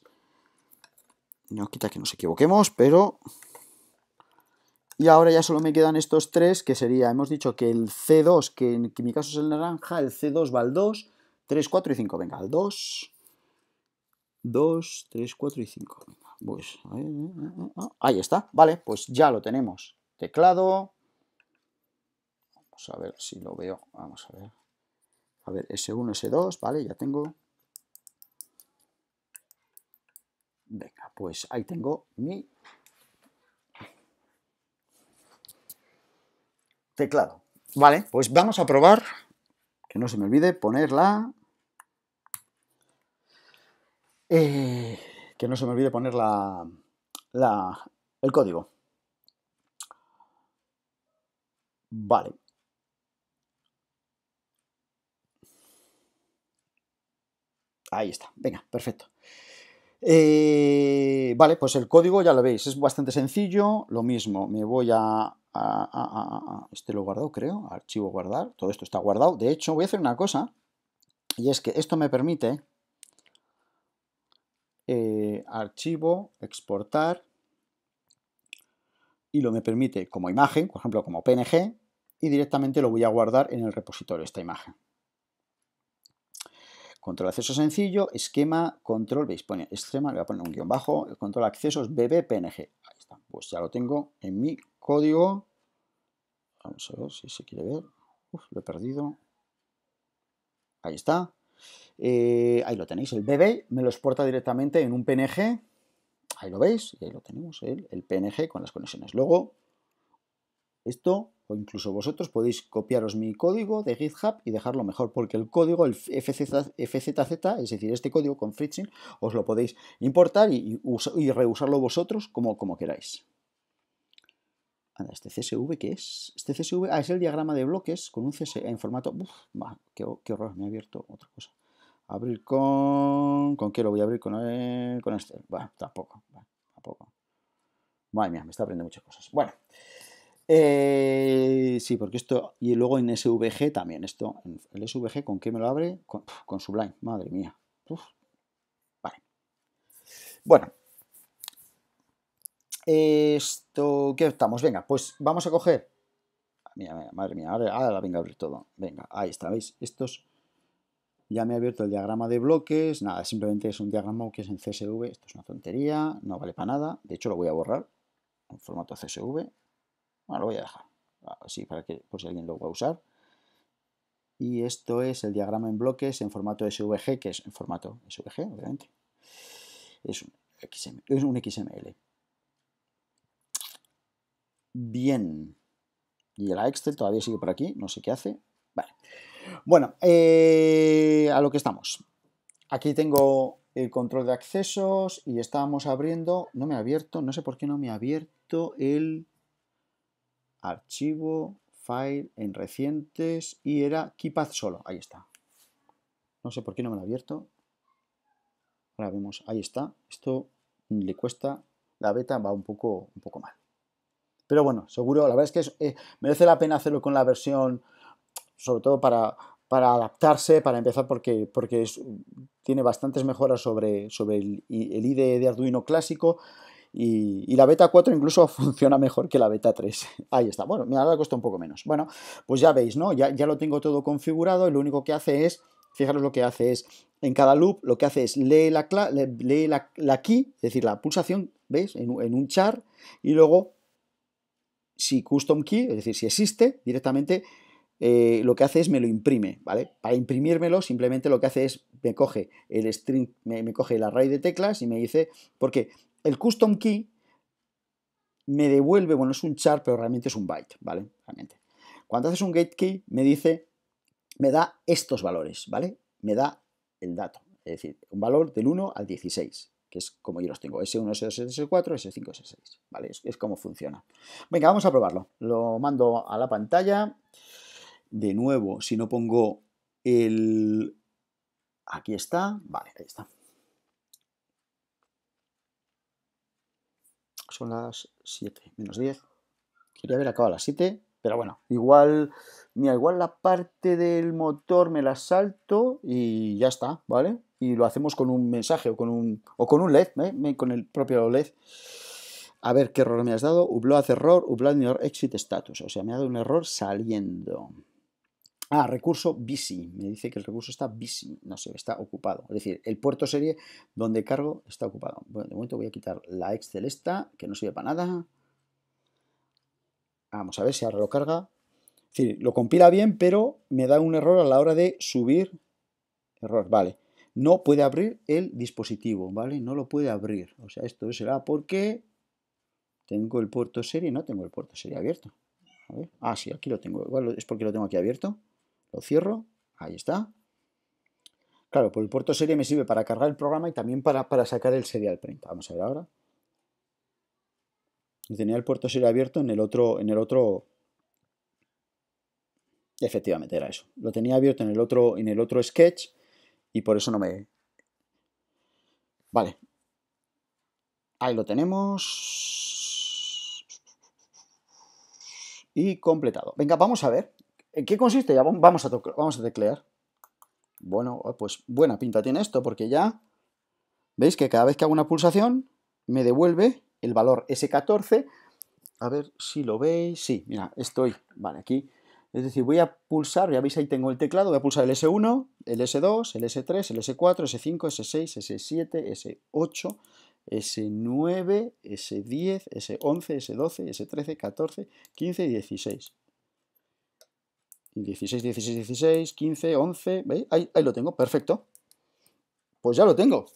No quita que nos equivoquemos, pero... Y ahora ya solo me quedan estos tres, que sería, hemos dicho que el C dos, que en, que en mi caso es el naranja, el C dos va al dos, tres, cuatro y cinco. Venga, al dos, dos, tres, cuatro y cinco. Venga, pues ahí está. Vale, pues ya lo tenemos. Teclado. Vamos a ver si lo veo. Vamos a ver. A ver, S uno, S dos, vale, ya tengo. Venga, pues ahí tengo mi... teclado. Vale, pues vamos a probar, que no se me olvide ponerla, eh, que no se me olvide poner la, la, el código. Vale. Ahí está, venga, perfecto. Eh, vale, pues el código ya lo veis, es bastante sencillo, lo mismo, me voy a... Ah, ah, ah, ah. Este lo he guardado, creo. Archivo guardar. Todo esto está guardado. De hecho, voy a hacer una cosa. Y es que esto me permite eh, archivo, exportar. Y lo me permite como imagen, por ejemplo, como P N G. Y directamente lo voy a guardar en el repositorio, esta imagen. Control acceso sencillo, esquema, control, veis, pone esquema, le voy a poner un guión bajo, el control accesos, B B P N G. Ahí está, pues ya lo tengo en mi código. Vamos a ver si se quiere ver. Uf, lo he perdido. Ahí está. Eh, ahí lo tenéis, el B B me lo exporta directamente en un P N G. Ahí lo veis, y ahí lo tenemos, el, el P N G con las conexiones. Luego, esto... o incluso vosotros podéis copiaros mi código de GitHub y dejarlo mejor, porque el código, el F Z Z, es decir, este código con Fritzing, os lo podéis importar y, y, y reusarlo vosotros como, como queráis. Anda, ¿este C S V qué es? Este C S V, ah, es el diagrama de bloques con un C S V en formato... Uf, bah, qué, qué horror, me he abierto otra cosa. Abrir con... ¿Con qué lo voy a abrir? Con, eh, con este. Bueno, tampoco, bueno, tampoco. Madre mía, me está aprendiendo muchas cosas. Bueno... Eh, sí, porque esto, y luego en S V G también, esto, el S V G, ¿con qué me lo abre? Con, con Sublime, madre mía. Uf. Vale. Bueno. Esto, ¿qué estamos? Venga, pues vamos a coger. Mira, mira, madre mía, ahora, ahora la vengo a abrir todo. Venga, ahí está, ¿veis? Estos, ya me he abierto el diagrama de bloques, nada, simplemente es un diagrama que es en C S V, esto es una tontería, no vale para nada, de hecho lo voy a borrar en formato C S V. Bueno, lo voy a dejar así para que por si alguien lo va a usar. Y esto es el diagrama en bloques en formato S V G, que es en formato S V G, obviamente. Es un X M L. Es un X M L. Bien. Y la Excel todavía sigue por aquí, no sé qué hace. Vale. Bueno, eh, a lo que estamos. Aquí tengo el control de accesos y estábamos abriendo. No me ha abierto, no sé por qué no me ha abierto el... archivo, file, en recientes, y era Keypad solo, ahí está. No sé por qué no me lo he abierto. Ahora vemos, ahí está. Esto le cuesta, la beta va un poco, un poco mal. Pero bueno, seguro, la verdad es que es, eh, merece la pena hacerlo con la versión, sobre todo para, para adaptarse, para empezar, porque, porque es, tiene bastantes mejoras sobre, sobre el, el I D E de Arduino clásico. Y, y la beta cuatro incluso funciona mejor que la beta tres. Ahí está. Bueno, mira, ahora cuesta un poco menos. Bueno, pues ya veis, ¿no? Ya, ya lo tengo todo configurado y lo único que hace es, fijaros lo que hace es, en cada loop lo que hace es lee la, lee la, la key, es decir, la pulsación, ¿veis? En, en un char y luego, si custom key, es decir, si existe, directamente eh, lo que hace es me lo imprime, ¿vale? Para imprimírmelo simplemente lo que hace es me coge el string, me, me coge el array de teclas y me dice, ¿por qué? El custom key me devuelve, bueno, es un char, pero realmente es un byte, ¿vale? Realmente. Cuando haces un gate key, me dice me da estos valores, ¿vale? Me da el dato, es decir, un valor del uno al dieciséis, que es como yo los tengo, ese uno, ese dos, ese cuatro, ese cinco, ese seis, ¿vale? Es, es como funciona. Venga, vamos a probarlo. Lo mando a la pantalla. De nuevo, si no pongo el... Aquí está, vale, ahí está. Son las siete menos diez. Quería haber acabado a las siete, pero bueno, igual, mira, igual la parte del motor me la salto y ya está, ¿vale? Y lo hacemos con un mensaje o con un, o con un L E D, ¿eh? Con el propio L E D. A ver qué error me has dado. Upload error, upload error, exit status. O sea, me ha dado un error saliendo. Ah, recurso busy. Me dice que el recurso está busy. No sé, está ocupado. Es decir, el puerto serie donde cargo está ocupado. Bueno, de momento voy a quitar la Excel esta, que no sirve para nada. Vamos a ver si ahora lo carga. Es decir, lo compila bien, pero me da un error a la hora de subir. Error, vale. No puede abrir el dispositivo, ¿vale? No lo puede abrir. O sea, esto será porque tengo el puerto serie. No tengo el puerto serie abierto. A ver. Ah, sí, aquí lo tengo. Igual es porque lo tengo aquí abierto. Lo cierro, ahí está. Claro, pues el puerto serie me sirve para cargar el programa y también para, para sacar el serial print. Vamos a ver ahora. Tenía el puerto serie abierto en el otro, en el otro. Efectivamente era eso. Lo tenía abierto en el otro, en el otro sketch y por eso no me. Vale. Ahí lo tenemos. Y completado. Venga, vamos a ver. ¿En qué consiste? Ya vamos a, vamos a teclear. Bueno, pues buena pinta tiene esto, porque ya veis que cada vez que hago una pulsación me devuelve el valor ese catorce. A ver si lo veis. Sí, mira, estoy, vale, aquí. Es decir, voy a pulsar, ya veis, ahí tengo el teclado, voy a pulsar el ese uno, el ese dos, el ese tres, el ese cuatro, ese cinco, ese seis, ese siete, ese ocho, ese nueve, ese diez, ese once, ese doce, ese trece, catorce, quince y dieciséis. dieciséis, dieciséis, dieciséis, quince, once, ¿veis? Ahí, ahí lo tengo, perfecto. Pues ya lo tengo.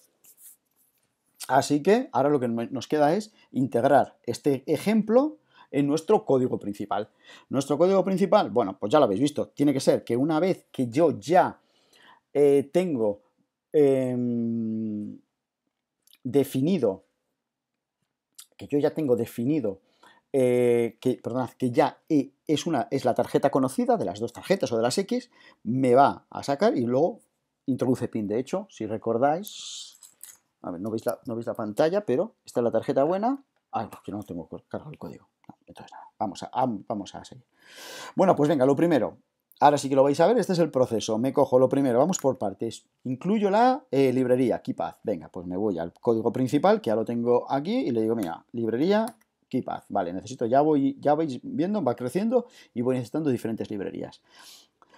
Así que ahora lo que nos queda es integrar este ejemplo en nuestro código principal. Nuestro código principal, bueno, pues ya lo habéis visto, tiene que ser que una vez que yo ya eh, tengo eh, definido, que yo ya tengo definido Eh, que, perdonad, que ya es, una, es la tarjeta conocida de las dos tarjetas o de las X, me va a sacar y luego introduce pin. De hecho, si recordáis, a ver, no veis la, no veis la pantalla, pero esta es la tarjeta buena. Ah, porque no tengo cargado el código. No, entonces nada, vamos a, a, vamos a seguir. Bueno, pues venga, lo primero, ahora sí que lo vais a ver, este es el proceso. Me cojo lo primero, vamos por partes. Incluyo la eh, librería Keypad. Venga, pues me voy al código principal, que ya lo tengo aquí, y le digo, mira, librería Keypad, vale, necesito, ya voy, ya vais viendo, va creciendo y voy necesitando diferentes librerías.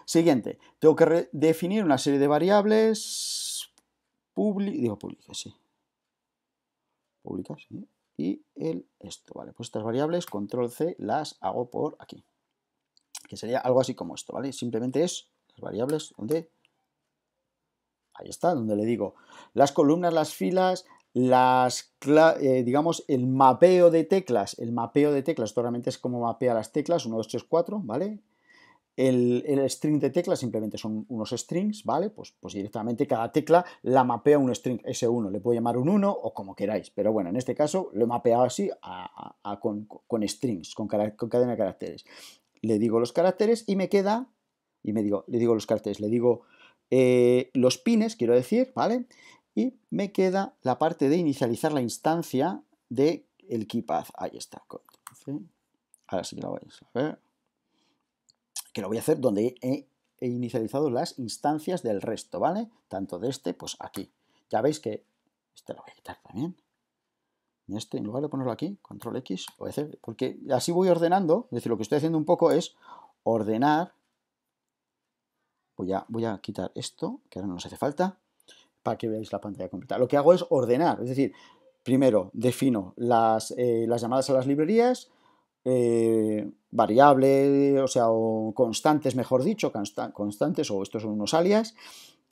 Siguiente, tengo que definir una serie de variables public, digo públicas, sí. Públicas, sí. Y el esto, vale, pues estas variables, control C, las hago por aquí. Que sería algo así como esto, ¿vale? Simplemente es las variables donde, ahí está, donde le digo las columnas, las filas, las, eh, digamos, el mapeo de teclas, el mapeo de teclas, esto realmente es como mapea las teclas, uno, dos, tres, cuatro, ¿vale? El, el string de teclas simplemente son unos strings, ¿vale? Pues, pues directamente cada tecla la mapea un string, ese uno, le puedo llamar un uno o como queráis, pero bueno, en este caso lo he mapeado así a, a, a, con, con strings, con, con cadena de caracteres. Le digo los caracteres y me queda, y me digo, le digo los caracteres, le digo eh, los pines, quiero decir, ¿vale? Y me queda la parte de inicializar la instancia del keypad. Ahí está. Ahora sí que lo vais a ver. Que lo voy a hacer donde he inicializado las instancias del resto, ¿vale? Tanto de este, pues aquí. Ya veis que este lo voy a quitar también. Este, en lugar de ponerlo aquí, control X, voy a hacer, porque así voy ordenando. Es decir, lo que estoy haciendo un poco es ordenar. Voy a, voy a quitar esto, que ahora no nos hace falta, para que veáis la pantalla completa. Lo que hago es ordenar, es decir, primero defino las, eh, las llamadas a las librerías, eh, variables, o sea, o constantes, mejor dicho, consta constantes, o estos son unos alias,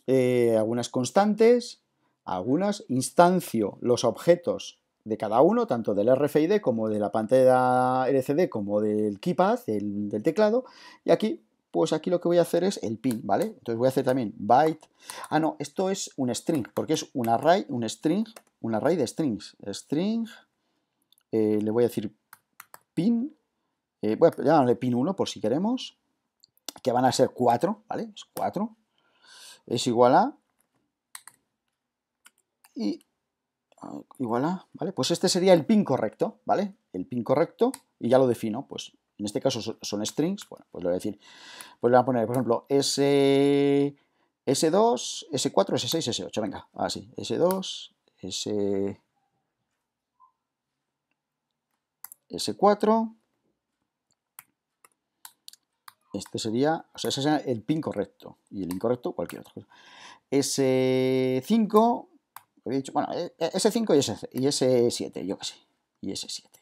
eh, algunas constantes, algunas, instancio los objetos de cada uno, tanto del R F I D como de la pantalla L C D, como del keypad, del, del teclado, y aquí pues aquí lo que voy a hacer es el pin, ¿vale? Entonces voy a hacer también byte. Ah, no, esto es un string, porque es un array, un string, un array de strings. String, eh, le voy a decir pin, eh, voy a llamarle pin uno por si queremos, que van a ser cuatro, ¿vale? Es cuatro, es igual a, y igual a, ¿vale? Pues este sería el pin correcto, ¿vale? El pin correcto, y ya lo defino, pues en este caso son strings, bueno, pues le voy a decir, pues le voy a poner, por ejemplo, S, S dos, S cuatro, S seis, S ocho, venga, así, S dos, S, S cuatro, este sería, o sea, ese sería el pin correcto, y el incorrecto cualquier otra cosa, S cinco, he dicho, bueno, S cinco y S siete, yo qué sé, y S siete,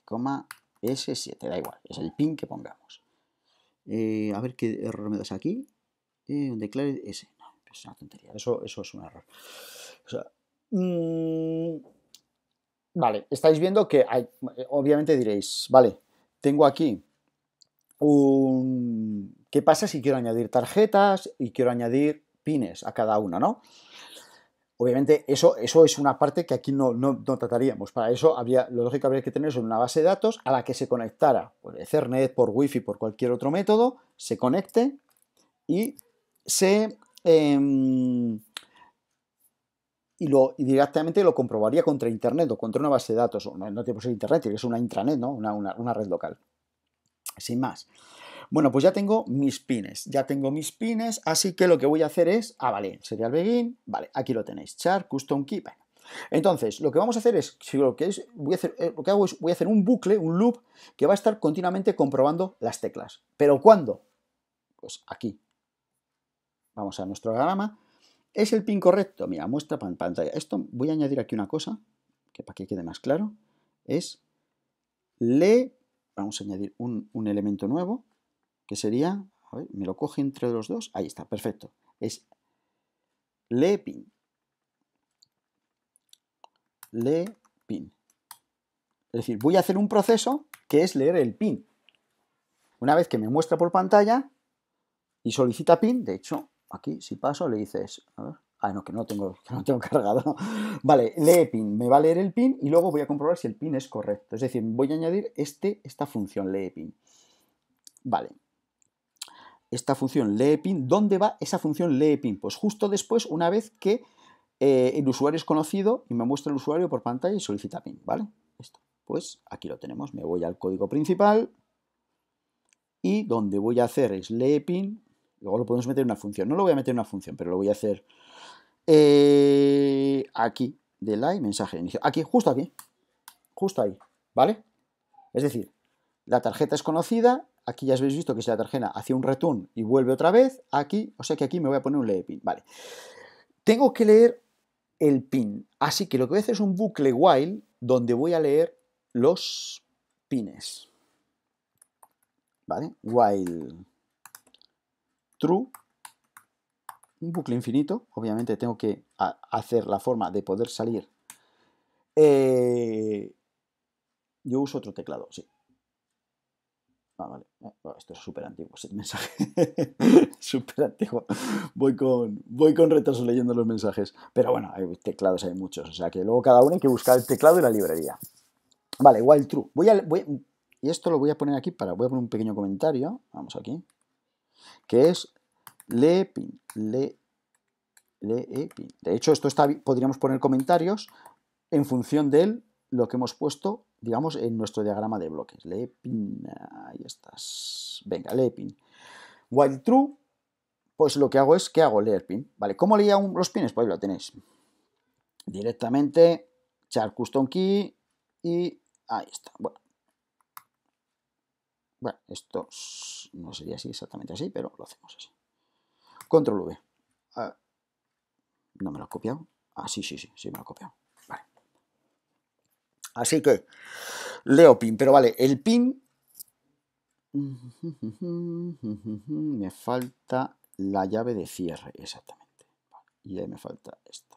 S siete, da igual, es el pin que pongamos. Eh, a ver qué error me das aquí. Eh, declare S. No, es una tontería, eso, eso es un error. O sea, mmm, vale, estáis viendo que hay, obviamente diréis, vale, tengo aquí un... ¿Qué pasa si quiero añadir tarjetas y quiero añadir pines a cada uno, no? Obviamente eso, eso es una parte que aquí no, no, no trataríamos. Para eso habría, lo lógico habría que tener una base de datos a la que se conectara por Ethernet, por Wi-Fi, por cualquier otro método, se conecte y se eh, y, lo, y directamente lo comprobaría contra Internet o contra una base de datos. No, no tiene que ser Internet, es una intranet, ¿no? Una, una, una red local. Sin más. Bueno, pues ya tengo mis pines, ya tengo mis pines, así que lo que voy a hacer es, ah, vale, sería el begin, vale, aquí lo tenéis, char, custom key, bueno. Entonces, lo que vamos a hacer es, si lo que es, voy a hacer, lo que hago es, voy a hacer un bucle, un loop, que va a estar continuamente comprobando las teclas. ¿Pero cuándo? Pues aquí. Vamos a nuestro diagrama. ¿Es el pin correcto? Mira, muestra pantalla. Esto, voy a añadir aquí una cosa, que para que quede más claro, es le, vamos a añadir un, un elemento nuevo, que sería, a ver, me lo coge entre los dos, ahí está, perfecto, es le pin, le pin, es decir, voy a hacer un proceso que es leer el pin, una vez que me muestra por pantalla y solicita pin, de hecho, aquí si paso le dices, a ver, ah, no, que no tengo, que no tengo cargado, vale, lee pin, me va a leer el pin y luego voy a comprobar si el pin es correcto, es decir, voy a añadir este, esta función lee pin, vale, esta función leepin, ¿dónde va esa función leepin? Pues justo después, una vez que eh, el usuario es conocido y me muestra el usuario por pantalla y solicita pin, ¿vale? Esto. Pues aquí lo tenemos, me voy al código principal y donde voy a hacer es leepin, luego lo podemos meter en una función, no lo voy a meter en una función, pero lo voy a hacer eh, aquí, de la mensaje de inicio, aquí, justo aquí, justo ahí, ¿vale? Es decir, la tarjeta es conocida. Aquí ya habéis visto que si la tarjeta hace un return y vuelve otra vez, aquí, o sea que aquí me voy a poner un leepin, vale. Tengo que leer el pin, así que lo que voy a hacer es un bucle while donde voy a leer los pines, ¿vale? While true, un bucle infinito, obviamente tengo que hacer la forma de poder salir. Eh, yo uso otro teclado, sí. Ah, vale. Esto es súper antiguo, es el mensaje. Súper antiguo. Voy con, voy con retraso leyendo los mensajes. Pero bueno, hay teclados, hay muchos. O sea que luego cada uno hay que buscar el teclado y la librería. Vale, while true. Voy a, voy, y esto lo voy a poner aquí para. Voy a poner un pequeño comentario. Vamos aquí. Que es leepin. Le, leepin. De hecho, esto está. Podríamos poner comentarios en función de lo que hemos puesto, digamos, en nuestro diagrama de bloques. Leepin, ahí estás. Venga, leepin. While true, pues lo que hago es que hago leer pin. ¿Vale? ¿Cómo leía un, los pines? Pues ahí lo tenéis. Directamente, char custom key y ahí está. Bueno, bueno, esto no sería así exactamente así, pero lo hacemos así. Control V. Ah, ¿no me lo he copiado? Ah, sí, sí, sí, sí me lo he copiado. Así que leo pin, pero vale, el pin me falta la llave de cierre, exactamente. Y ahí me falta esto.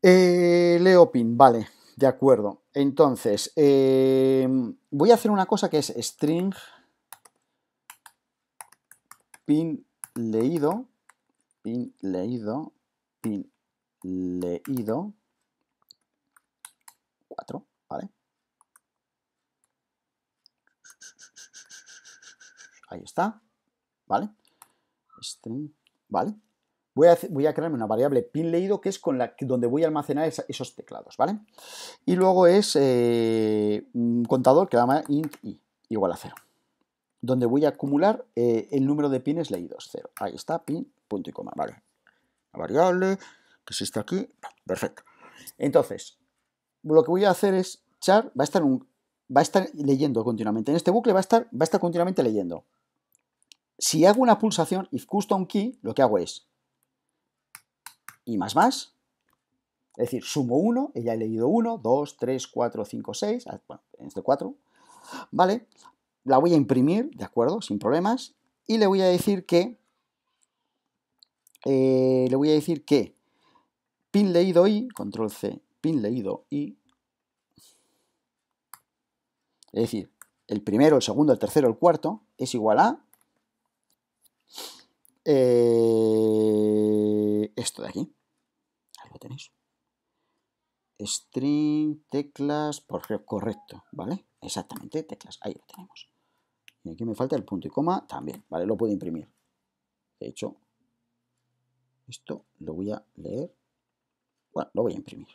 Eh, leo pin, vale, de acuerdo. Entonces, eh, voy a hacer una cosa que es string pin leído, pin leído, pin leído, cuatro, ¿vale? Ahí está, ¿vale? String, ¿vale? Voy a, voy a crearme una variable pin leído que es con la que, donde voy a almacenar esa, esos teclados, ¿vale? Y luego es eh, un contador que llama int i igual a cero, donde voy a acumular eh, el número de pines leídos, cero. Ahí está, pin, punto y coma, ¿vale? La variable que existe aquí, perfecto. Entonces, lo que voy a hacer es char, va a estar un, va a estar leyendo continuamente. En este bucle va a estar, va a estar continuamente leyendo. Si hago una pulsación, if custom key, lo que hago es y más más, es decir, sumo uno, ya he leído uno, dos, tres, cuatro, cinco, seis, bueno, en este cuatro, ¿vale? La voy a imprimir, ¿de acuerdo? Sin problemas, y le voy a decir que, eh, le voy a decir que pin leído i, control C, pin leído i, es decir, el primero, el segundo, el tercero, el cuarto, es igual a eh, esto de aquí. Ahí lo tenéis. String, teclas, por correcto, ¿vale? Exactamente, teclas, ahí lo tenemos. Y aquí me falta el punto y coma también, ¿vale? Lo puedo imprimir. De hecho, esto lo voy a leer. Bueno, lo voy a imprimir.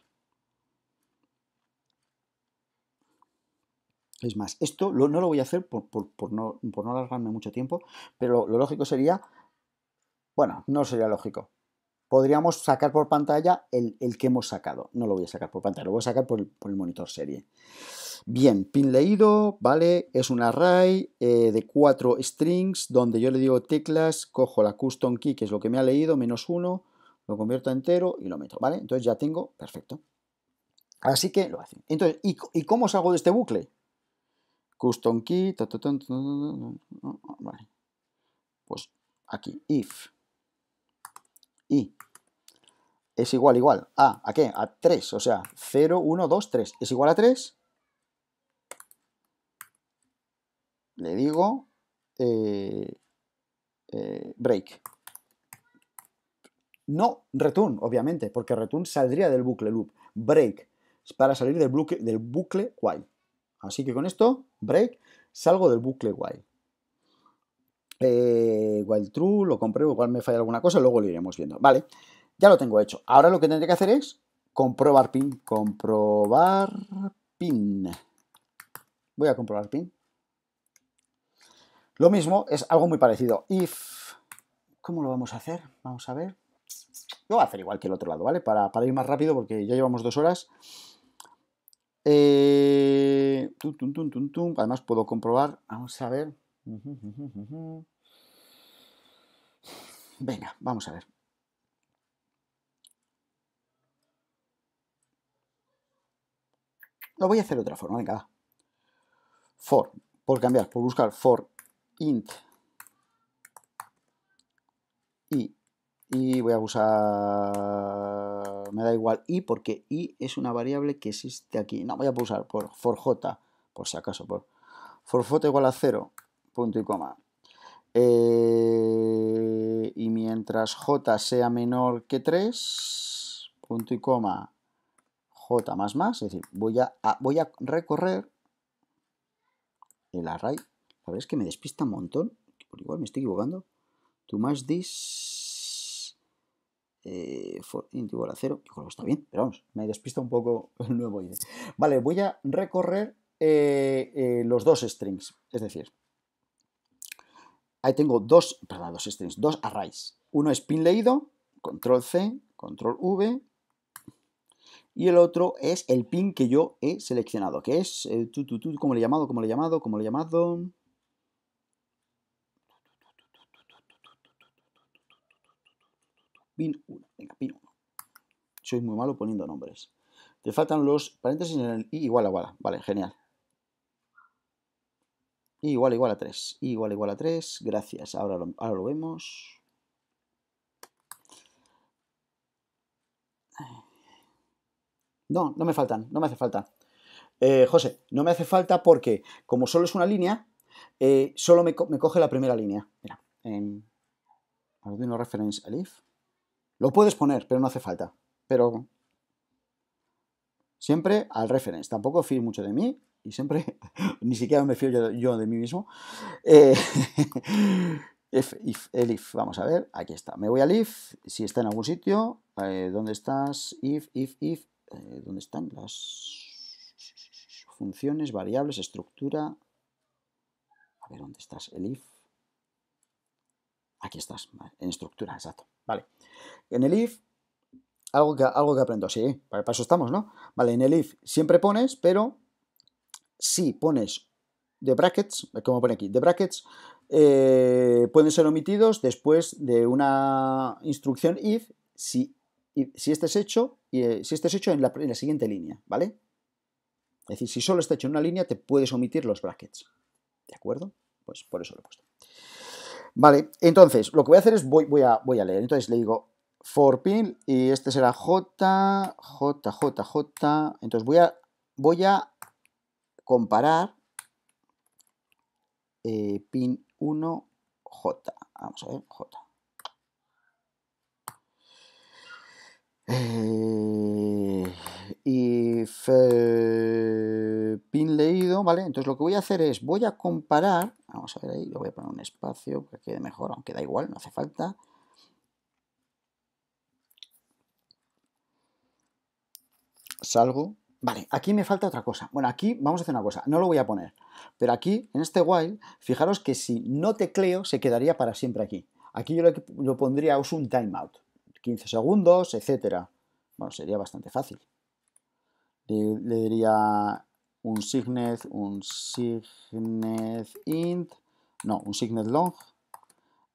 Es más, esto lo, no lo voy a hacer por, por, por, no, por no alargarme mucho tiempo, pero lo, lo lógico sería, bueno, no sería lógico. Podríamos sacar por pantalla el, el que hemos sacado. No lo voy a sacar por pantalla, lo voy a sacar por el, por el monitor serie. Bien, pin leído, ¿vale? Es un array eh, de cuatro strings donde yo le digo teclas, cojo la custom key, que es lo que me ha leído, menos uno, lo convierto a entero y lo meto, ¿vale? Entonces ya tengo, perfecto. Así que lo hacen. Entonces, ¿y, y cómo salgo de este bucle? Custom key, ta, ta, ta, ta, ta, ta, ta, vale. Pues aquí, if i es igual, igual, a, ¿a qué? A tres, o sea, cero, uno, dos, tres, es igual a tres, le digo eh, eh, break, no return, obviamente, porque return saldría del bucle loop, break, para salir del bucle, del bucle while. Así que con esto, break, salgo del bucle while. Eh, while true, lo compruebo, igual me falla alguna cosa, luego lo iremos viendo. Vale, ya lo tengo hecho. Ahora lo que tendré que hacer es comprobar pin. Comprobar pin. Voy a comprobar pin. Lo mismo, es algo muy parecido. If, ¿cómo lo vamos a hacer? Vamos a ver. Lo voy a hacer igual que el otro lado, ¿vale? Para, para ir más rápido porque ya llevamos dos horas. Eh, tum, tum, tum, tum, tum. Además puedo comprobar, vamos a ver, venga, vamos a ver, lo voy a hacer de otra forma, venga, va. For, por cambiar, por buscar, for int y, y voy a usar, me da igual i porque i es una variable que existe aquí. No, voy a pulsar por for j, por si acaso, por for j igual a cero, punto y coma. Eh, y mientras j sea menor que tres, punto y coma, j más más, es decir, voy a, a, voy a recorrer el array. La verdad es que me despista un montón, por igual me estoy equivocando. Tú más this... Eh, for int igual a cero, igual está bien, pero vamos, me despista un poco el nuevo I D. Vale, voy a recorrer eh, eh, los dos strings, es decir, ahí tengo dos, perdón, dos strings, dos arrays. Uno es pin leído, control C, control V, y el otro es el pin que yo he seleccionado, que es, eh, tu, tu, tu, ¿cómo le he llamado? ¿Cómo le he llamado? ¿Cómo le he llamado? Pin uno, venga, pin uno. Soy muy malo poniendo nombres. Te faltan los paréntesis en el i igual a igual a, vale, genial. I igual a igual a tres, i igual a igual a tres, gracias, ahora lo, ahora lo vemos. No, no me faltan, no me hace falta. Eh, José, no me hace falta porque como solo es una línea, eh, solo me, co me coge la primera línea. Mira, en... Arduino Reference Elif. Lo puedes poner, pero no hace falta. Pero siempre al reference. Tampoco fío mucho de mí. Y siempre, ni siquiera me fío yo, yo de mí mismo. Eh, if, if, elif, vamos a ver, aquí está. Me voy al if, si está en algún sitio. Eh, ¿Dónde estás? If, if, if. Eh, ¿Dónde están las funciones, variables, estructura? A ver, ¿dónde estás? El if. Aquí estás, vale, en estructura, exacto. Vale. En el if, algo que, algo que aprendo, sí, para eso estamos, ¿no? Vale, en el if siempre pones, pero... si pones de brackets, como pone aquí, de brackets, eh, pueden ser omitidos después de una instrucción if, si, if, si este es hecho, eh, si este es hecho en la, en la siguiente línea, ¿vale? Es decir, si solo está hecho en una línea, te puedes omitir los brackets, ¿de acuerdo? Pues por eso lo he puesto. Vale, entonces, lo que voy a hacer es, voy, voy, a, voy a leer, entonces le digo for pin, y este será J, J, J, J, entonces voy a, voy a comparar eh, pin uno J. Vamos a ver, J. Eh, if, eh, pin leído, ¿vale? Entonces lo que voy a hacer es, voy a comparar, vamos a ver ahí, le voy a poner un espacio para que quede mejor, aunque da igual, no hace falta. Salgo. Vale, aquí me falta otra cosa. Bueno, aquí vamos a hacer una cosa, no lo voy a poner, pero aquí, en este while, fijaros que si no tecleo, se quedaría para siempre aquí. Aquí yo lo, lo pondría uso un timeout, quince segundos, etcétera. Bueno, sería bastante fácil. Le, le diría un signet, un signet int, no, un signet long,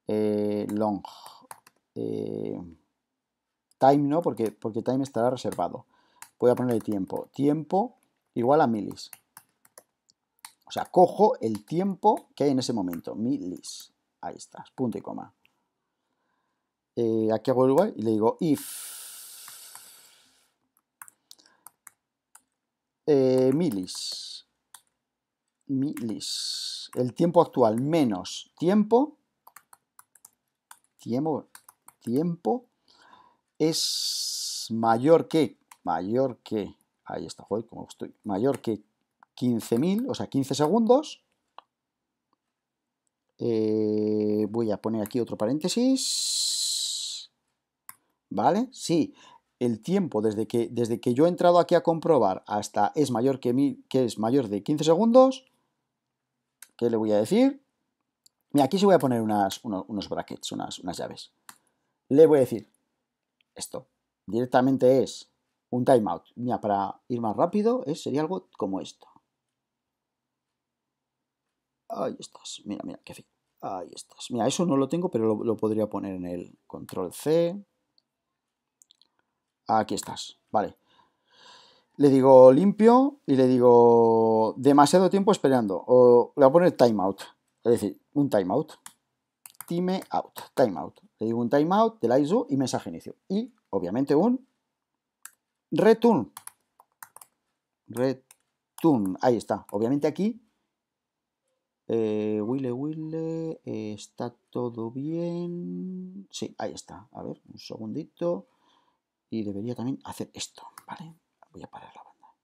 eh, long, eh, time no, porque, porque time estará reservado. Voy a ponerle tiempo. Tiempo igual a milis. O sea, cojo el tiempo que hay en ese momento. Milis. Ahí está. Punto y coma. Eh, aquí hago el igual y le digo if eh, milis. Milis. El tiempo actual menos tiempo. Tiempo. Tiempo es mayor que. Mayor que, ahí está, joder, como estoy, mayor que quince mil, o sea, quince segundos. Eh, voy a poner aquí otro paréntesis. ¿Vale? Sí, el tiempo desde que, desde que yo he entrado aquí a comprobar hasta es mayor que mil, que es mayor de quince segundos. ¿Qué le voy a decir? Mira, aquí sí voy a poner unas, unos, unos brackets, unas, unas llaves. Le voy a decir esto. Directamente es un timeout. Mira, para ir más rápido ¿eh? sería algo como esto. Ahí estás. Mira, mira, qué fin. Ahí estás. Mira, eso no lo tengo, pero lo, lo podría poner en el control C. Aquí estás. Vale. Le digo limpio y le digo demasiado tiempo esperando. O le voy a poner timeout. Es decir, un timeout. Time out. Timeout. Le digo un timeout del I S O y mensaje inicio. Y obviamente un return, return, ahí está. Obviamente aquí, eh, Wille, Wille, eh, está todo bien. Sí, ahí está. A ver, un segundito. Y debería también hacer esto, ¿vale? Voy a parar la banda.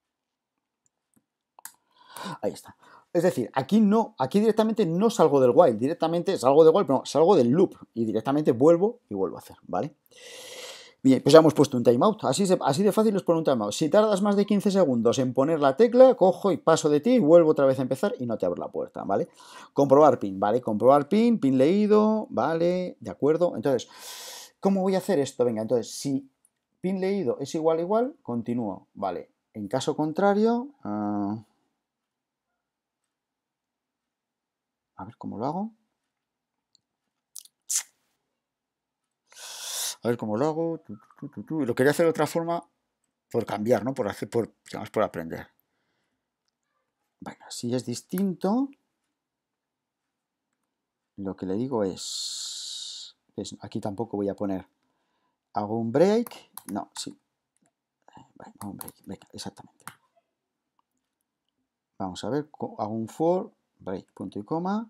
Ahí está. Es decir, aquí no, aquí directamente no salgo del while, directamente salgo del while, pero no, salgo del loop y directamente vuelvo y vuelvo a hacer, ¿vale? Bien, pues ya hemos puesto un timeout, así, se, así de fácil es poner un timeout. Si tardas más de quince segundos en poner la tecla, cojo y paso de ti y vuelvo otra vez a empezar y no te abro la puerta, ¿vale? Comprobar pin, ¿vale? Comprobar pin, pin leído, ¿vale? De acuerdo. Entonces, ¿cómo voy a hacer esto? Venga, entonces, si pin leído es igual igual, continúo, ¿vale? En caso contrario, uh... a ver cómo lo hago. A ver cómo lo hago. Tu, tu, tu, tu. Lo quería hacer de otra forma por cambiar, ¿no? Por hacer, por, digamos, por aprender. Bueno, si es distinto, lo que le digo es, es aquí tampoco voy a poner. Hago un break. No, sí. Bueno, hago un break. Venga, exactamente. Vamos a ver. Hago un for, break, punto y coma.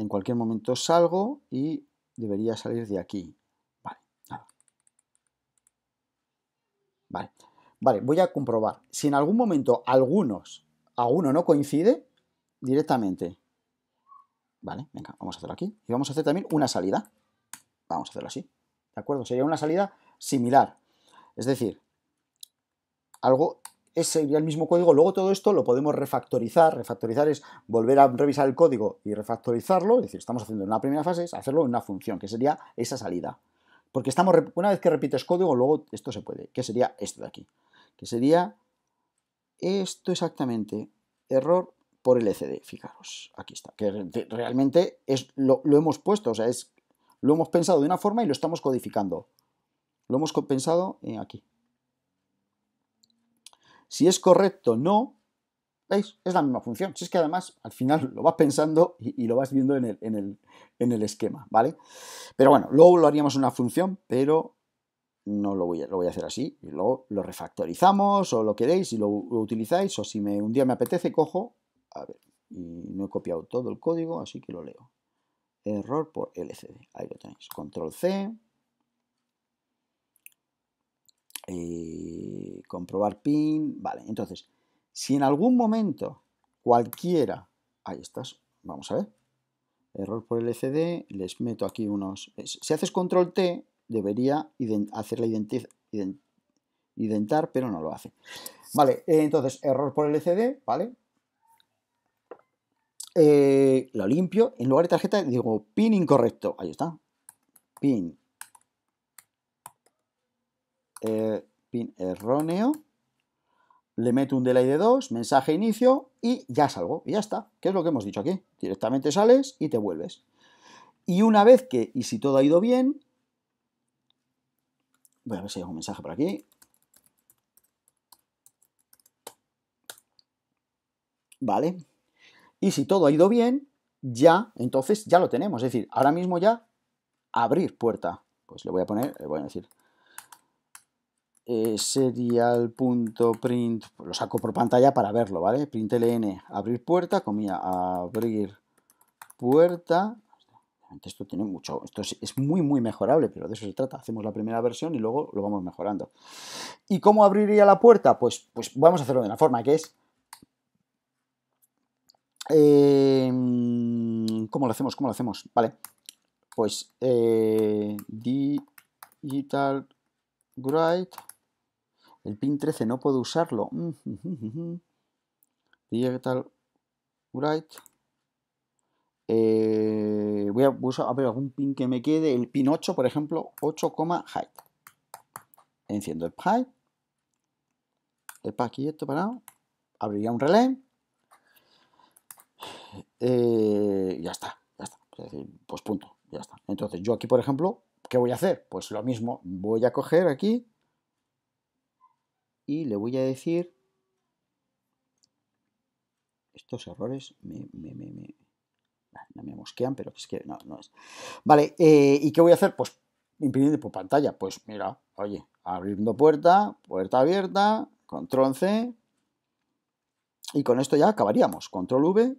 En cualquier momento salgo y debería salir de aquí. Vale, nada. Vale. Vale, voy a comprobar. Si en algún momento algunos, alguno no coincide, directamente. Vale, venga, vamos a hacerlo aquí. Y vamos a hacer también una salida. Vamos a hacerlo así. ¿De acuerdo? Sería una salida similar. Es decir, algo sería el mismo código. Luego todo esto lo podemos refactorizar. Refactorizar es volver a revisar el código y refactorizarlo. Es decir, estamos haciendo en la primera fase, es hacerlo en una función, que sería esa salida. Porque estamos, una vez que repites código, luego esto se puede, que sería esto de aquí. Que sería esto exactamente, error por L C D, fijaros, aquí está, que realmente es, lo, lo hemos puesto, o sea, es, lo hemos pensado de una forma y lo estamos codificando. Lo hemos pensado aquí. Si es correcto, no, ¿veis? Es la misma función. Si es que además al final lo vas pensando y, y lo vas viendo en el, en, el, en el esquema, ¿vale? Pero bueno, luego lo haríamos en una función, pero no lo voy a, lo voy a hacer así. Y luego lo refactorizamos o lo queréis y lo, lo utilizáis, o si me, un día me apetece, cojo, a ver, y no he copiado todo el código, así que lo leo. Error por L C D, ahí lo tenéis, control C, eh, comprobar pin, vale, entonces, si en algún momento cualquiera, ahí estás, vamos a ver, error por L C D, les meto aquí unos, si haces control T, debería ident hacer la identi ident identar, pero no lo hace, vale, eh, entonces, error por L C D, vale. Eh, lo limpio, en lugar de tarjeta digo pin incorrecto, ahí está, pin eh, pin erróneo, le meto un delay de dos, mensaje inicio y ya salgo, y ya está, que es lo que hemos dicho aquí, directamente sales y te vuelves, y una vez que, y si todo ha ido bien, voy a ver si hay un mensaje por aquí, vale. Y si todo ha ido bien, ya, entonces ya lo tenemos. Es decir, ahora mismo ya abrir puerta. Pues le voy a poner, le voy a decir eh, serial.print, lo saco por pantalla para verlo, ¿vale? Println, abrir puerta, comilla, abrir puerta. Esto tiene mucho, esto es, es muy, muy mejorable, pero de eso se trata. Hacemos la primera versión y luego lo vamos mejorando. ¿Y cómo abriría la puerta? Pues, pues vamos a hacerlo de la forma que es. Eh, ¿Cómo lo hacemos? ¿Cómo lo hacemos? Vale, pues eh, digital write, el pin trece no puedo usarlo. Mm, mm, mm, mm. Digital write, eh, voy a usar a ver, algún pin que me quede, el pin ocho, por ejemplo, ocho, height. Enciendo el height, el paquete parado, abriría un relé. Eh, ya está, ya está, pues punto, ya está. Entonces yo aquí, por ejemplo, ¿qué voy a hacer? Pues lo mismo, voy a coger aquí y le voy a decir estos errores me, me, me, me, no me mosquean, pero es que no, no es. Vale, eh, ¿y qué voy a hacer? Pues imprimir por pantalla, pues mira, oye, abriendo puerta, puerta abierta, control C y con esto ya acabaríamos, control V,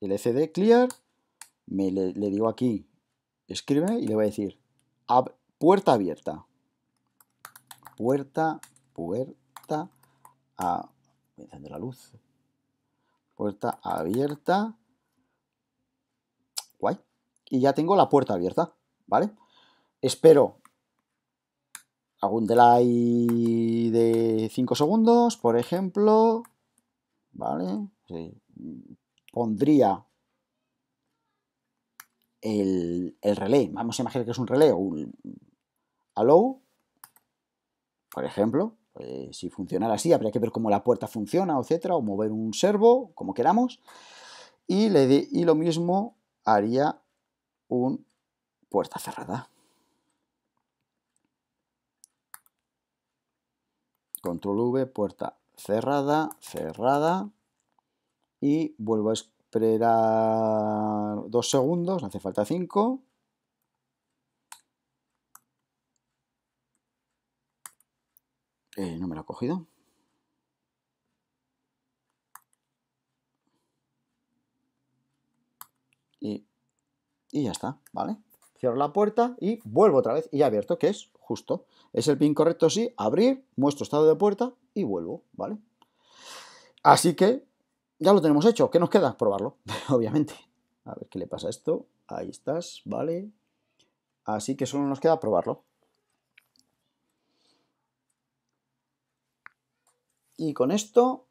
L C D clear, me le, le digo aquí, escribe y le voy a decir ab, puerta abierta, puerta, puerta, a, voy a encender la luz, puerta abierta, guay, y ya tengo la puerta abierta, ¿vale? Espero algún delay de cinco segundos, por ejemplo, ¿vale? Sí. Pondría el, el relé, vamos a imaginar que es un relé o un allow, por ejemplo, eh, si funcionara así, habría que ver cómo la puerta funciona, etcétera, o mover un servo, como queramos, y, le de, y lo mismo haría un puerta cerrada. Control V, puerta cerrada, cerrada. Y vuelvo a esperar dos segundos, no hace falta cinco. Eh, no me lo ha cogido. Y y ya está, ¿vale? Cierro la puerta y vuelvo otra vez y ya he abierto, que es justo. Es el pin correcto, sí, abrir, muestro estado de puerta y vuelvo, ¿vale? Así que ya lo tenemos hecho. ¿Qué nos queda? Probarlo, obviamente. A ver qué le pasa a esto. Ahí estás, ¿vale? Así que solo nos queda probarlo. Y con esto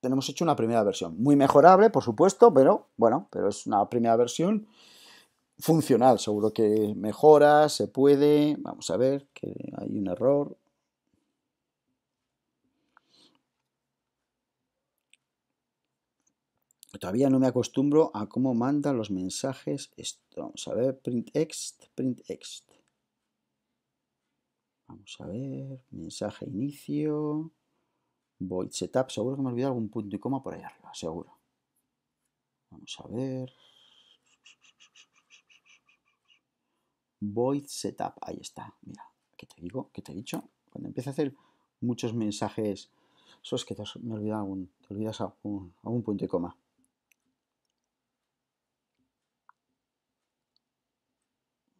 tenemos hecho una primera versión. Muy mejorable, por supuesto, pero bueno, pero es una primera versión funcional. Seguro que mejora, se puede. Vamos a ver que hay un error. Todavía no me acostumbro a cómo mandan los mensajes esto. Vamos a ver, print text, print text. Vamos a ver, mensaje inicio, void setup, seguro que me he olvidado algún punto y coma por ahí arriba, seguro. Vamos a ver. Void setup, ahí está, mira, ¿qué te digo? ¿Qué te he dicho? Cuando empieza a hacer muchos mensajes, eso es que te has, me he olvidado algún, te olvidas algún, algún punto y coma.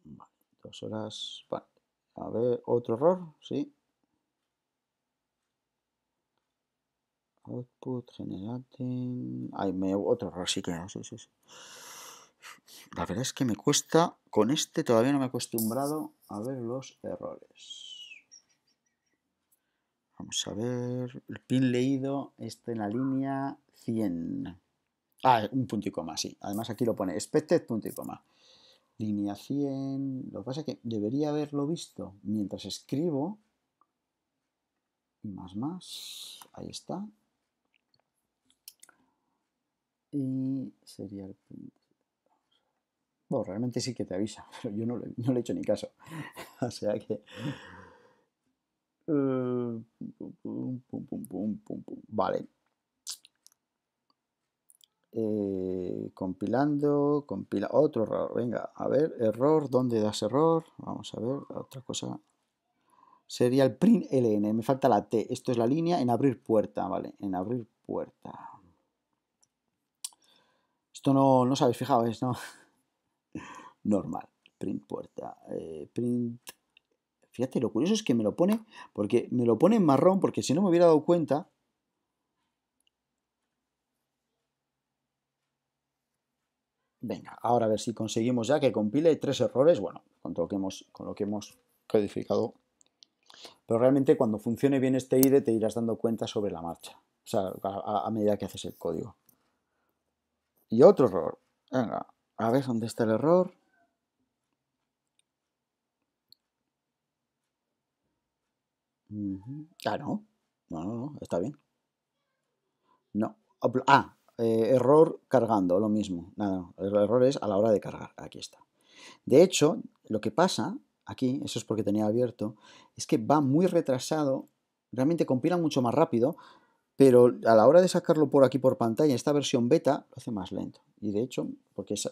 Vale, dos horas, vale. A ver, otro error, sí. Output, generating... Ay, me... otro error, sí que no, sí, sí, sí. La verdad es que me cuesta... Con este todavía no me he acostumbrado a ver los errores. Vamos a ver... El pin leído está en la línea cien. Ah, un punto y coma, sí. Además aquí lo pone, expected punto y coma. Línea cien, lo que pasa es que debería haberlo visto mientras escribo. Y más, más. Ahí está. Y sería el... Bueno, realmente sí que te avisa, pero yo no le, no le he hecho ni caso. O sea que... Uh, pum, pum, pum, pum, pum, pum. Vale. Eh, compilando, compila otro error, venga, a ver, error, ¿dónde das error? Vamos a ver, otra cosa, sería el print L N, me falta la T, esto es la línea en abrir puerta, vale, en abrir puerta, esto no, no os habéis fijado, es no, normal, print puerta, eh, print, fíjate, lo curioso es que me lo pone, porque me lo pone en marrón, porque si no me hubiera dado cuenta. Venga, ahora a ver si conseguimos ya que compile tres errores, bueno, con lo que hemos, con lo que hemos codificado. Pero realmente cuando funcione bien este I D E te irás dando cuenta sobre la marcha, o sea, a, a medida que haces el código. Y otro error, venga, a ver dónde está el error. Uh-huh. Ah, no, no, no, no, está bien. No, ah. Eh, error cargando, lo mismo. Nada, el error es a la hora de cargar. Aquí está. De hecho, lo que pasa aquí, eso es porque tenía abierto, es que va muy retrasado. Realmente compila mucho más rápido, pero a la hora de sacarlo por aquí por pantalla, esta versión beta lo hace más lento. Y de hecho, porque es...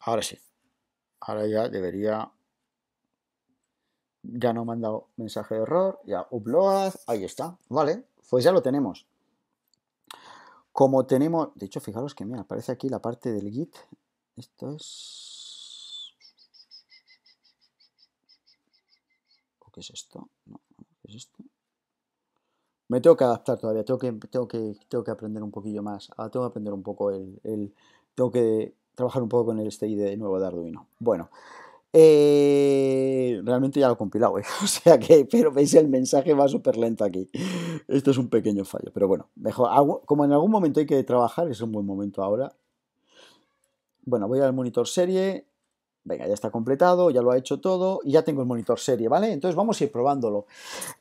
Ahora sí. Ahora ya debería... Ya no me han dado mensaje de error, ya upload, ahí está, vale, pues ya lo tenemos. Como tenemos, de hecho, fijaros que mira, aparece aquí la parte del Git, esto es... ¿O qué es esto? No, ¿qué es esto? Me tengo que adaptar todavía, tengo que, tengo que, tengo que aprender un poquillo más, ah, tengo que aprender un poco el, el... Tengo que trabajar un poco con el este I D E nuevo de Arduino. Bueno... Eh, realmente ya lo he compilado, ¿eh? O sea que, pero veis el mensaje va súper lento aquí. Esto es un pequeño fallo, pero bueno, mejor, como en algún momento hay que trabajar, es un buen momento ahora. Bueno, voy al monitor serie, venga, ya está completado, ya lo ha hecho todo y ya tengo el monitor serie, ¿vale? Entonces vamos a ir probándolo.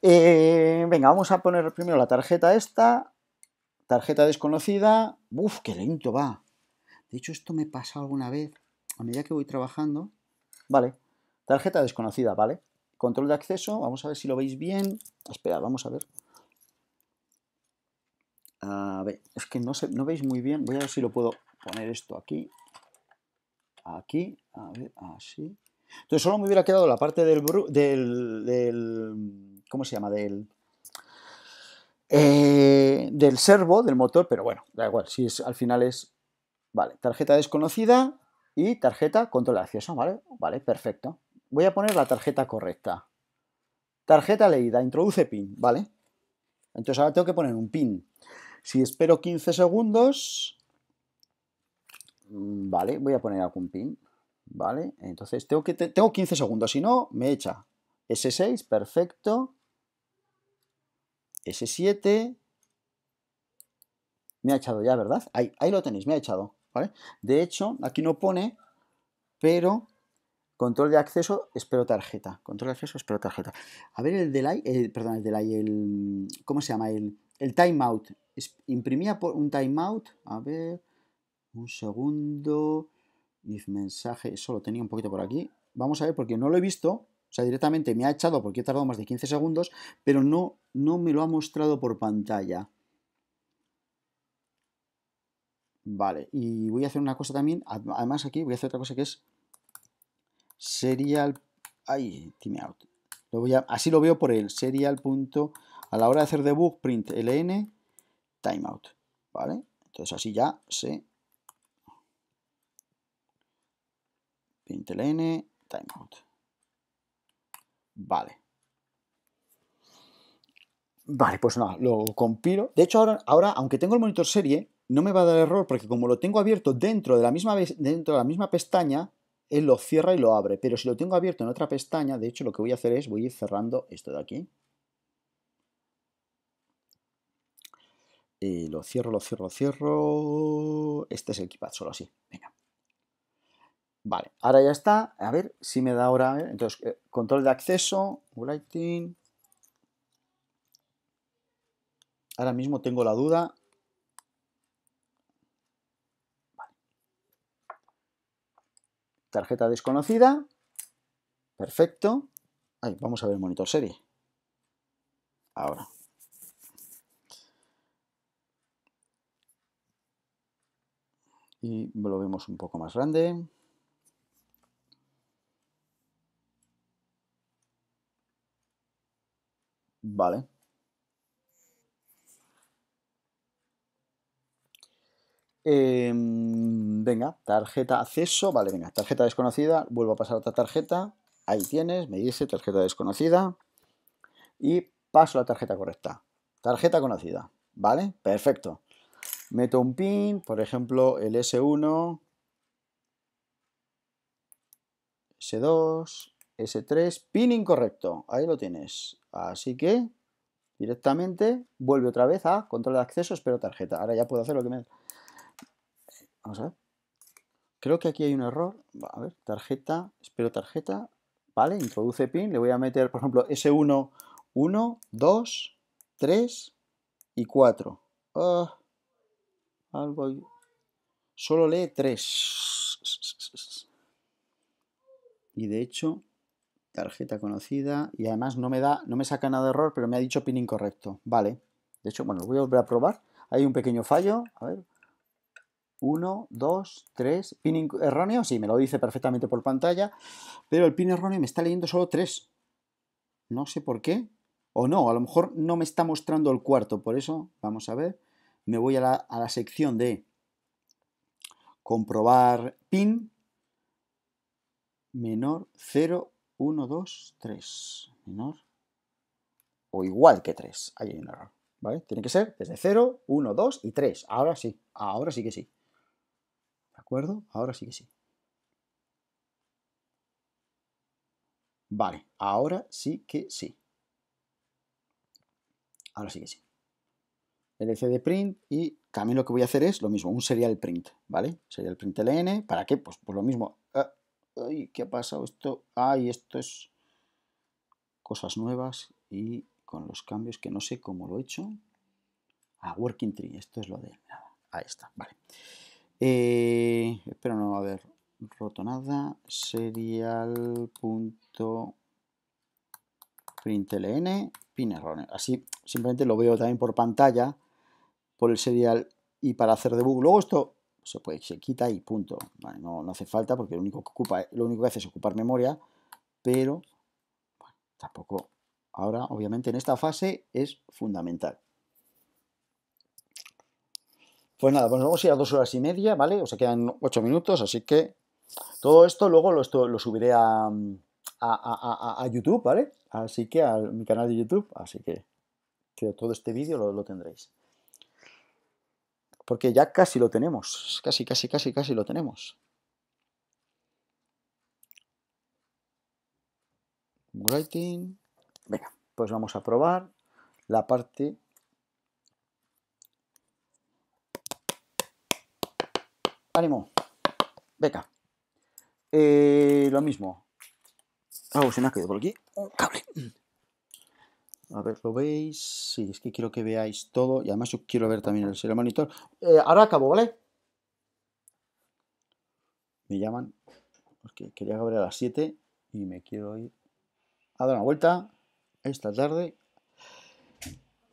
Eh, venga, vamos a poner primero la tarjeta esta, tarjeta desconocida. Uf, qué lento va. De hecho, esto me pasa alguna vez, a medida que voy trabajando. Vale, tarjeta desconocida, ¿vale? Control de acceso, vamos a ver si lo veis bien. Esperad, vamos a ver. A ver, es que no sé, no veis muy bien. Voy a ver si lo puedo poner esto aquí. Aquí, a ver, así. Entonces solo me hubiera quedado la parte del... del, del ¿cómo se llama? Del... eh, del servo, del motor, pero bueno, da igual, si es, al final es... Vale, tarjeta desconocida y tarjeta control de acceso, ¿vale? Vale, perfecto. Voy a poner la tarjeta correcta. Tarjeta leída, introduce pin, ¿vale? Entonces ahora tengo que poner un pin. Si espero quince segundos... Vale, voy a poner algún pin, ¿vale? Entonces tengo, que te tengo quince segundos, si no, me echa. ese seis, perfecto. ese siete. Me ha echado ya, ¿verdad? Ahí, ahí lo tenéis, me ha echado, ¿vale? De hecho, aquí no pone, pero... Control de acceso, espero tarjeta. Control de acceso, espero tarjeta. A ver el delay, el, perdón, el delay, el... ¿Cómo se llama? El, el timeout. Imprimía por un timeout. A ver... Un segundo... If mensaje... Eso lo tenía un poquito por aquí. Vamos a ver, porque no lo he visto. O sea, directamente me ha echado porque he tardado más de quince segundos, pero no, no me lo ha mostrado por pantalla. Vale. Y voy a hacer una cosa también. Además aquí voy a hacer otra cosa que es... serial, ay, timeout. Lo voy a, así lo veo por el serial punto, a la hora de hacer debug, print ln, timeout, ¿vale? Entonces así ya sé, print ln, timeout, vale. Vale, pues nada, lo compilo. De hecho ahora, ahora, aunque tengo el monitor serie, no me va a dar error porque como lo tengo abierto dentro de la misma, dentro de la misma pestaña, él lo cierra y lo abre, pero si lo tengo abierto en otra pestaña, de hecho lo que voy a hacer es voy a ir cerrando esto de aquí. Eh, lo cierro, lo cierro, lo cierro. Este es el keypad, solo así. Venga. Vale, ahora ya está. A ver si me da ahora. ¿eh? Entonces, eh, control de acceso, lighting. Ahora mismo tengo la duda. Tarjeta desconocida, perfecto. Ahí, vamos a ver el monitor serie. Ahora. Y lo vemos un poco más grande. Vale. Eh, venga, tarjeta acceso, vale, venga, tarjeta desconocida, vuelvo a pasar a otra tarjeta, ahí tienes, me dice tarjeta desconocida y paso la tarjeta correcta, tarjeta conocida, vale, perfecto, meto un pin, por ejemplo el ese uno, ese dos, ese tres, pin incorrecto, ahí lo tienes, así que directamente vuelve otra vez a control de acceso, espero tarjeta, ahora ya puedo hacer lo que me... Vamos a ver. Creo que aquí hay un error. A ver, tarjeta, espero tarjeta. Vale, introduce pin. Le voy a meter, por ejemplo, ese uno, uno, dos, tres y cuatro. Uh, algo... Solo lee tres. Y de hecho, tarjeta conocida. Y además no me da, no me saca nada de error, pero me ha dicho pin incorrecto. Vale. De hecho, bueno, voy a volver a probar. Hay un pequeño fallo. A ver. uno, dos, tres, pin erróneo, sí, me lo dice perfectamente por pantalla, pero el pin erróneo me está leyendo solo tres, no sé por qué, o no, a lo mejor no me está mostrando el cuarto, por eso, vamos a ver, me voy a la, a la sección de comprobar pin, menor cero, uno, dos, tres, menor, o igual que tres, ahí hay un error, ¿vale? Tiene que ser desde cero, uno, dos y tres, ahora sí, ahora sí que sí. ¿De acuerdo? Ahora sí que sí. Vale, ahora sí que sí. Ahora sí que sí. L C D print y también lo que voy a hacer es lo mismo, un serial print, ¿vale? Serial print L N, ¿para qué? Pues, pues lo mismo. Ay, ¿qué ha pasado esto? Ay, esto es cosas nuevas y con los cambios que no sé cómo lo he hecho. Ah, working tree, esto es lo de nada. Ahí está, vale. Eh, espero no haber roto nada. Serial.println, pin erróneo. Así simplemente lo veo también por pantalla, por el serial y para hacer debug. Luego esto se puede, se quita y punto. Vale, no, no hace falta porque lo único que ocupa, lo único que hace es ocupar memoria, pero bueno, tampoco. Ahora, obviamente, en esta fase es fundamental. Pues nada, pues vamos a ir a dos horas y media, ¿vale? O sea, quedan ocho minutos, así que todo esto luego lo, esto, lo subiré a, a, a, a YouTube, ¿vale? Así que a mi canal de YouTube, así que, que todo este vídeo lo, lo tendréis. Porque ya casi lo tenemos, casi, casi, casi, casi lo tenemos. Writing. Venga, pues vamos a probar la parte... Ánimo, venga, eh, lo mismo, algo oh, se me ha quedado por aquí, un cable, a ver, lo veis, sí, es que quiero que veáis todo, y además yo quiero ver también el, el monitor, eh, ahora acabo, ¿vale? Me llaman, porque quería acabar a las siete, y me quiero ir a dar una vuelta, esta tarde,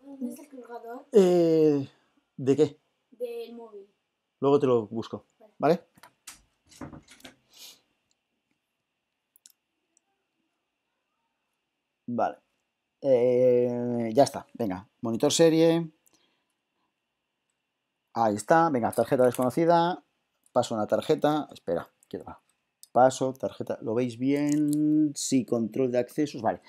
¿dónde está el cargador? Eh, ¿de qué? Del móvil. Luego te lo busco, ¿vale? Vale. Eh, ya está, venga. Monitor serie. Ahí está, venga, tarjeta desconocida. Paso una tarjeta. Espera, ¿quién va? Paso, tarjeta. ¿Lo veis bien? Sí, control de accesos, vale.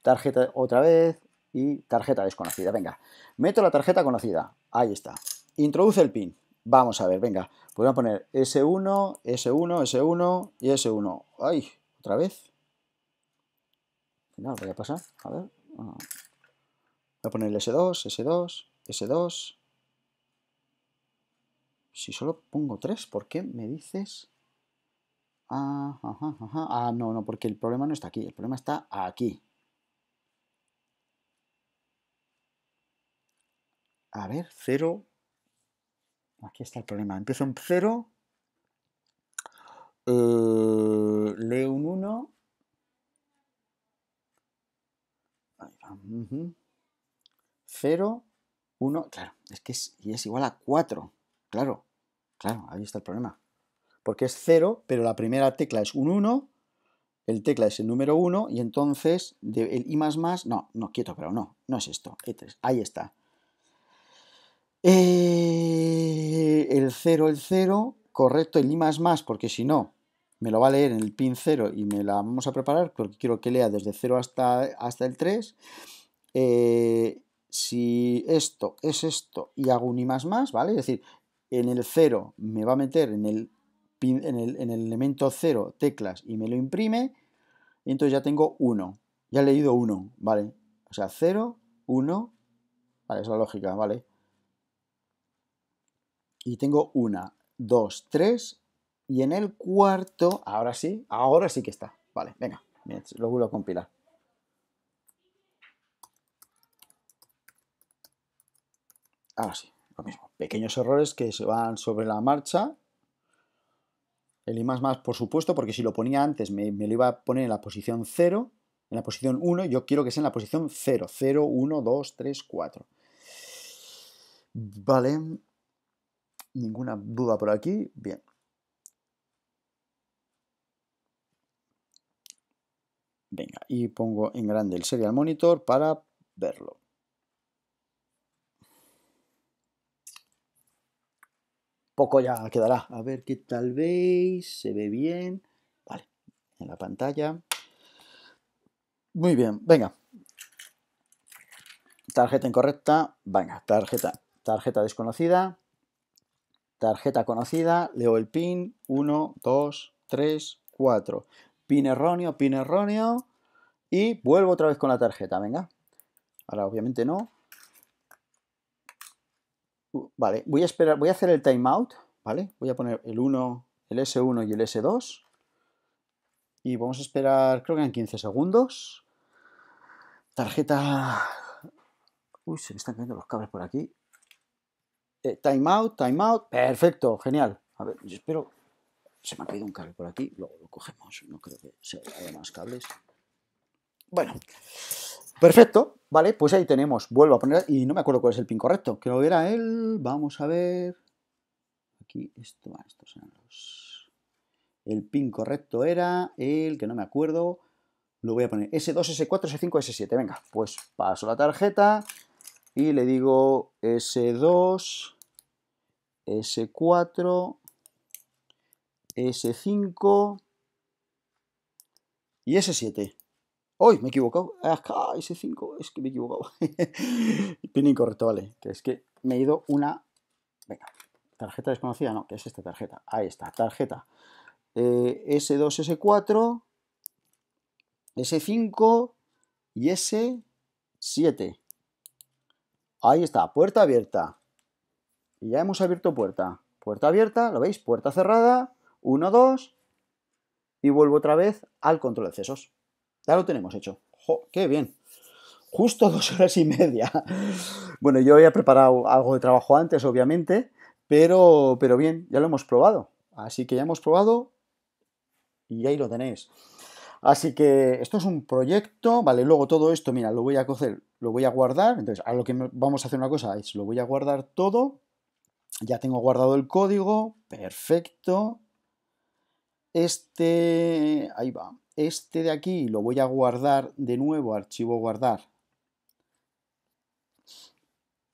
Tarjeta otra vez y tarjeta desconocida, venga. Meto la tarjeta conocida. Ahí está. Introduce el pin. Vamos a ver, venga, pues voy a poner ese uno, ese uno, ese uno y ese uno. ¡Ay! ¿Otra vez? No, voy a pasar, a ver. Voy a poner el ese dos, ese dos, ese dos. Si solo pongo tres, ¿por qué me dices? Ah, ajá, ajá. Ah, no, no, porque el problema no está aquí, el problema está aquí. A ver, cero... Aquí está el problema. Empiezo en cero, eh, leo un uno. Ahí va. Uh-huh. cero, uno. Claro, es que es, y es igual a cuatro. Claro, claro, ahí está el problema. Porque es cero, pero la primera tecla es un uno, el tecla es el número uno, y entonces de, el I más más. No, no, quieto, pero no, no es esto. E tres, ahí está. Eh, el cero, el cero, correcto, el I más más, porque si no, me lo va a leer en el pin cero y me la vamos a preparar, porque quiero que lea desde cero hasta, hasta el tres. Eh, si esto es esto y hago un I más más, ¿vale? Es decir, en el cero me va a meter en el, pin, en el, en el elemento cero teclas y me lo imprime, y entonces ya tengo uno, ya he leído uno, ¿vale? O sea, cero, uno, vale, es la lógica, ¿vale? Y tengo una, dos, tres, y en el cuarto, ahora sí, ahora sí que está. Vale, venga, lo vuelvo a compilar. Ahora sí, lo mismo. Pequeños errores que se van sobre la marcha. El I más más, por supuesto, porque si lo ponía antes me, me lo iba a poner en la posición cero, en la posición uno, yo quiero que sea en la posición cero. cero, uno, dos, tres, cuatro. Vale. Ninguna duda por aquí, bien. Venga, y pongo en grande el serial monitor para verlo. Poco ya quedará. A ver qué tal veis, se ve bien. Vale, en la pantalla. Muy bien, venga. Tarjeta incorrecta, venga, tarjeta, tarjeta desconocida. Tarjeta conocida, leo el pin, uno, dos, tres, cuatro. Pin erróneo, pin erróneo. Y vuelvo otra vez con la tarjeta, venga. Ahora obviamente no. Uh, vale, voy a esperar, voy a hacer el timeout, ¿vale? Voy a poner el uno, el ese uno y el ese dos. Y vamos a esperar, creo que en quince segundos. Tarjeta... Uy, se me están cayendo los cables por aquí. Time out, time out, perfecto, genial. A ver, yo espero. Se me ha caído un cable por aquí, luego lo cogemos. No creo que haya más cables. Bueno, perfecto, vale, pues ahí tenemos. Vuelvo a poner, y no me acuerdo cuál es el pin correcto. Creo que era él. Vamos a ver. Aquí, esto, estos son los. El pin correcto era el que no me acuerdo. Lo voy a poner ese dos, ese cuatro, ese cinco, ese siete. Venga, pues paso la tarjeta y le digo ese dos. ese cuatro, ese cinco y ese siete. ¡Uy! Me he equivocado. Acá, ese cinco. Es que me he equivocado. Pin incorrecto, vale. Que es que me he ido una... Venga, tarjeta desconocida. No, que es esta tarjeta. Ahí está, tarjeta. Eh, ese dos, ese cuatro, ese cinco y ese siete. Ahí está, puerta abierta. Y ya hemos abierto puerta. Puerta abierta, ¿lo veis? Puerta cerrada. uno, dos. Y vuelvo otra vez al control de accesos. Ya lo tenemos hecho. ¡Jo, qué bien! Justo dos horas y media. Bueno, yo había preparado algo de trabajo antes, obviamente, pero, pero bien, ya lo hemos probado. Así que ya hemos probado y ahí lo tenéis. Así que esto es un proyecto, vale, luego todo esto, mira, lo voy a coger, lo voy a guardar. Entonces, ahora lo que vamos a hacer una cosa es, lo voy a guardar todo. Ya tengo guardado el código, perfecto. Este, ahí va. Este de aquí lo voy a guardar de nuevo, archivo guardar.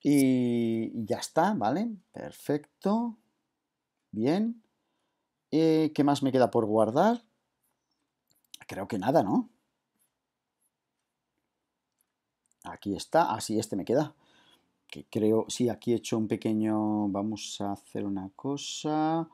Y ya está, ¿vale? Perfecto. Bien. Eh, ¿Qué más me queda por guardar? Creo que nada, ¿no? Aquí está. Ah, sí, este me queda. Que creo, sí, aquí he hecho un pequeño... Vamos a hacer una cosa...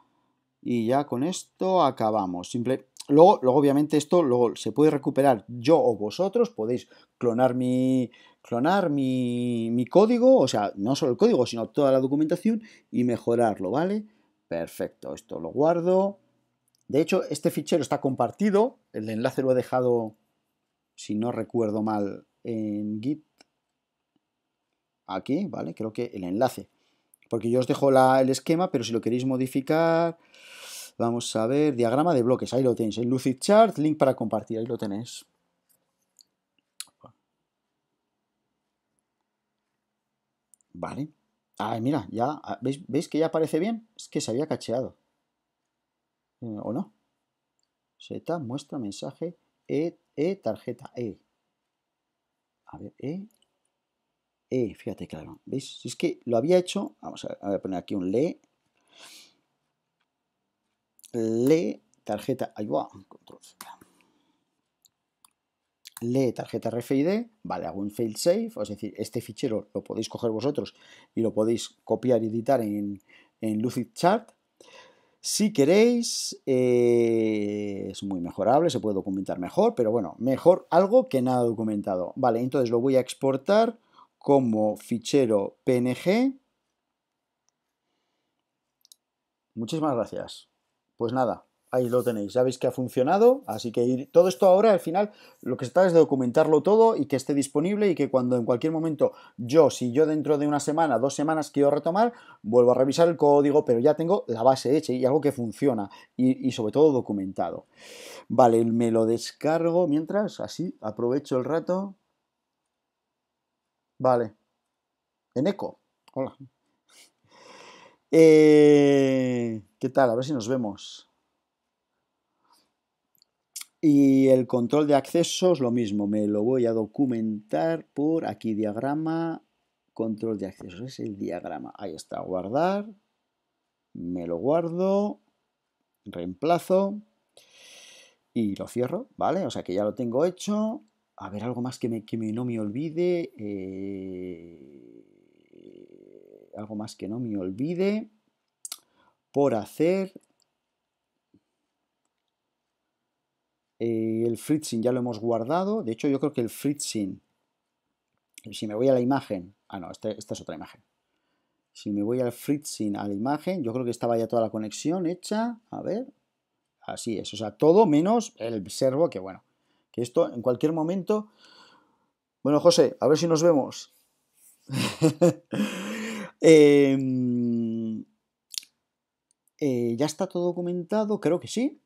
Y ya con esto acabamos. Simple. Luego, luego, obviamente, esto luego se puede recuperar yo o vosotros. Podéis clonar mi clonar mi, mi código, o sea, no solo el código, sino toda la documentación y mejorarlo, ¿vale? Perfecto, esto lo guardo. De hecho, este fichero está compartido. El enlace lo he dejado, si no recuerdo mal, en Git. Aquí, ¿vale? Creo que el enlace. Porque yo os dejo la, el esquema, pero si lo queréis modificar... Vamos a ver, diagrama de bloques, ahí lo tenéis, el Lucidchart, link para compartir, ahí lo tenéis. Vale. Ay, mira, ya, ¿veis, ¿veis que ya aparece bien? Es que se había cacheado. ¿O no? Z, muestra, mensaje, E, E, tarjeta, E. A ver, E... Eh, fíjate, claro, ¿veis? Si es que lo había hecho, vamos a, ver, voy a poner aquí un le, le, tarjeta, ahí va, control Z, le, tarjeta R F I D, vale, hago un fail safe, es decir, este fichero lo podéis coger vosotros y lo podéis copiar y editar en, en Lucidchart, si queréis, eh, es muy mejorable, se puede documentar mejor, pero bueno, mejor algo que nada documentado, vale, entonces lo voy a exportar como fichero P N G. Muchísimas gracias. Pues nada, ahí lo tenéis. Ya veis que ha funcionado, así que todo esto ahora al final lo que se trata es de documentarlo todo y que esté disponible y que cuando en cualquier momento yo, si yo dentro de una semana, dos semanas quiero retomar, vuelvo a revisar el código, pero ya tengo la base hecha y algo que funciona y, y sobre todo documentado. Vale, me lo descargo mientras, así aprovecho el rato. Vale. En eco. Hola. Eh, ¿Qué tal? A ver si nos vemos. Y el control de accesos, lo mismo. Me lo voy a documentar por aquí. Diagrama. Control de accesos. Es el diagrama. Ahí está. Guardar. Me lo guardo. Reemplazo. Y lo cierro. Vale. O sea que ya lo tengo hecho. A ver, algo más que, me, que me, no me olvide. Eh, algo más que no me olvide. Por hacer. Eh, el Fritzing ya lo hemos guardado. De hecho, yo creo que el Fritzing. Si me voy a la imagen. Ah, no, esta, esta es otra imagen. Si me voy al Fritzing a la imagen, yo creo que estaba ya toda la conexión hecha. A ver. Así es. O sea, todo menos el servo, que bueno. Esto en cualquier momento. Bueno, José, a ver si nos vemos. eh, eh, ya está todo documentado, creo que sí.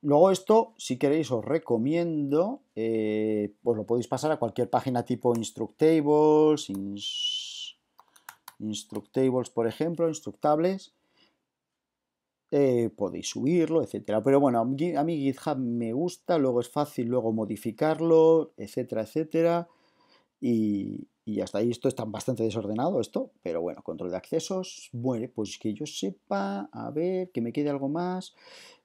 Luego esto, si queréis, os recomiendo, eh, pues lo podéis pasar a cualquier página tipo Instructables, ins, Instructables, por ejemplo, Instructables. Eh, podéis subirlo, etcétera. Pero bueno, a mí, a mí GitHub me gusta, luego es fácil, luego modificarlo, etcétera, etcétera. Y, Y hasta ahí esto está bastante desordenado esto, pero bueno, control de accesos, bueno, pues que yo sepa, a ver, que me quede algo más.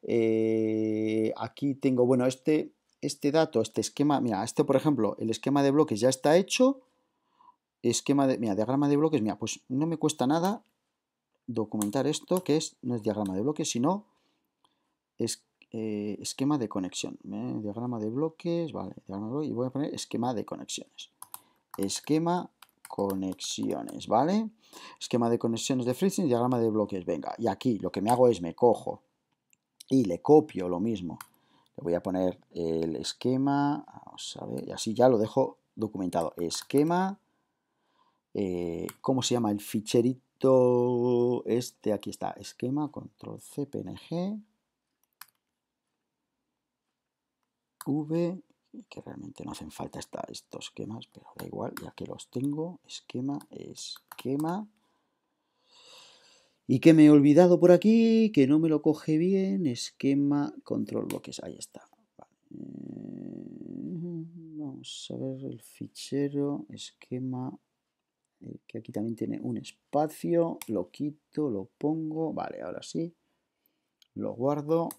Eh, aquí tengo, bueno, este, este dato, este esquema, mira, este por ejemplo, el esquema de bloques ya está hecho, esquema de, mira, diagrama de bloques, mira, pues no me cuesta nada documentar esto, que es, no es diagrama de bloques, sino es, eh, esquema de conexión, eh, diagrama de bloques, vale, diagrama de bloques, y voy a poner esquema de conexiones. Esquema conexiones, ¿vale? Esquema de conexiones de Fritzing, diagrama de bloques, venga. Y aquí lo que me hago es me cojo y le copio lo mismo. Le voy a poner el esquema, vamos a ver, y así ya lo dejo documentado. Esquema, eh, ¿cómo se llama el ficherito este? Aquí está, esquema, control C, P N G, V... que realmente no hacen falta esta, estos esquemas, pero da igual, ya que los tengo, esquema, esquema. Y que me he olvidado por aquí, que no me lo coge bien, esquema, control bloques, ahí está. Vale. Vamos a ver el fichero, esquema, que aquí también tiene un espacio, lo quito, lo pongo, vale, ahora sí, lo guardo.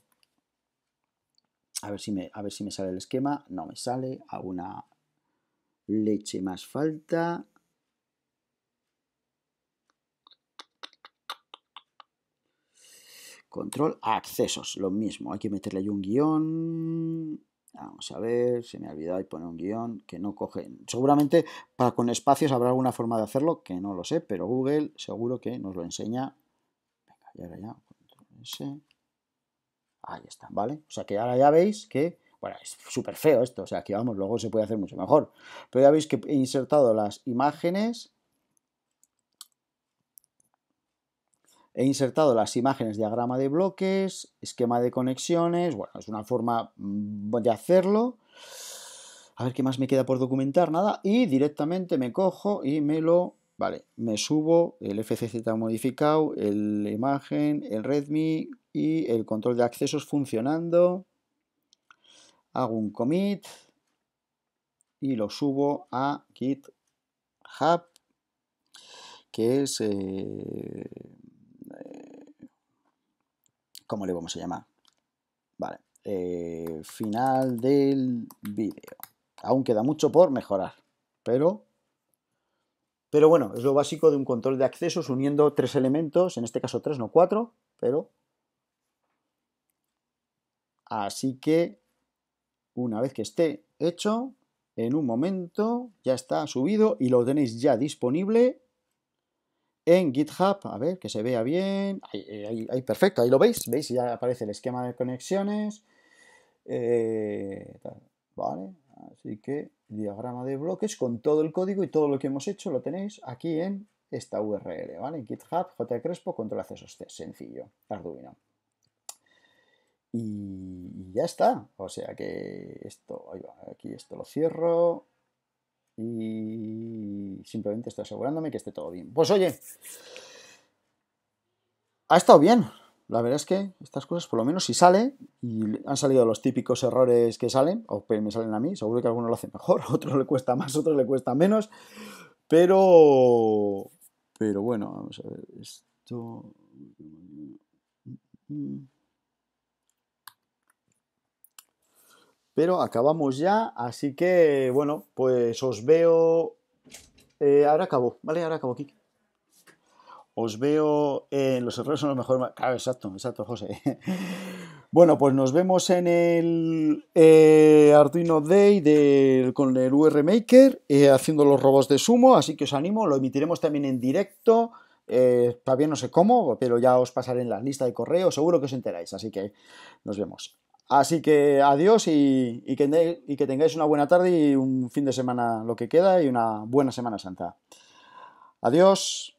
A ver si me, a ver si me sale el esquema. No me sale. A una leche más falta. Control accesos. Lo mismo. Hay que meterle ahí un guión. Vamos a ver. Se me ha olvidado poner un guión que no coge. Seguramente para con espacios habrá alguna forma de hacerlo que no lo sé. Pero Google seguro que nos lo enseña. Venga, ya, ahora ya. Control S. Ahí está, ¿vale? O sea que ahora ya veis que, bueno, es súper feo esto, o sea que vamos, luego se puede hacer mucho mejor. Pero ya veis que he insertado las imágenes, he insertado las imágenes, diagrama de bloques, esquema de conexiones, bueno, es una forma de hacerlo. A ver qué más me queda por documentar, nada, y directamente me cojo y me lo... Vale, me subo el F C Z modificado, la imagen, el readme y el control de accesos funcionando. Hago un commit y lo subo a GitHub, que es... Eh, ¿Cómo le vamos a llamar? Vale, eh, final del vídeo. Aún queda mucho por mejorar, pero... Pero bueno, es lo básico de un control de accesos uniendo tres elementos, en este caso tres, no cuatro, pero... Así que, una vez que esté hecho, en un momento ya está subido y lo tenéis ya disponible en GitHub. A ver, que se vea bien. Ahí, ahí, ahí perfecto, ahí lo veis. Veis, ya aparece el esquema de conexiones. Eh, vale, así que... diagrama de bloques con todo el código y todo lo que hemos hecho lo tenéis aquí en esta U R L, ¿vale? En GitHub, jcrespo, control accesos, sencillo, Arduino. Y ya está, o sea que esto, ahí va, aquí esto lo cierro y simplemente estoy asegurándome que esté todo bien. Pues oye, ha estado bien. La verdad es que estas cosas, por lo menos, si sale, y han salido los típicos errores que salen, o me salen a mí, seguro que algunos lo hacen mejor, otros le cuesta más, otros le cuesta menos, pero... Pero bueno, vamos a ver, esto... Pero acabamos ya, así que, bueno, pues os veo... Eh, ahora acabo, ¿vale? Ahora acabo aquí. Os veo en los errores son los mejores... Claro, exacto, exacto, José. Bueno, pues nos vemos en el eh, Arduino Day de, con el U R Maker, eh, haciendo los robots de sumo, así que os animo, lo emitiremos también en directo, eh, todavía no sé cómo, pero ya os pasaré en la lista de correo, seguro que os enteráis, así que nos vemos. Así que adiós y, y, que, y que tengáis una buena tarde y un fin de semana lo que queda y una buena Semana Santa. Adiós.